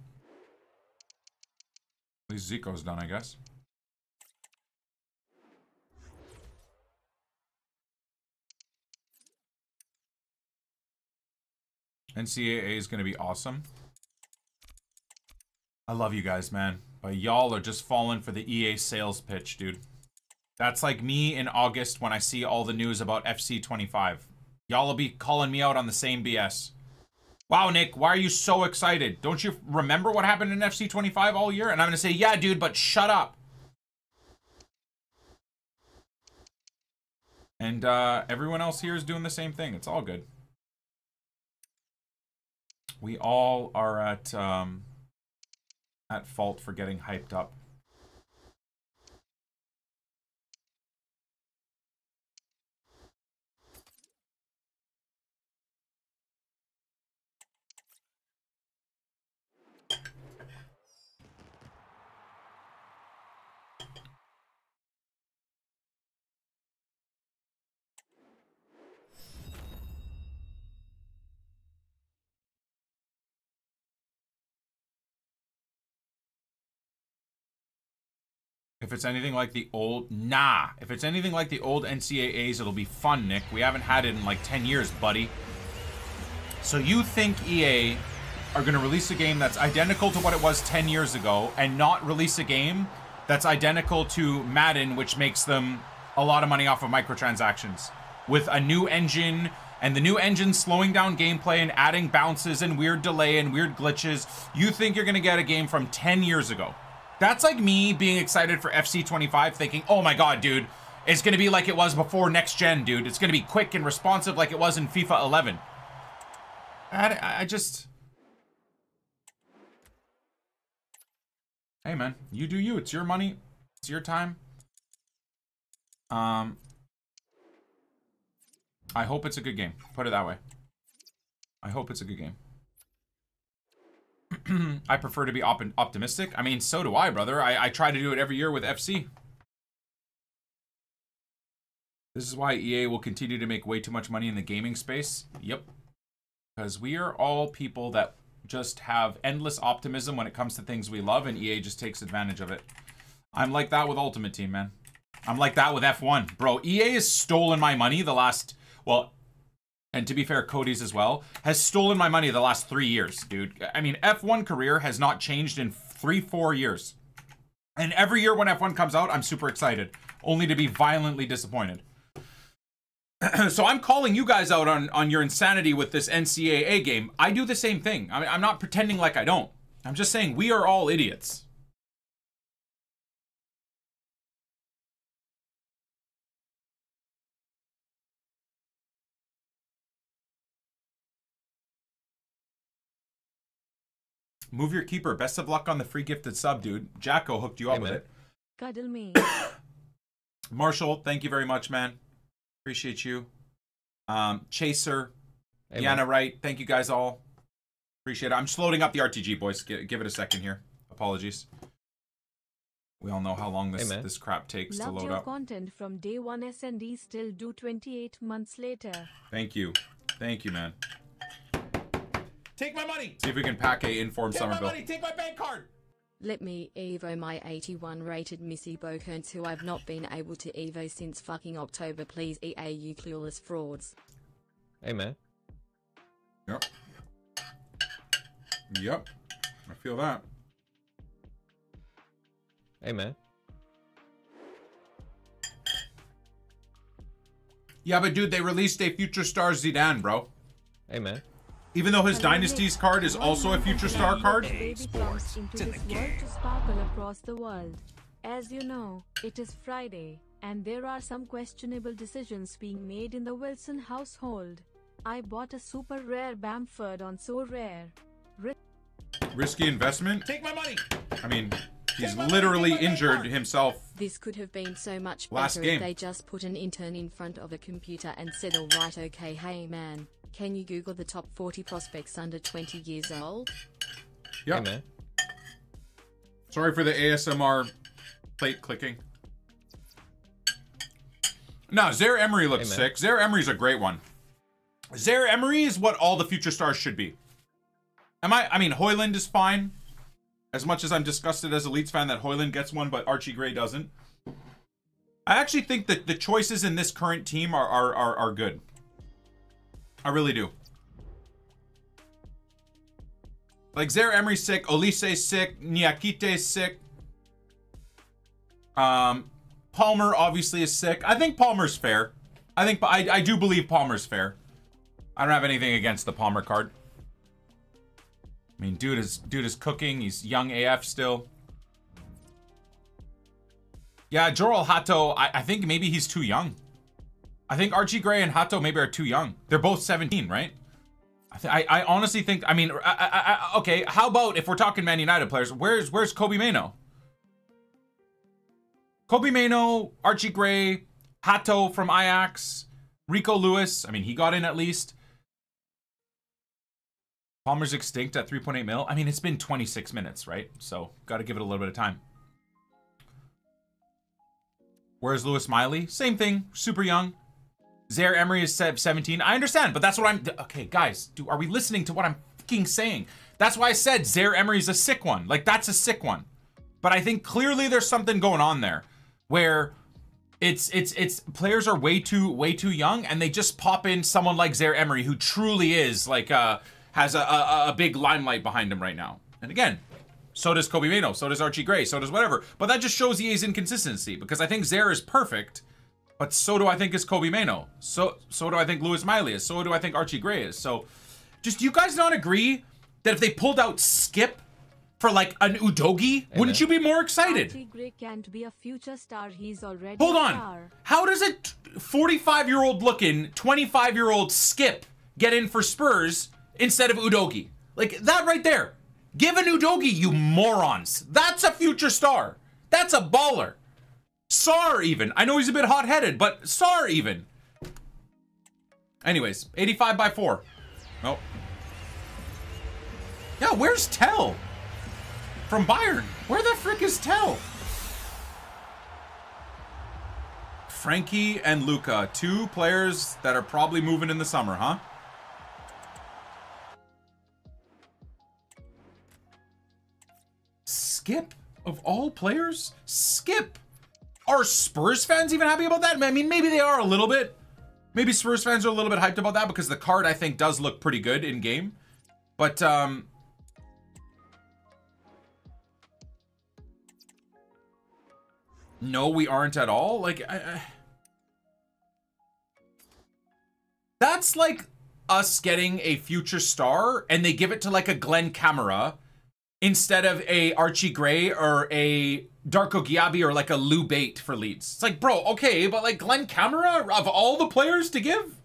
at least Zico's done, I guess. NCAA is going to be awesome. I love you guys, man. But y'all are just falling for the EA sales pitch, dude. That's like me in August when I see all the news about FC 25. Y'all will be calling me out on the same BS. Wow, Nick, why are you so excited? Don't you remember what happened in FC 25 all year? And I'm going to say, yeah, dude, but shut up. And everyone else here is doing the same thing. It's all good. We all are at fault for getting hyped up. If it's anything like the old... Nah. If it's anything like the old NCAAs, it'll be fun, Nick. We haven't had it in like 10 years, buddy. So you think EA are going to release a game that's identical to what it was 10 years ago and not release a game that's identical to Madden, which makes them a lot of money off of microtransactions with a new engine, and the new engine slowing down gameplay and adding bounces and weird delay and weird glitches. You think you're going to get a game from 10 years ago? That's like me being excited for FC 25 thinking, oh my god, dude, it's going to be like it was before next gen, dude. It's going to be quick and responsive like it was in FIFA 11. I just... Hey, man, you do you. It's your money. It's your time. I hope it's a good game. Put it that way. I hope it's a good game. I prefer to be optimistic. I mean, so do I, brother. I try to do it every year with FC. This is why EA will continue to make way too much money in the gaming space. Yep. Because we are all people that just have endless optimism when it comes to things we love, and EA just takes advantage of it. I'm like that with Ultimate Team, man. I'm like that with F1. Bro, EA has stolen my money the last... Well, and to be fair, Cody's as well, has stolen my money the last 3 years, dude. I mean, F1 career has not changed in 3-4 years. And every year when F1 comes out, I'm super excited, only to be violently disappointed. So I'm calling you guys out on your insanity with this NCAA game. I do the same thing. I mean, I'm not pretending like I don't. I'm just saying we are all idiots. Move your keeper. Best of luck on the free gifted sub, dude. Jacko hooked you up with it. Cuddle me. Marshall, thank you very much, man. Appreciate you. Chaser, Deanna Wright, thank you guys all. Appreciate it. I'm just loading up the RTG, boys. Give it a second here. Apologies. We all know how long this crap takes to load up. Content from day one SND still do 28 months later. Thank you. Thank you, man. Take my money. See if we can pack a informed Summerville. Take my money. Take my bank card. Let me Evo my 81-rated Missy Bokerns who I've not been able to Evo since fucking October. Please, EA, you clueless frauds. Hey, man. Yep. Yep. I feel that. Hey, man. Yeah, but dude, they released a Future Star Zidane, bro. Hey, man. Even though his Dynasties card is also a Future Star card, sports into this world to sparkle across the world. As you know, it is Friday, and there are some questionable decisions being made in the Wilson household. I bought a super rare Bamford on So Rare. Risky investment? Take my money! I mean, he's literally injured himself. This could have been so much better if they just put an intern in front of a computer and said, all right, okay, hey man. Can you Google the top 40 prospects under 20 years old? Yeah. Hey, man. Sorry for the ASMR plate clicking. No, Zaïre-Emery looks sick. Zaïre-Emery's a great one. Zaïre-Emery is what all the future stars should be. I mean, Hoyland is fine. As much as I'm disgusted as a Leeds fan that Hoyland gets one, but Archie Gray doesn't. I actually think that the choices in this current team are good. I really do. Like, Zaïre-Emery's sick, Olise's sick, Niakite's sick. Palmer, obviously, is sick. I think Palmer's fair. I do believe Palmer's fair. I don't have anything against the Palmer card. I mean, dude is cooking. He's young AF still. Yeah, Jorel Hato, I think maybe he's too young. I think Archie Gray and Hato maybe are too young. They're both 17, right? I honestly think, I mean, okay, how about if we're talking Man United players, where's Kobbie Mainoo? Kobbie Mainoo, Archie Gray, Hato from Ajax, Rico Lewis. I mean, he got in at least. Palmer's extinct at 3.8 mil. I mean, it's been 26 minutes, right? So, got to give it a little bit of time. Where's Lewis Miley? Same thing, super young. Zaïre-Emery is 17. I understand, but that's what I'm... Okay, guys, are we listening to what I'm fucking saying? That's why I said Zaïre-Emery is a sick one. Like, that's a sick one. But I think clearly there's something going on there where it's players are way too young, and they just pop in someone like Zaïre-Emery who truly is, like, has a big limelight behind him right now. And again, so does Kobbie Mainoo, so does Archie Gray, so does whatever. But that just shows EA's inconsistency, because I think Zaire is perfect, but so do I think is Kobbie Mainoo. So do I think Lewis Miley is. So do I think Archie Gray is. So, just do you guys not agree that if they pulled out Skip for like an Udogi, wouldn't you be more excited? Archie Gray can't be a future star. He's already Hold on. A star. How does a 45-year-old looking 25-year-old Skip get in for Spurs instead of Udogi? Like that right there. Give an Udogi, you morons. That's a future star. That's a baller. Sar even. I know he's a bit hot-headed, but Sar even. Anyways, 85 by 4. Nope. Yeah, where's Tell? From Bayern. Where the frick is Tell? Frankie and Luca. Two players that are probably moving in the summer, huh? Skip? Of all players? Skip? Are Spurs fans even happy about that? I mean, maybe they are a little bit. Maybe Spurs fans are a little bit hyped about that because the card, I think, does look pretty good in game. But, no, we aren't at all. Like, that's like us getting a future star and they give it to like a Glenn Camara instead of a Archie Gray or a Darko Giabi or like a Lou Bate for Leeds. It's like, bro, okay, but like Glenn Camara of all the players to give?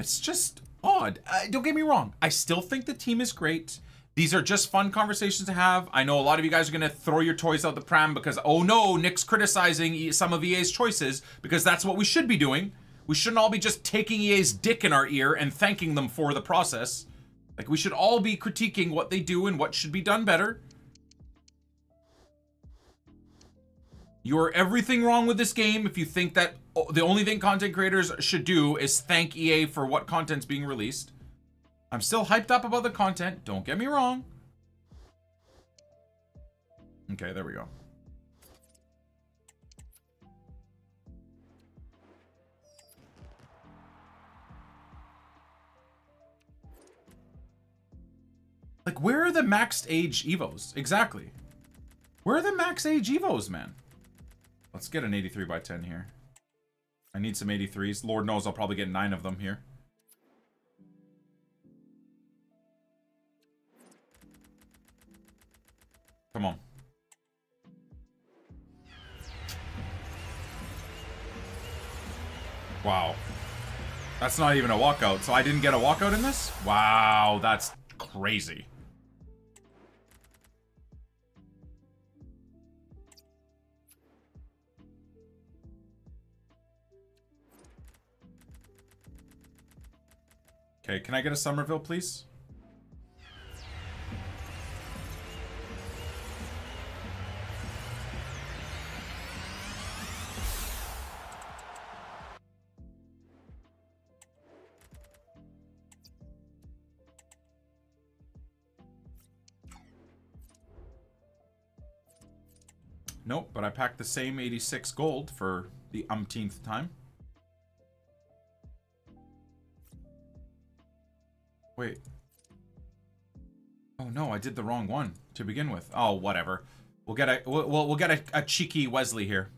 It's just odd. Don't get me wrong. I still think the team is great. These are just fun conversations to have. I know a lot of you guys are going to throw your toys out the pram because, oh no, Nick's criticizing some of EA's choices, because that's what we should be doing. We shouldn't all be just taking EA's dick in our ear and thanking them for the process. Like, we should all be critiquing what they do and what should be done better. You're everything wrong with this game if you think that the only thing content creators should do is thank EA for what content's being released. I'm still hyped up about the content, don't get me wrong. Okay, there we go. Like, where are the maxed age evos? Exactly. Where are the max age evos, man? Let's get an 83x10 here. I need some 83s. Lord knows I'll probably get 9 of them here. Come on. Wow. That's not even a walkout. So I didn't get a walkout in this? Wow, that's crazy. Okay, can I get a Summerville, please? Nope, but I packed the same 86 gold for the umpteenth time. Wait. Oh no, I did the wrong one to begin with. Oh, whatever. We'll get a cheeky Wesley here.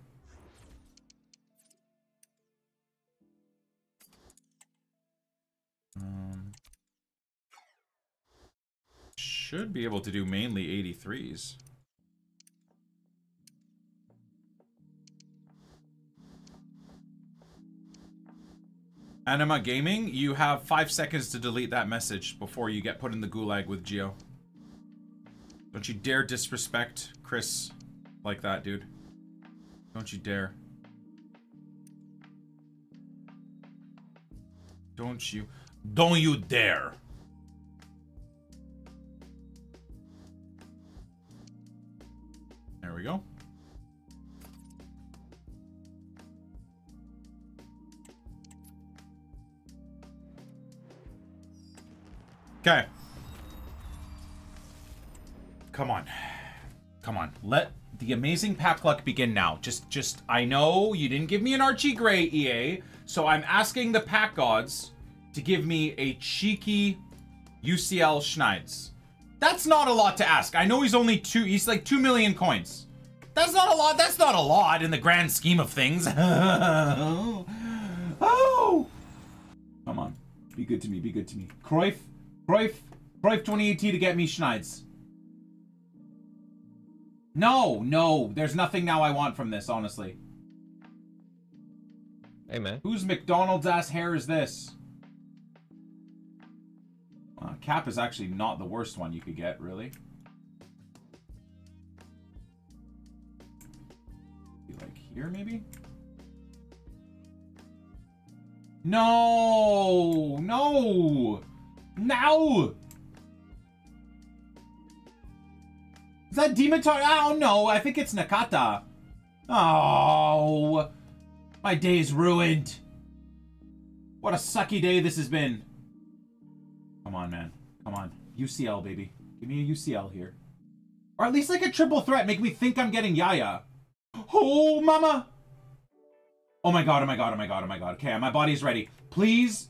Should be able to do mainly 83s. Anima Gaming, you have 5 seconds to delete that message before you get put in the gulag with Geo. Don't you dare disrespect Chris like that, dude. Don't you dare. Don't you dare. There we go. Okay. Come on. Come on. Let the amazing pack luck begin now. Just, I know you didn't give me an Archie Gray, EA, so I'm asking the pack gods to give me a cheeky UCL Schneids. That's not a lot to ask. I know he's only he's like 2 million coins. That's not a lot. That's not a lot in the grand scheme of things. Oh! Come on. Be good to me. Be good to me. Cruyff. Cruyff 2018 to get me Schneids. No, there's nothing now I want from this, honestly. Hey, man. Whose McDonald's ass hair is this? Cap is actually not the worst one you could get, really. Be like here, maybe? No! No! No! Is that Dimitar? Oh no, I think it's Nakata. Oh! My day is ruined. What a sucky day this has been. Come on, man. Come on. UCL, baby. Give me a UCL here. Or at least like a triple threat. Make me think I'm getting Yaya. Oh, mama. Oh my god, oh my god, oh my god, oh my god. Okay, my body's ready. Please.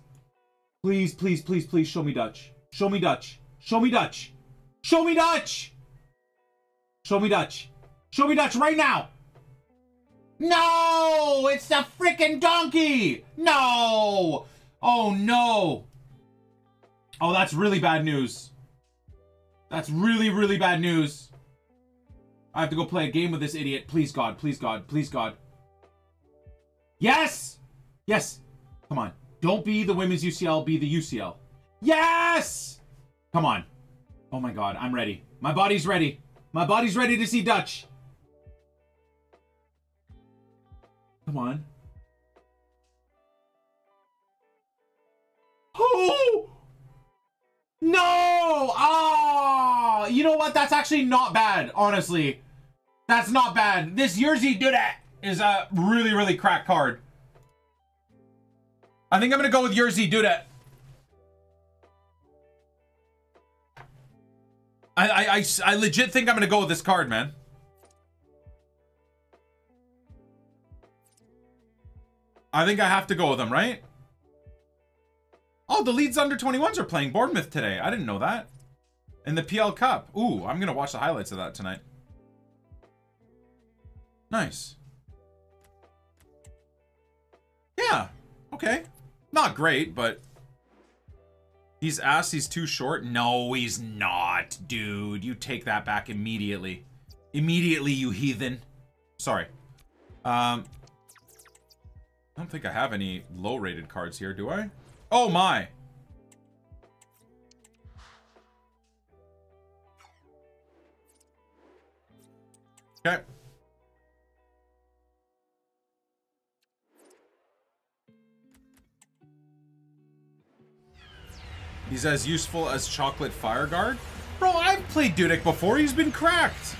Please, please, please, please show me Dutch. Show me Dutch. Show me Dutch. Show me Dutch. Show me Dutch. Show me Dutch right now. No! It's the freaking donkey! No! Oh no! Oh, that's really bad news. That's really, really bad news. I have to go play a game with this idiot. Please, God. Please, God. Please, God. Yes! Yes! Come on. Don't be the women's UCL. Be the UCL. Yes! Come on. Oh my God. I'm ready. My body's ready. My body's ready to see Dutch. Come on. Oh! No! Ah! Oh! You know what? That's actually not bad, honestly. That's not bad. This Jerzy Duda is a really, really cracked card. I think I'm going to go with Jerzy Duda. I legit think I'm going to go with this card, man. I think I have to go with them, right? Oh, the Leeds under-21s are playing Bournemouth today. I didn't know that. In the PL Cup. Ooh, I'm going to watch the highlights of that tonight. Nice. Yeah. Okay. Not great, but... He's ass, he's too short. No, he's not, dude. You take that back immediately. Immediately, you heathen. Sorry. I don't think I have any low-rated cards here, do I? Oh, my! Okay. He's as useful as Chocolate Fire Guard? Bro, I've played Dudek before. He's been cracked!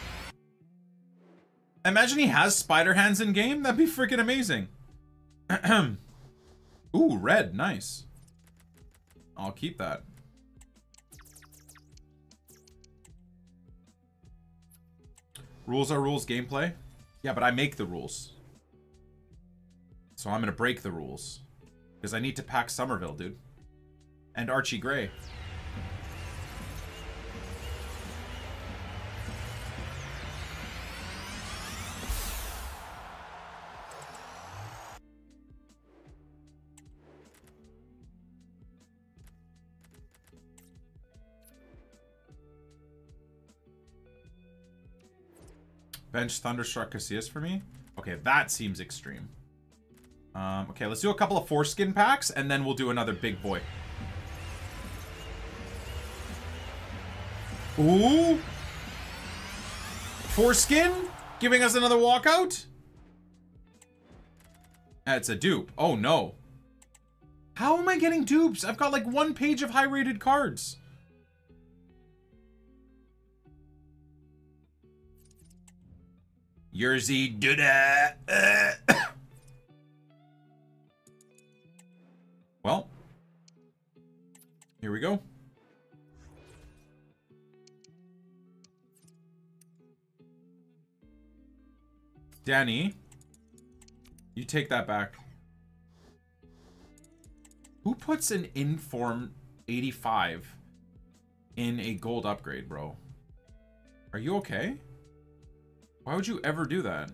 Imagine he has spider hands in-game. That'd be freaking amazing. Ooh, red, nice. I'll keep that. Rules are rules, gameplay. Yeah, but I make the rules. So I'm gonna break the rules. Because I need to pack Summerville, dude. And Archie Gray. Bench Thunderstruck Casillas for me. Okay, that seems extreme. Okay, let's do a couple of foreskin packs, and then we'll do another big boy. Ooh! Foreskin? Giving us another walkout? That's a dupe. Oh, no. How am I getting dupes? I've got like one page of high-rated cards. Jerzy Duda. Well, here we go. Danny, you take that back. Who puts an inform 85 in a gold upgrade, bro? Are you okay? Why would you ever do that?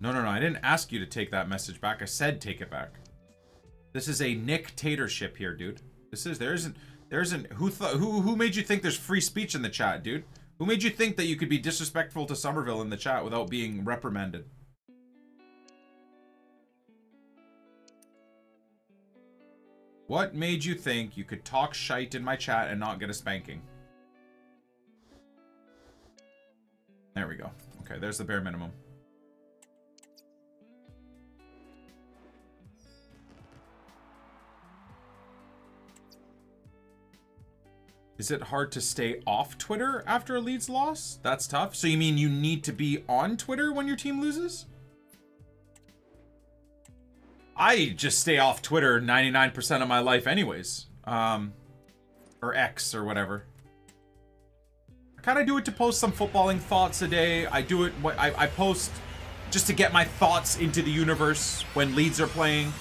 No, no, no. I didn't ask you to take that message back. I said take it back. This is a nictatorship here, dude. This is... There isn't... Who made you think there's free speech in the chat, dude? Who made you think that you could be disrespectful to Summerville in the chat without being reprimanded? What made you think you could talk shite in my chat and not get a spanking? There we go. Okay, there's the bare minimum. Is it hard to stay off Twitter after a Leeds loss? That's tough. So you mean you need to be on Twitter when your team loses? I just stay off Twitter 99% of my life anyways. Or X or whatever. I kind of do it to post some footballing thoughts a day. I do it, I post just to get my thoughts into the universe when Leeds are playing.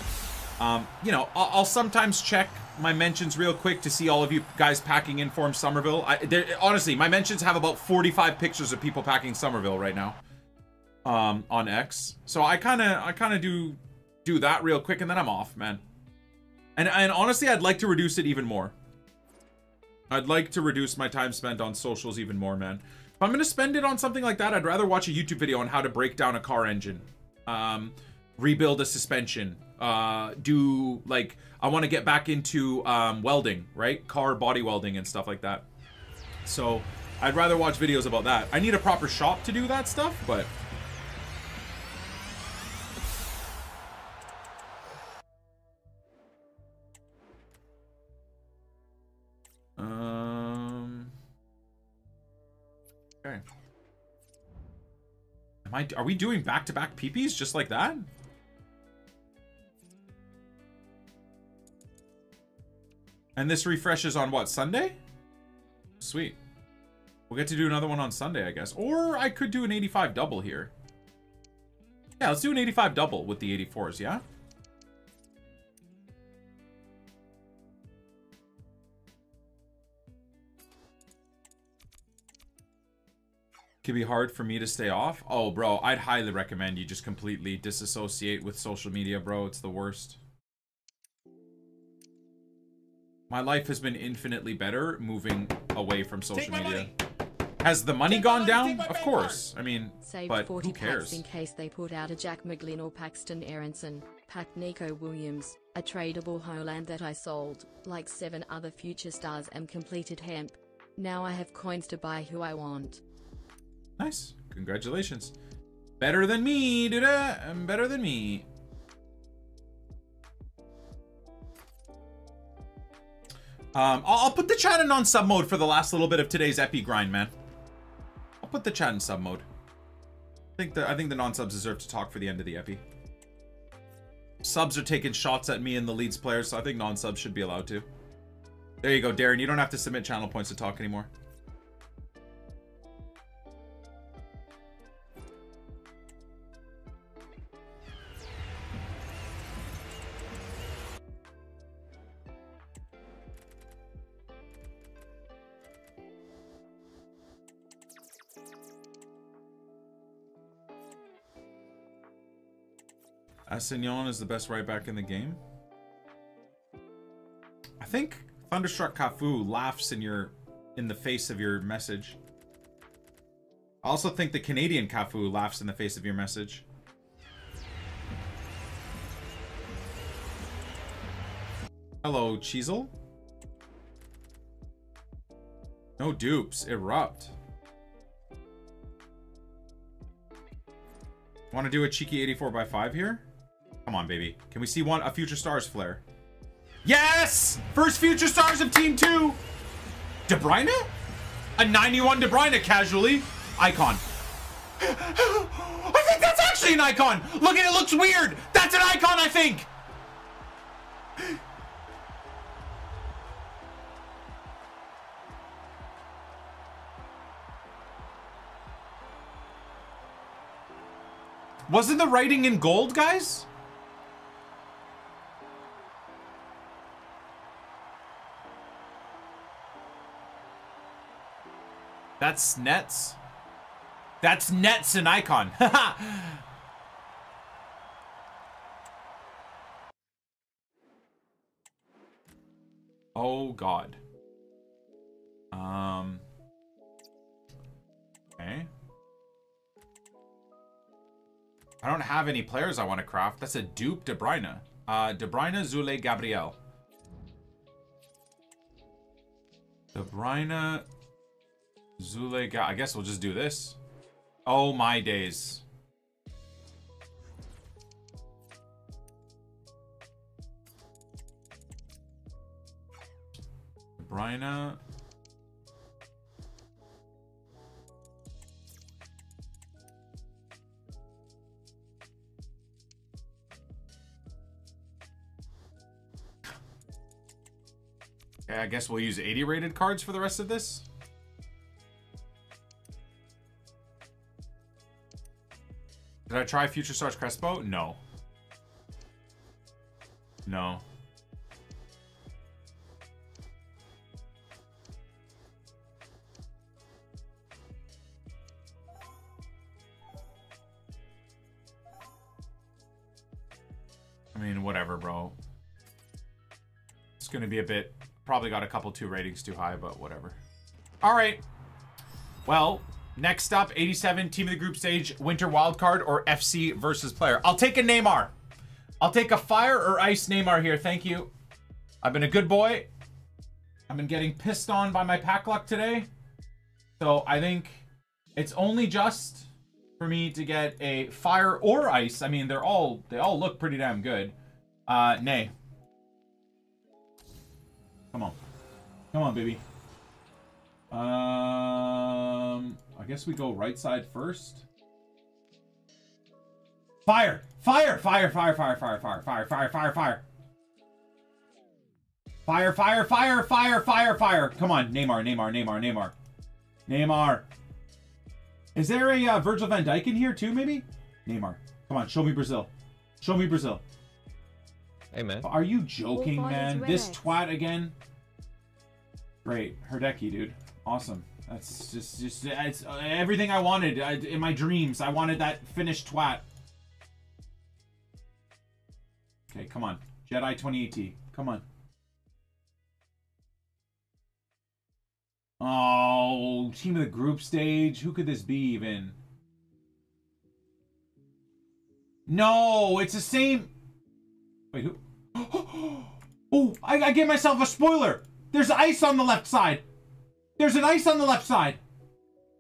You know, I'll sometimes check my mentions real quick to see all of you guys packing in Inform Summerville. Honestly, my mentions have about 45 pictures of people packing Summerville right now on X. So I kind of do that real quick, and then I'm off, man. And honestly, I'd like to reduce it even more. I'd like to reduce my time spent on socials even more, man. If I'm going to spend it on something like that, I'd rather watch a YouTube video on how to break down a car engine, rebuild a suspension, do, like, I want to get back into welding, right? Car body welding and stuff like that. So I'd rather watch videos about that. I need a proper shop to do that stuff, but... Okay. Are we doing back-to-back peepees just like that? And this refreshes on what, Sunday? Sweet. We'll get to do another one on Sunday, I guess. Or I could do an 85 double here. Yeah, let's do an 85 double with the 84s, yeah? Could be hard for me to stay off. Oh, bro, I'd highly recommend you just completely disassociate with social media, bro. It's the worst. My life has been infinitely better moving away from social media. Has the money gone down? Of course. I mean, but who cares? In case they put out a Jack McGlynn or Paxton Aronson, packed Nico Williams, a tradable Hoyland that I sold, like 7 other future stars and completed hemp. Now I have coins to buy who I want. Nice. Congratulations. Better than me, dude. I'm better than me. I'll put the chat in on sub mode for the last little bit of today's epi grind, man. I'll put the chat in sub mode. I think the non-subs deserve to talk for the end of the epi. Subs are taking shots at me and the Leeds players, so I think non-subs should be allowed to. There you go, Darren. You don't have to submit channel points to talk anymore. Assignon is the best right back in the game. I think Thunderstruck Cafu laughs in the face of your message. I also think the Canadian Cafu laughs in the face of your message. Hello, Cheezel. No dupes, erupt. Want to do a cheeky 84x5 here? Come on, baby. Can we see a Future Stars flare? Yes! First Future Stars of Team 2! De Bruyne? A 91 De Bruyne casually. Icon. I think that's actually an icon! Look at it, looks weird! That's an icon, I think! Wasn't the writing in gold, guys? That's nets. That's nets and icon. Haha. Oh God. Okay. I don't have any players I want to craft. That's a dupe De Bruyne. De Bruyne, Zule, Gabriel. De Bruyne... Zule, I guess we'll just do this. Oh my days. Bryna. Okay, I guess we'll use 80 rated cards for the rest of this. Did I try Future Stars Crespo? No. No. I mean, whatever, bro. It's gonna be a bit... Probably got a couple 2 ratings too high, but whatever. All right. Well... Next up, 87, team of the group stage, winter wildcard or FC versus player. I'll take a Neymar. I'll take a fire or ice Neymar here. Thank you. I've been a good boy. I've been getting pissed on by my pack luck today. So I think it's only just for me to get a fire or ice. I mean, they all look pretty damn good. Nay. Come on. Come on, baby. I guess we go right side first. Fire! Fire! Fire! Fire! Fire! Fire! Fire! Fire! Fire! Fire! Fire! Fire! Fire! Fire! Fire! Fire! Fire! Come on, Neymar! Neymar! Neymar! Neymar! Neymar! Is there a Virgil van Dijk in here too? Maybe. Neymar! Come on, show me Brazil! Show me Brazil! Hey man! Are you joking, man? This twat again? Great, Herdecki, dude! Awesome. That's just it's everything I wanted in my dreams. I wanted that finished twat. Okay, come on. Jedi 2080. Come on. Oh, team of the group stage. Who could this be even? No, it's the same. Wait, who? Oh, I gave myself a spoiler. There's ice on the left side. There's an ice on the left side.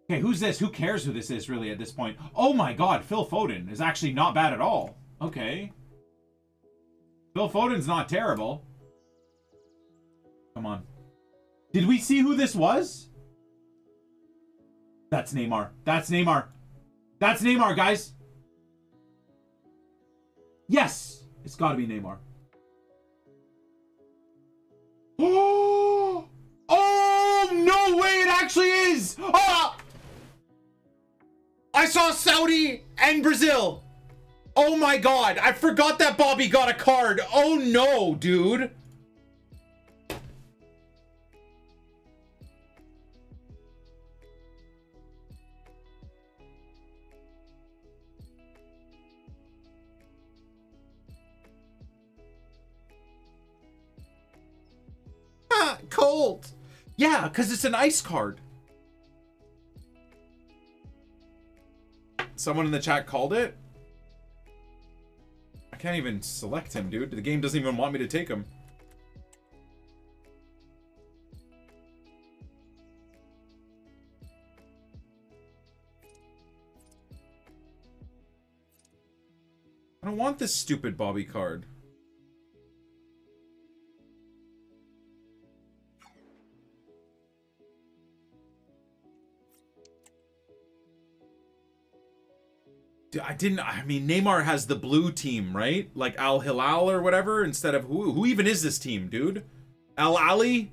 Okay, who's this? Who cares who this is, really, at this point? Oh, my God. Phil Foden is actually not bad at all. Okay. Phil Foden's not terrible. Come on. Did we see who this was? That's Neymar. That's Neymar. That's Neymar, guys. Yes. It's got to be Neymar. Oh! No way it actually is! Oh! I saw Saudi and Brazil. Oh my God. I forgot that Bobby got a card. Oh no, dude. Ah, cold. Yeah, because it's an ice card. Someone in the chat called it. I can't even select him, dude. The game doesn't even want me to take him. I don't want this stupid Bobby card. Dude, I mean, Neymar has the blue team, right? Like Al Hilal or whatever, instead of who even is this team, dude? Al Ali?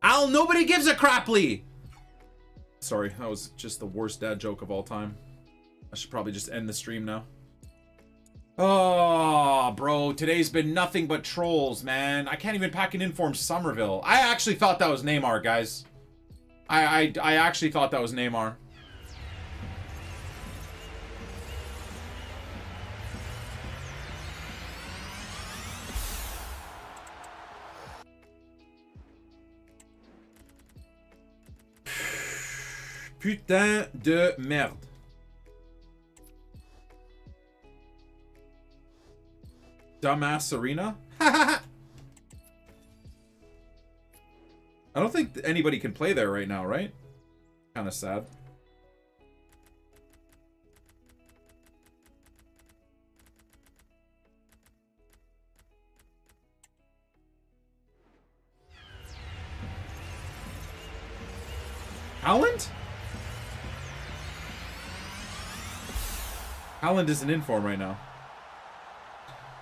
Al, nobody gives a craply! Sorry, that was just the worst dad joke of all time. I should probably just end the stream now. Oh, bro, today's been nothing but trolls, man. I can't even pack an informed Summerville. I actually thought that was Neymar, guys. I actually thought that was Neymar. Putain de merde. Dumbass arena? I don't think anybody can play there right now, right? Kind of sad. Haaland? Haaland isn't in form right now.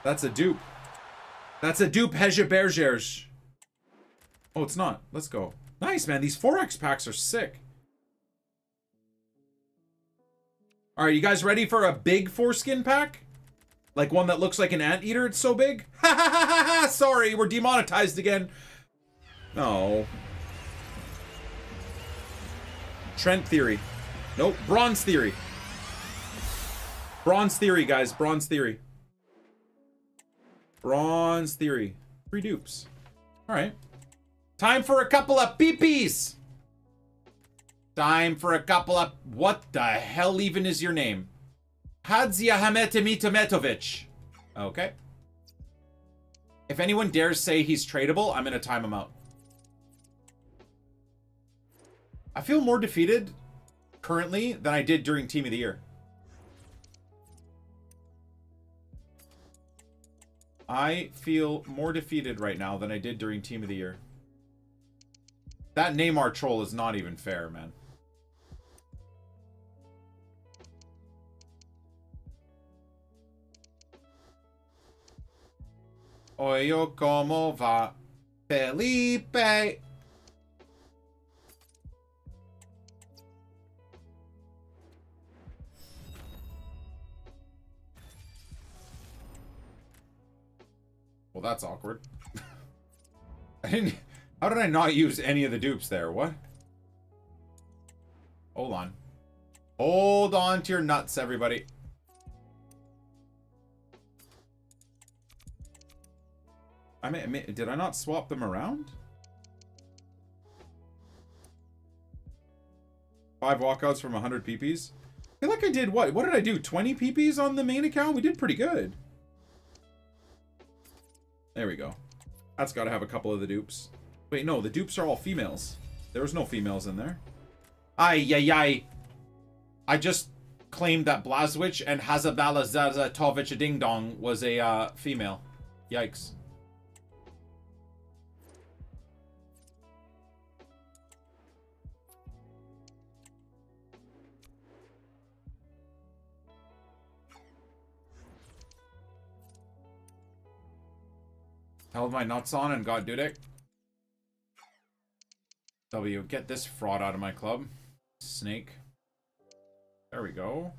That's a dupe. That's a dupe, Hege Bergers. Oh, it's not. Let's go. Nice, man. These 4X packs are sick. All right, you guys ready for a big foreskin pack? Like one that looks like an anteater, it's so big? Ha ha ha ha ha! Sorry, we're demonetized again. No. Trent theory. Nope, bronze theory. Bronze theory, guys, bronze theory. Bronze theory. 3 dupes. All right. Time for a couple of peepees. Time for a couple of... What the hell even is your name? Hadzia Hametemitovic. Okay. If anyone dares say he's tradable, I'm going to time him out. I feel more defeated currently than I did during Team of the Year. I feel more defeated right now than I did during Team of the Year. That Neymar troll is not even fair, man. Oyo, como va, Felipe? Well, that's awkward. How did I not use any of the dupes there? What? Hold on. Hold on to your nuts, everybody. I mean, did I not swap them around? 5 walkouts from 100 PPs. I feel like I did what? What did I do? 20 PPs on the main account? We did pretty good. There we go. That's got to have a couple of the dupes. Wait, no. The dupes are all females. There was no females in there. Ay, ay, ay. I just claimed that Blazwich and Hazabala Zazatovich Ding Dong was a female. Yikes. Held my nuts on and got Dudek. W, get this fraud out of my club. Snake. There we go.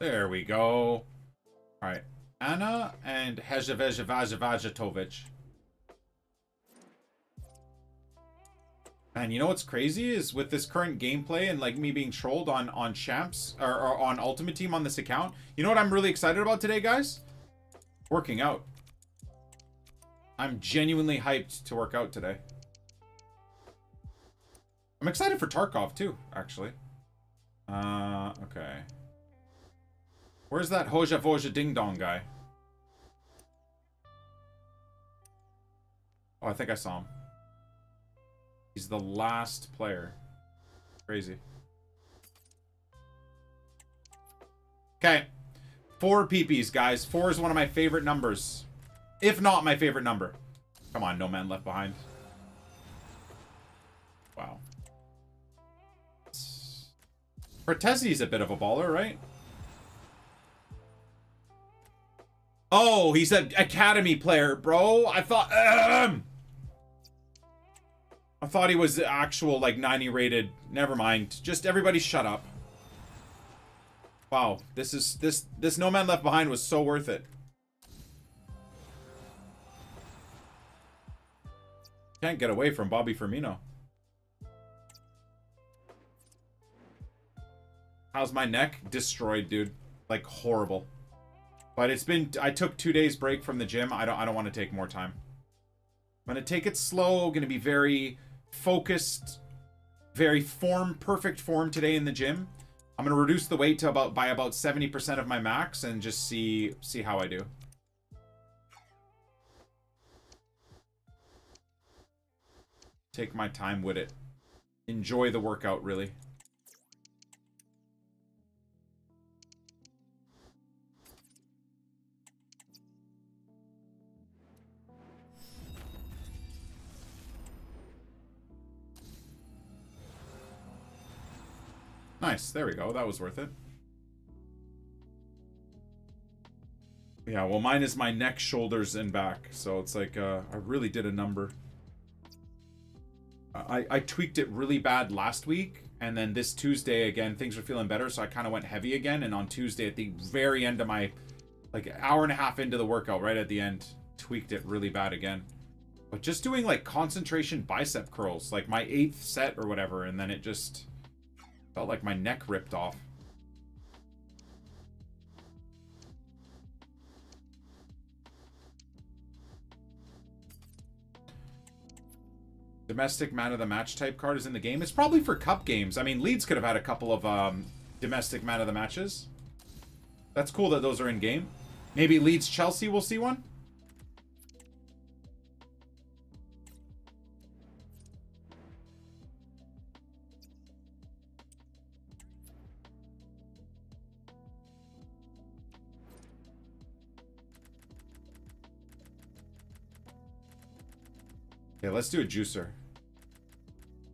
There we go. Alright. Anna and Hejevejevajevajatovic. And you know what's crazy is with this current gameplay and like me being trolled on champs or on Ultimate Team on this account, you know what I'm really excited about today, guys? Working out. I'm genuinely hyped to work out today. I'm excited for Tarkov too, actually. Okay. Where's that Hoja Voja Ding Dong guy? Oh, I think I saw him. He's the last player. Crazy. Okay. 4 PPs, guys. 4 is one of my favorite numbers. If not my favorite number. Come on, no man left behind. Wow. Protesi's a bit of a baller, right? Oh, he's an academy player, bro. I thought... I thought he was actual, like, 90 rated. Never mind. Just everybody shut up. Wow. This is... This No Man Left Behind was so worth it. Can't get away from Bobby Firmino. How's my neck? Destroyed, dude. Like, horrible. But it's been... I took 2 days break from the gym. I don't want to take more time. I'm going to take it slow. Going to be very... focused, very form, perfect form today in the gym. I'm gonna reduce the weight to about 70% of my max and just see how I do. Take my time with it. Enjoy the workout, really. Nice, there we go. That was worth it. Yeah, well, mine is my neck, shoulders, and back. So it's like, I really did a number. I tweaked it really bad last week. And then this Tuesday, again, things were feeling better. So I kind of went heavy again. And on Tuesday, at the very end of my, like, hour and a half into the workout, right at the end, tweaked it really bad again. But just doing, like, concentration bicep curls. Like, my 8th set or whatever. And then it just felt like my neck ripped off. Domestic man of the match type card is in the game. It's probably for cup games. I mean, Leeds could have had a couple of domestic man of the matches. That's cool that those are in game. Maybe Leeds Chelsea will see one. Okay, let's do a juicer.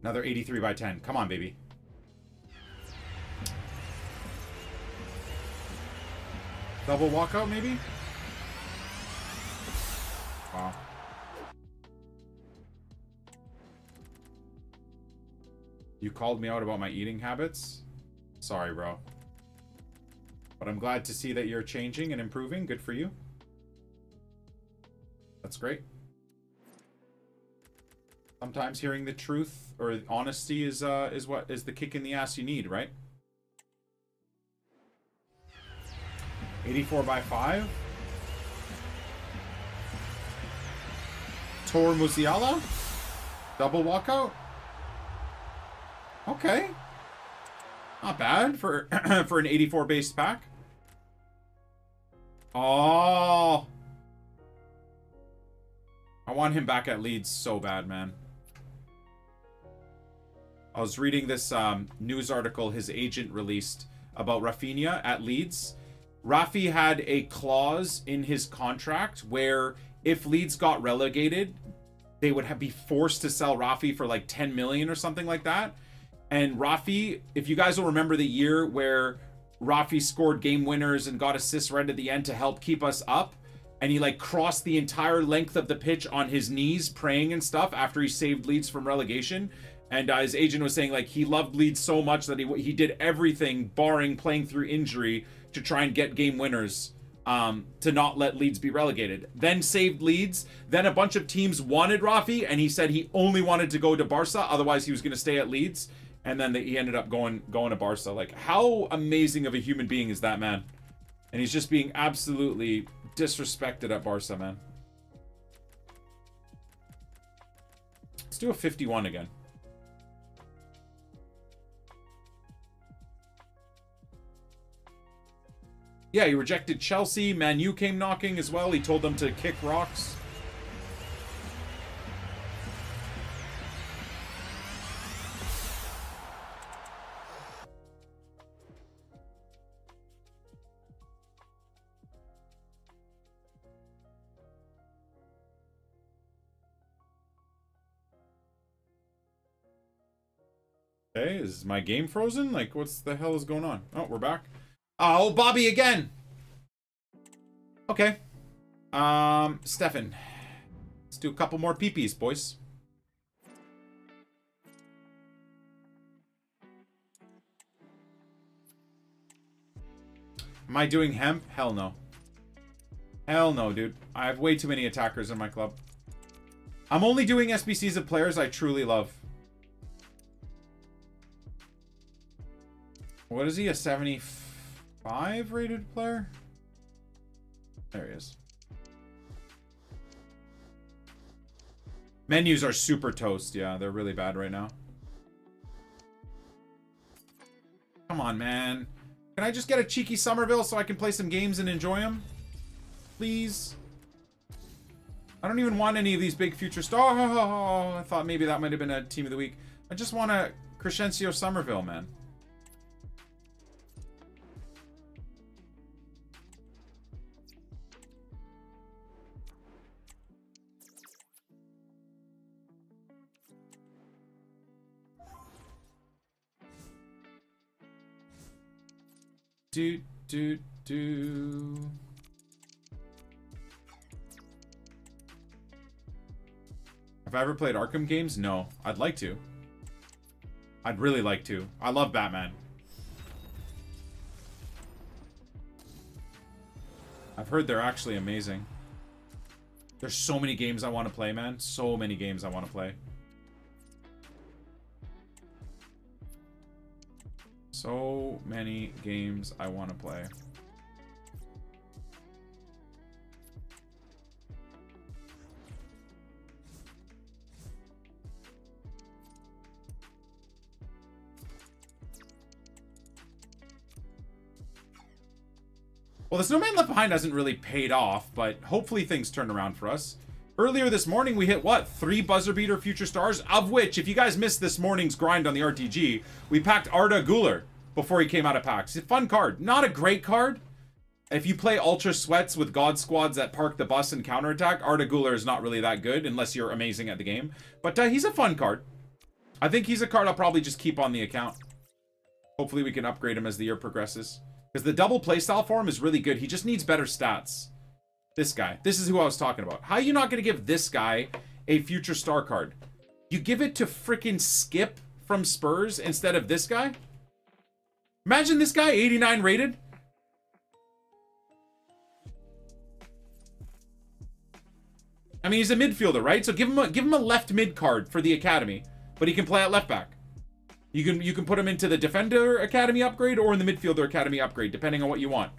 Another 83 by 10. Come on, baby. Double walkout, maybe? Wow. You called me out about my eating habits? Sorry, bro. But I'm glad to see that you're changing and improving. Good for you. That's great. Sometimes hearing the truth or honesty is what is the kick in the ass you need, right? 84 by 5. Tor Musiala, double walkout. Okay, not bad for for an 84 based pack. Oh, I want him back at Leeds so bad, man. I was reading this news article his agent released about Rafinha at Leeds. Rafi had a clause in his contract where if Leeds got relegated, they would be forced to sell Rafi for like 10 million or something like that. And Rafi, if you guys will remember the year where Rafi scored game winners and got assists right at the end to help keep us up, and he like crossed the entire length of the pitch on his knees praying and stuff after he saved Leeds from relegation. And his agent was saying, like, he loved Leeds so much that he did everything, barring playing through injury, to try and get game winners to not let Leeds be relegated. Then saved Leeds. Then a bunch of teams wanted Rafi, and he said he only wanted to go to Barca. Otherwise, he was going to stay at Leeds. And then he ended up going to Barca. Like, how amazing of a human being is that man? And he's just being absolutely disrespected at Barca, man. Let's do a 51 again. Yeah, he rejected Chelsea. Man U came knocking as well. He told them to kick rocks. Okay, is my game frozen? Like, what's the hell is going on? Oh, we're back. Oh, Bobby again. Okay. Stefan. Let's do a couple more peepees, boys. Am I doing hemp? Hell no. Hell no, dude. I have way too many attackers in my club. I'm only doing SBCs of players I truly love. What is he? A 75? 5 rated player? There he is. Menus are super toast. Yeah, they're really bad right now. Come on, man. Can I just get a cheeky Summerville so I can play some games and enjoy them? Please. I don't even want any of these big future stars. Oh, I thought maybe that might have been a team of the week. I just want a Crysencio Summerville, man. Have I ever played Arkham games? No. I'd like to. I'd really like to. I love Batman. I've heard they're actually amazing. There's so many games I want to play, man. So many games I want to play. So many games I want to play. Well, The Snowman Left Behind hasn't really paid off, but hopefully things turn around for us. Earlier this morning, we hit, what, 3 buzzer beater future stars? Of which, if you guys missed this morning's grind on the RTG, we packed Arda Güler before he came out of packs. It's a fun card. Not a great card. If you play Ultra Sweats with God Squads that park the bus and counterattack, Arda Güler is not really that good, unless you're amazing at the game. But he's a fun card. I think he's a card I'll probably just keep on the account. Hopefully we can upgrade him as the year progresses. Because the double playstyle for him is really good. He just needs better stats. This guy. This is who I was talking about. How are you not going to give this guy a future star card? You give it to freaking Skip from Spurs instead of this guy? Imagine this guy, 89 rated. I mean, he's a midfielder, right? So give him a left mid card for the academy, but he can play at left back. You can put him into the Defender Academy upgrade or in the Midfielder Academy upgrade, depending on what you want.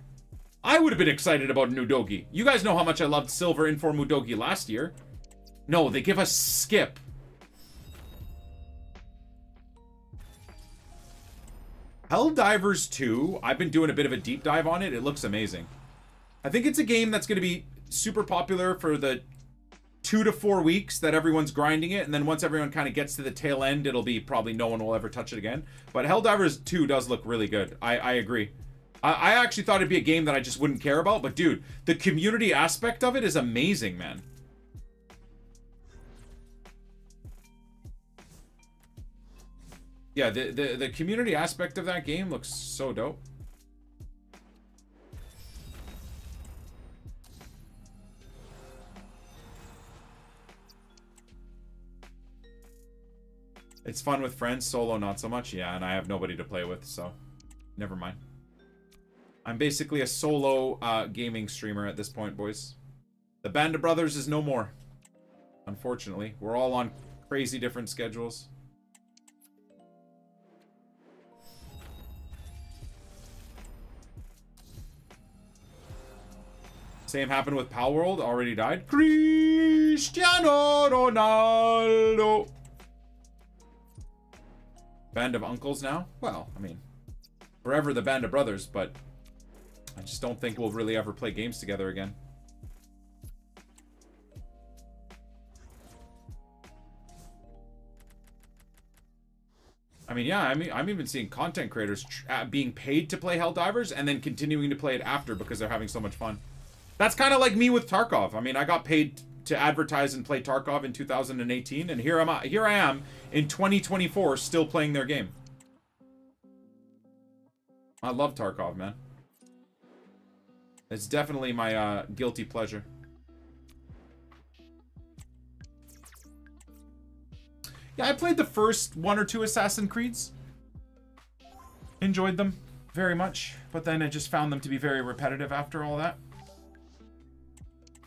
I would have been excited about an Udogi. You guys know how much I loved Silver Inform Udogi last year. No, they give us Skip. Helldivers 2, I've been doing a bit of a deep dive on it. It looks amazing. I think it's a game that's going to be super popular for the 2 to 4 weeks that everyone's grinding it, and then once everyone kind of gets to the tail end, it'll be probably no one will ever touch it again. But Helldivers 2 does look really good. I agree. I actually thought it'd be a game that I just wouldn't care about, but dude, the community aspect of it is amazing, man. Yeah, the community aspect of that game looks so dope. It's fun with friends, solo not so much. Yeah, and I have nobody to play with, so never mind. I'm basically a solo gaming streamer at this point, boys. The Band of Brothers is no more. Unfortunately, we're all on crazy different schedules. Same happened with Pal World, already died. Cristiano Ronaldo. Band of Uncles now? Well, I mean, forever the Band of Brothers, but I just don't think we'll really ever play games together again. I mean, yeah, I'm even seeing content creators being paid to play Helldivers and then continuing to play it after because they're having so much fun. That's kind of like me with Tarkov. I mean, I got paid to advertise and play Tarkov in 2018, and here I am in 2024 still playing their game. I love Tarkov, man. It's definitely my guilty pleasure. Yeah, I played the first 1 or 2 Assassin's Creeds. Enjoyed them very much, but then I just found them to be very repetitive after all that.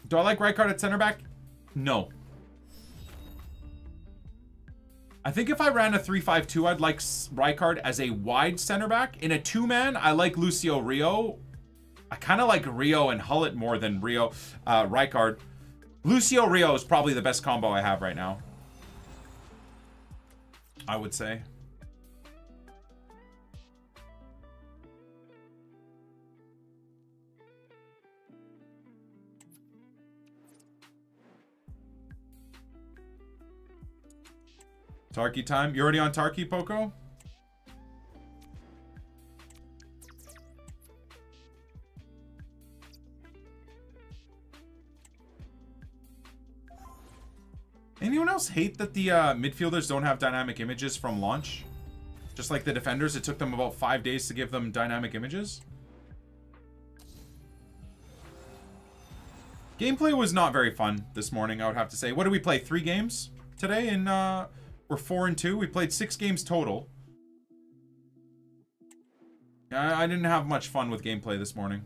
Do I like Rijkaard at center back? No. I think if I ran a 3-5-2, I'd like Rijkaard as a wide center back. In a 2-man, I like Lucio Rio. I kind of like Rio and Hüllet more than Rijkaard. Lucio Rio is probably the best combo I have right now, I would say. Tarky time. You already on Tarky, Poco? Anyone else hate that the midfielders don't have dynamic images from launch? Just like the defenders, it took them about 5 days to give them dynamic images. Gameplay was not very fun this morning, I would have to say. What did we play? 3 games today, and we're 4-2. We played 6 games total. I didn't have much fun with gameplay this morning.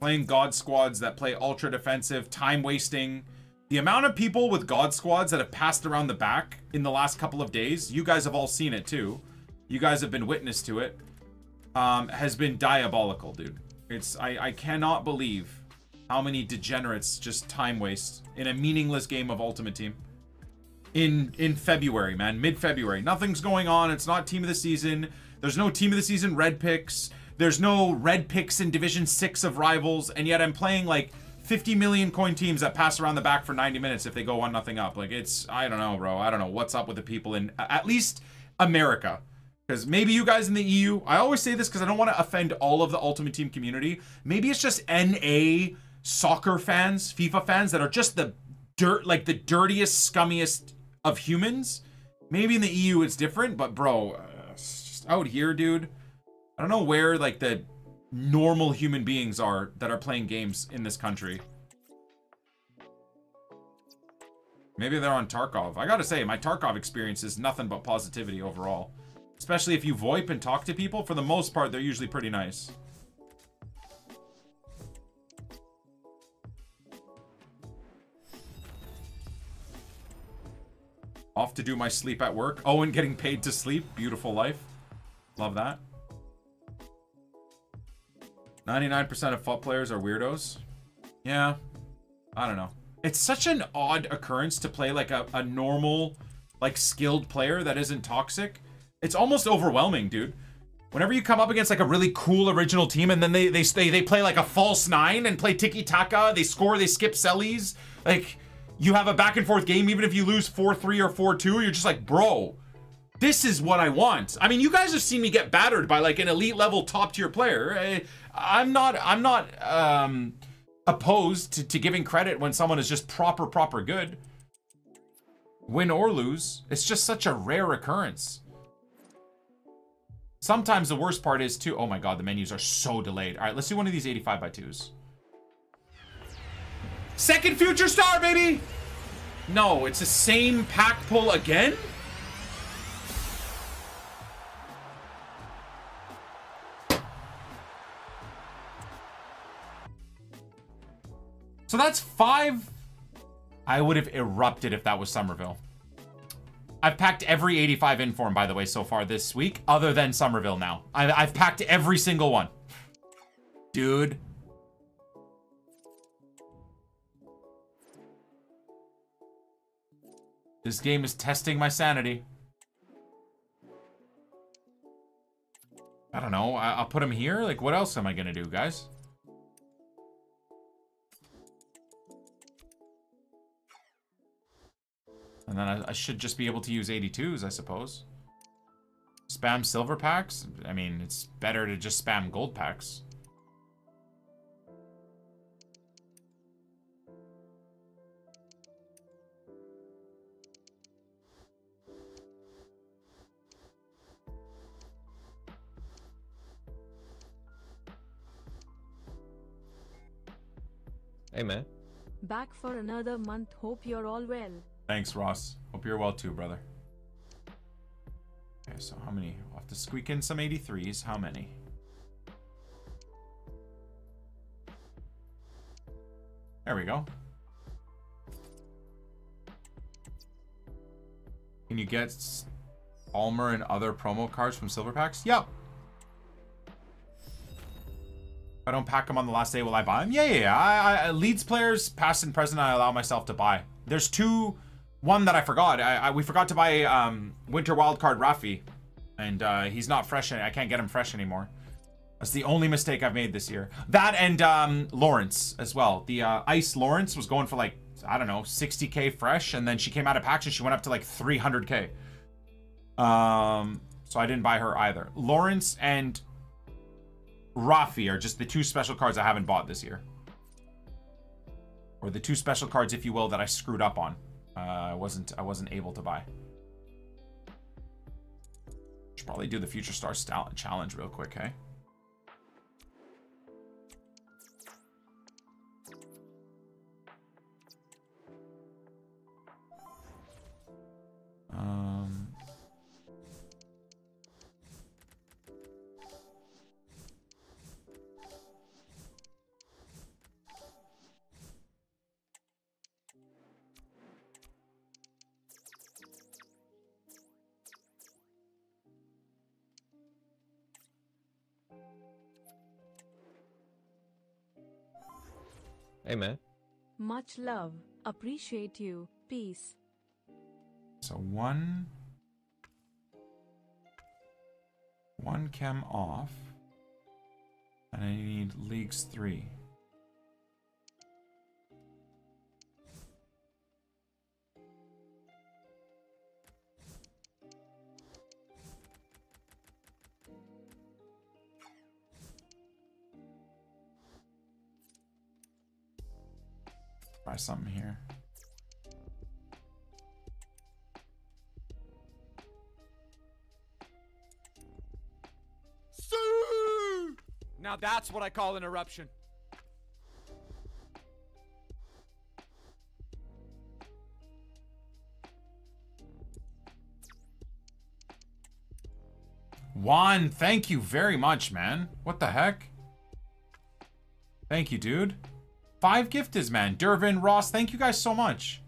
Playing God squads that play ultra defensive, time wasting. The amount of people with God squads that have passed around the back in the last couple of days, you guys have all seen it too. You guys have been witness to it. Has been diabolical, dude. It's I cannot believe how many degenerates just time waste in a meaningless game of Ultimate Team. In February, man, mid-February. Nothing's going on. It's not team of the season. There's no team of the season red picks. There's no red picks in Division 6 of Rivals, and yet I'm playing like 50 million coin teams that pass around the back for 90 minutes if they go 1-0 up. Like, it's, I don't know, bro. I don't know what's up with the people in at least America. Because maybe you guys in the EU, I always say this because I don't want to offend all of the Ultimate Team community. Maybe it's just NA soccer fans, FIFA fans that are just the dirt, like the dirtiest, scummiest of humans. Maybe in the EU it's different, but bro, it's just out here, dude. I don't know where, like, the normal human beings are that are playing games in this country. Maybe they're on Tarkov. I gotta say, my Tarkov experience is nothing but positivity overall. Especially if you VoIP and talk to people. For the most part, they're usually pretty nice. Off to do my sleep at work. Oh, and getting paid to sleep. Beautiful life. Love that. 99% of FUT players are weirdos. Yeah. I don't know. It's such an odd occurrence to play like a normal, like skilled player that isn't toxic. It's almost overwhelming, dude. Whenever you come up against like a really cool original team and then they play like a false 9 and play tiki-taka, they score, they skip sellies. Like, you have a back and forth game, even if you lose 4-3 or 4-2, you're just like, bro, this is what I want. I mean, you guys have seen me get battered by like an elite level top tier player. I'm not opposed to giving credit when someone is just proper good. Win or lose, it's just such a rare occurrence. Sometimes the worst part is too, oh my God, the menus are so delayed. All right, let's do one of these 85x2s. Second future star, baby. No, it's the same pack pull again. So that's 5. I would have erupted if that was Summerville. I've packed every 85 inform, by the way, so far this week, other than Summerville now. I've packed every single one. Dude. This game is testing my sanity. I don't know. I'll put him here. Like, what else am I going to do, guys? And then I should just be able to use 82s, I suppose. Spam silver packs? I mean, it's better to just spam gold packs. Hey, man. Back for another month. Hope you're all well. Thanks, Ross. Hope you're well too, brother. Okay, so how many? We'll have to squeak in some 83s. How many? There we go. Can you get Almer and other promo cards from silver packs? Yep. If I don't pack them on the last day, will I buy them? Yeah. I Leeds players, past and present, I allow myself to buy. There's two... One that I forgot. We forgot to buy Winter Wildcard Rafi. And he's not fresh. I can't get him fresh anymore. That's the only mistake I've made this year. That and Lawrence as well. The Ice Lawrence was going for like, I don't know, 60k fresh. And then she came out of packs and she went up to like 300k. So I didn't buy her either. Lawrence and Rafi are just the two special cards I haven't bought this year. Or the two special cards, if you will, that I screwed up on. I wasn't able to buy. Should probably do the Future Star Challenge real quick, hey? Hey, man. Much love. Appreciate you. Peace. So one chem off, and I need leagues 3. Try something here. Now that's what I call an eruption. Juan, thank you very much, man. What the heck? Thank you, dude. 5 gifted, man. Dervin, Ross, thank you guys so much.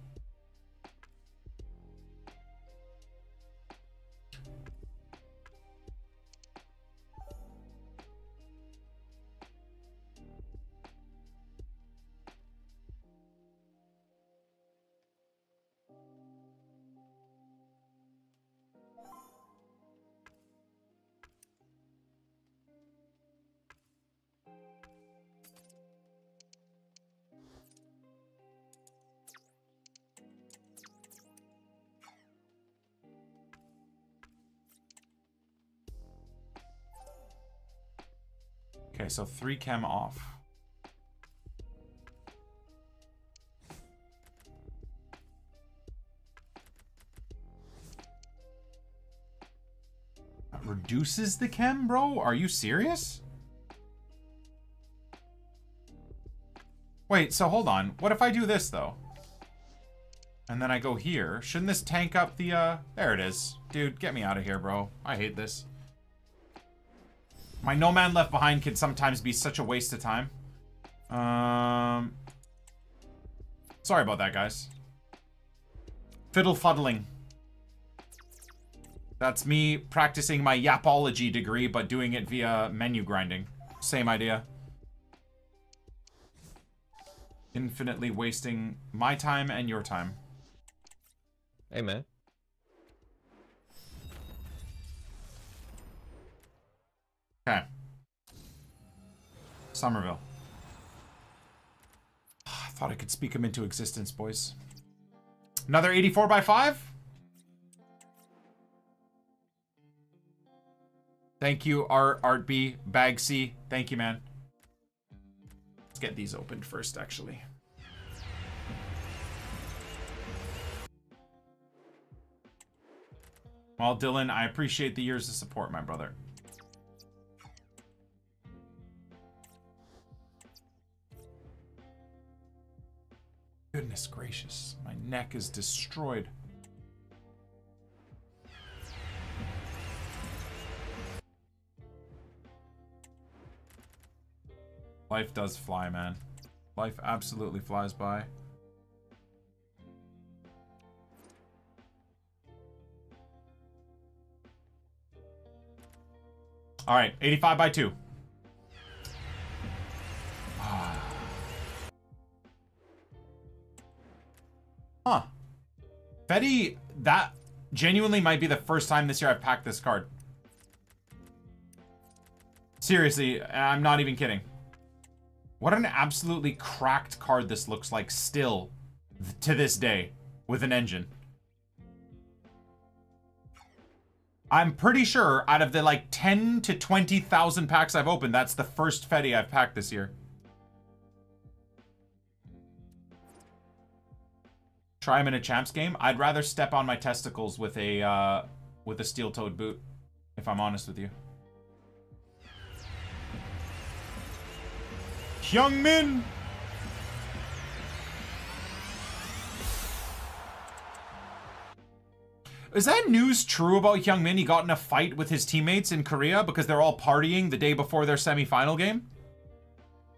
Okay, so 3 chem off. That reduces the chem, bro? Are you serious? Wait, so hold on. What if I do this, though? And then I go here. Shouldn't this tank up the, There it is. Dude, get me out of here, bro. I hate this. My No Man Left Behind can sometimes be such a waste of time. Sorry about that, guys. Fiddle fuddling. That's me practicing my yapology degree, but doing it via menu grinding. Same idea. Infinitely wasting my time and your time. Hey, man. Okay. Summerville. I thought I could speak him into existence, boys. Another 84x5? Thank you, Art B, Bag C. Thank you, man. Let's get these opened first, actually. Well, Dylan, I appreciate the years of support, my brother. Goodness gracious, my neck is destroyed. Life does fly, man. Life absolutely flies by. All right, 85x2. Huh. Fetty, that genuinely might be the first time this year I've packed this card. Seriously, I'm not even kidding. What an absolutely cracked card this looks like still to this day with an engine. I'm pretty sure out of the like 10 to 20,000 packs I've opened, that's the first Fetty I've packed this year. Try him in a champs game. I'd rather step on my testicles with a steel-toed boot, if I'm honest with you. Young Min. Is that news true about Young Min? He got in a fight with his teammates in Korea because they're all partying the day before their semi-final game,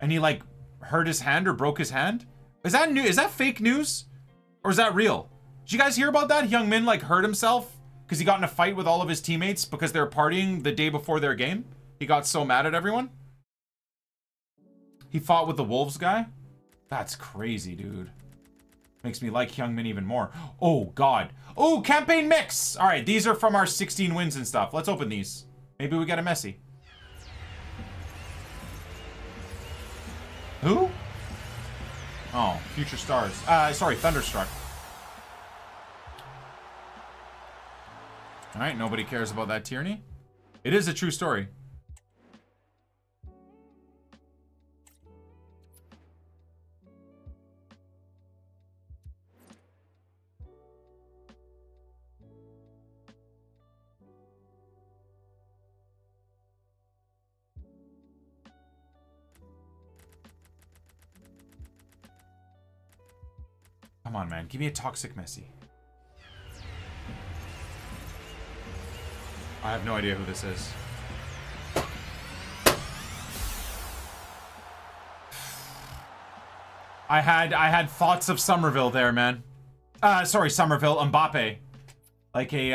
and he like hurt his hand or broke his hand. Is that new? Is that fake news? Or is that real? Did you guys hear about that? Young Min like hurt himself because he got in a fight with all of his teammates because they were partying the day before their game. He got so mad at everyone. He fought with the Wolves guy. That's crazy, dude. Makes me like Youngman even more. Oh, God. Oh, campaign mix. All right, these are from our 16 wins and stuff. Let's open these. Maybe we got a Messi. Who? Oh, Future Stars. Sorry, Thunderstruck. All right, nobody cares about that tyranny. It is a true story. Come on, man. Give me a toxic Messi. I have no idea who this is. I had thoughts of Summerville there, man. Sorry, Summerville. Mbappe. Like a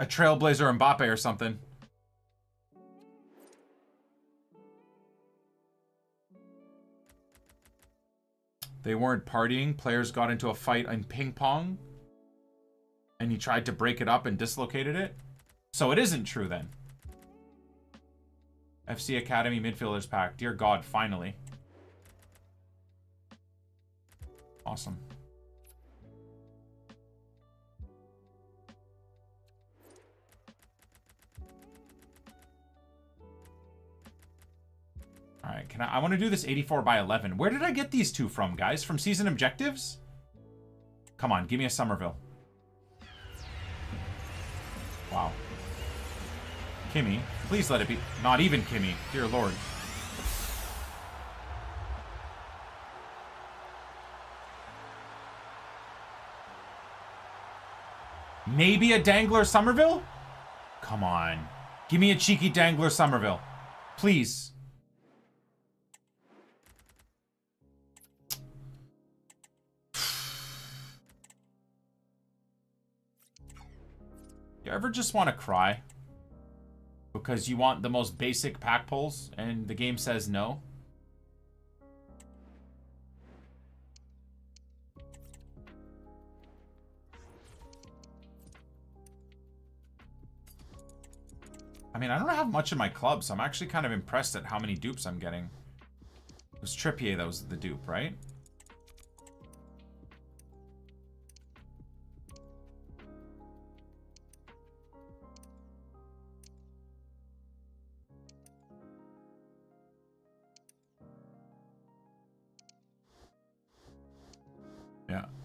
trailblazer Mbappe or something. They weren't partying. Players got into a fight in ping pong. And he tried to break it up and dislocated it. So it isn't true then. FC Academy midfielders pack. Dear God, finally. Awesome. All right, can I want to do this 84 by 11. Where did I get these two from, guys? From season objectives? Come on, give me a Summerville. Wow. Kimmy, please let it be. Not even Kimmy, dear Lord. Maybe a Dangler Summerville? Come on, give me a cheeky Dangler Summerville, please. You ever just want to cry because you want the most basic pack pulls and the game says no? I mean, I don't have much in my club, so I'm actually kind of impressed at how many dupes I'm getting. It was Trippier that was the dupe, right?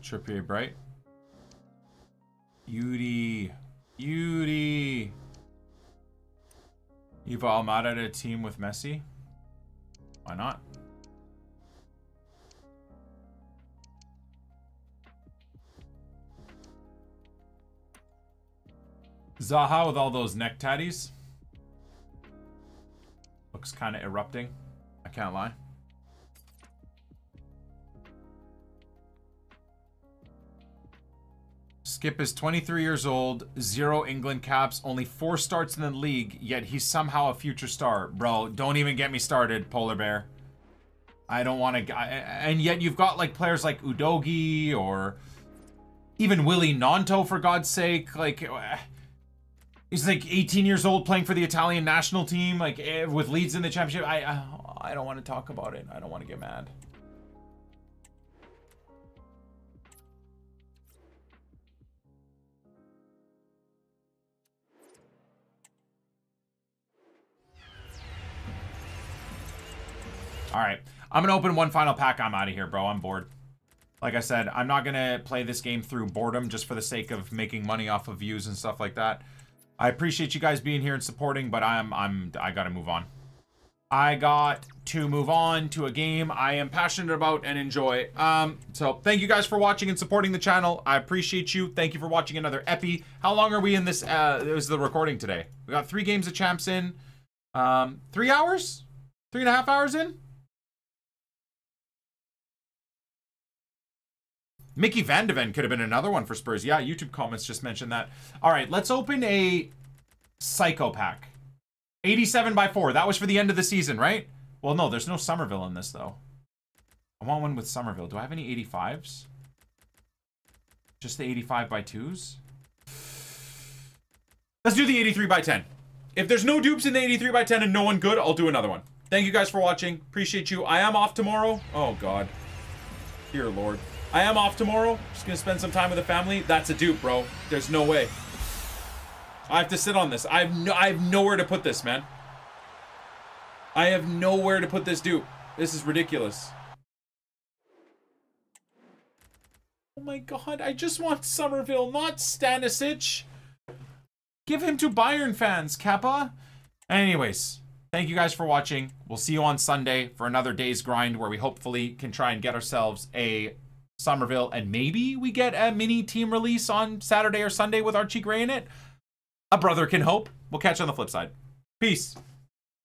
Trippier Bright. Yudi. You've all mad at a team with Messi? Why not? Zaha with all those neck tatties. Looks kind of erupting. I can't lie. Skip is 23 years old, 0 England caps, only 4 starts in the league, yet he's somehow a future star. Bro, don't even get me started, Polar Bear. I don't want to... And yet you've got like players like Udogi or even Willy Nanto, for God's sake. Like, he's like 18 years old playing for the Italian national team, like with Leeds in the championship. I don't want to talk about it. I don't want to get mad. All right, I'm going to open one final pack. I'm out of here, bro. I'm bored. Like I said, I'm not going to play this game through boredom just for the sake of making money off of views and stuff like that. I appreciate you guys being here and supporting, but I got to move on. I got to move on to a game I am passionate about and enjoy. So thank you guys for watching and supporting the channel. I appreciate you. Thank you for watching another Epi. How long are we in this? It was the recording today. We got 3 games of champs in. 3 hours? 3.5 hours in? Mickey Van de Ven could have been another one for Spurs. Yeah, YouTube comments just mentioned that. All right, let's open a Psycho pack. 87 by 4. That was for the end of the season, right? Well, no, there's no Summerville in this, though. I want one with Summerville. Do I have any 85s? Just the 85 by 2s? Let's do the 83 by 10. If there's no dupes in the 83 by 10 and no one good, I'll do another one. Thank you guys for watching. Appreciate you. I am off tomorrow. Oh, God. Dear Lord. I am off tomorrow. Just going to spend some time with the family. That's a dupe, bro. There's no way. I have to sit on this. I have nowhere to put this, man. I have nowhere to put this dupe. This is ridiculous. Oh, my God. I just want Summerville, not Stanisic. Give him to Bayern fans, Kappa. Anyways, thank you guys for watching. We'll see you on Sunday for another day's grind where we hopefully can try and get ourselves a Summerville, and maybe we get a mini team release on Saturday or Sunday with Archie Gray in it. A brother can hope. We'll catch you on the flip side. Peace.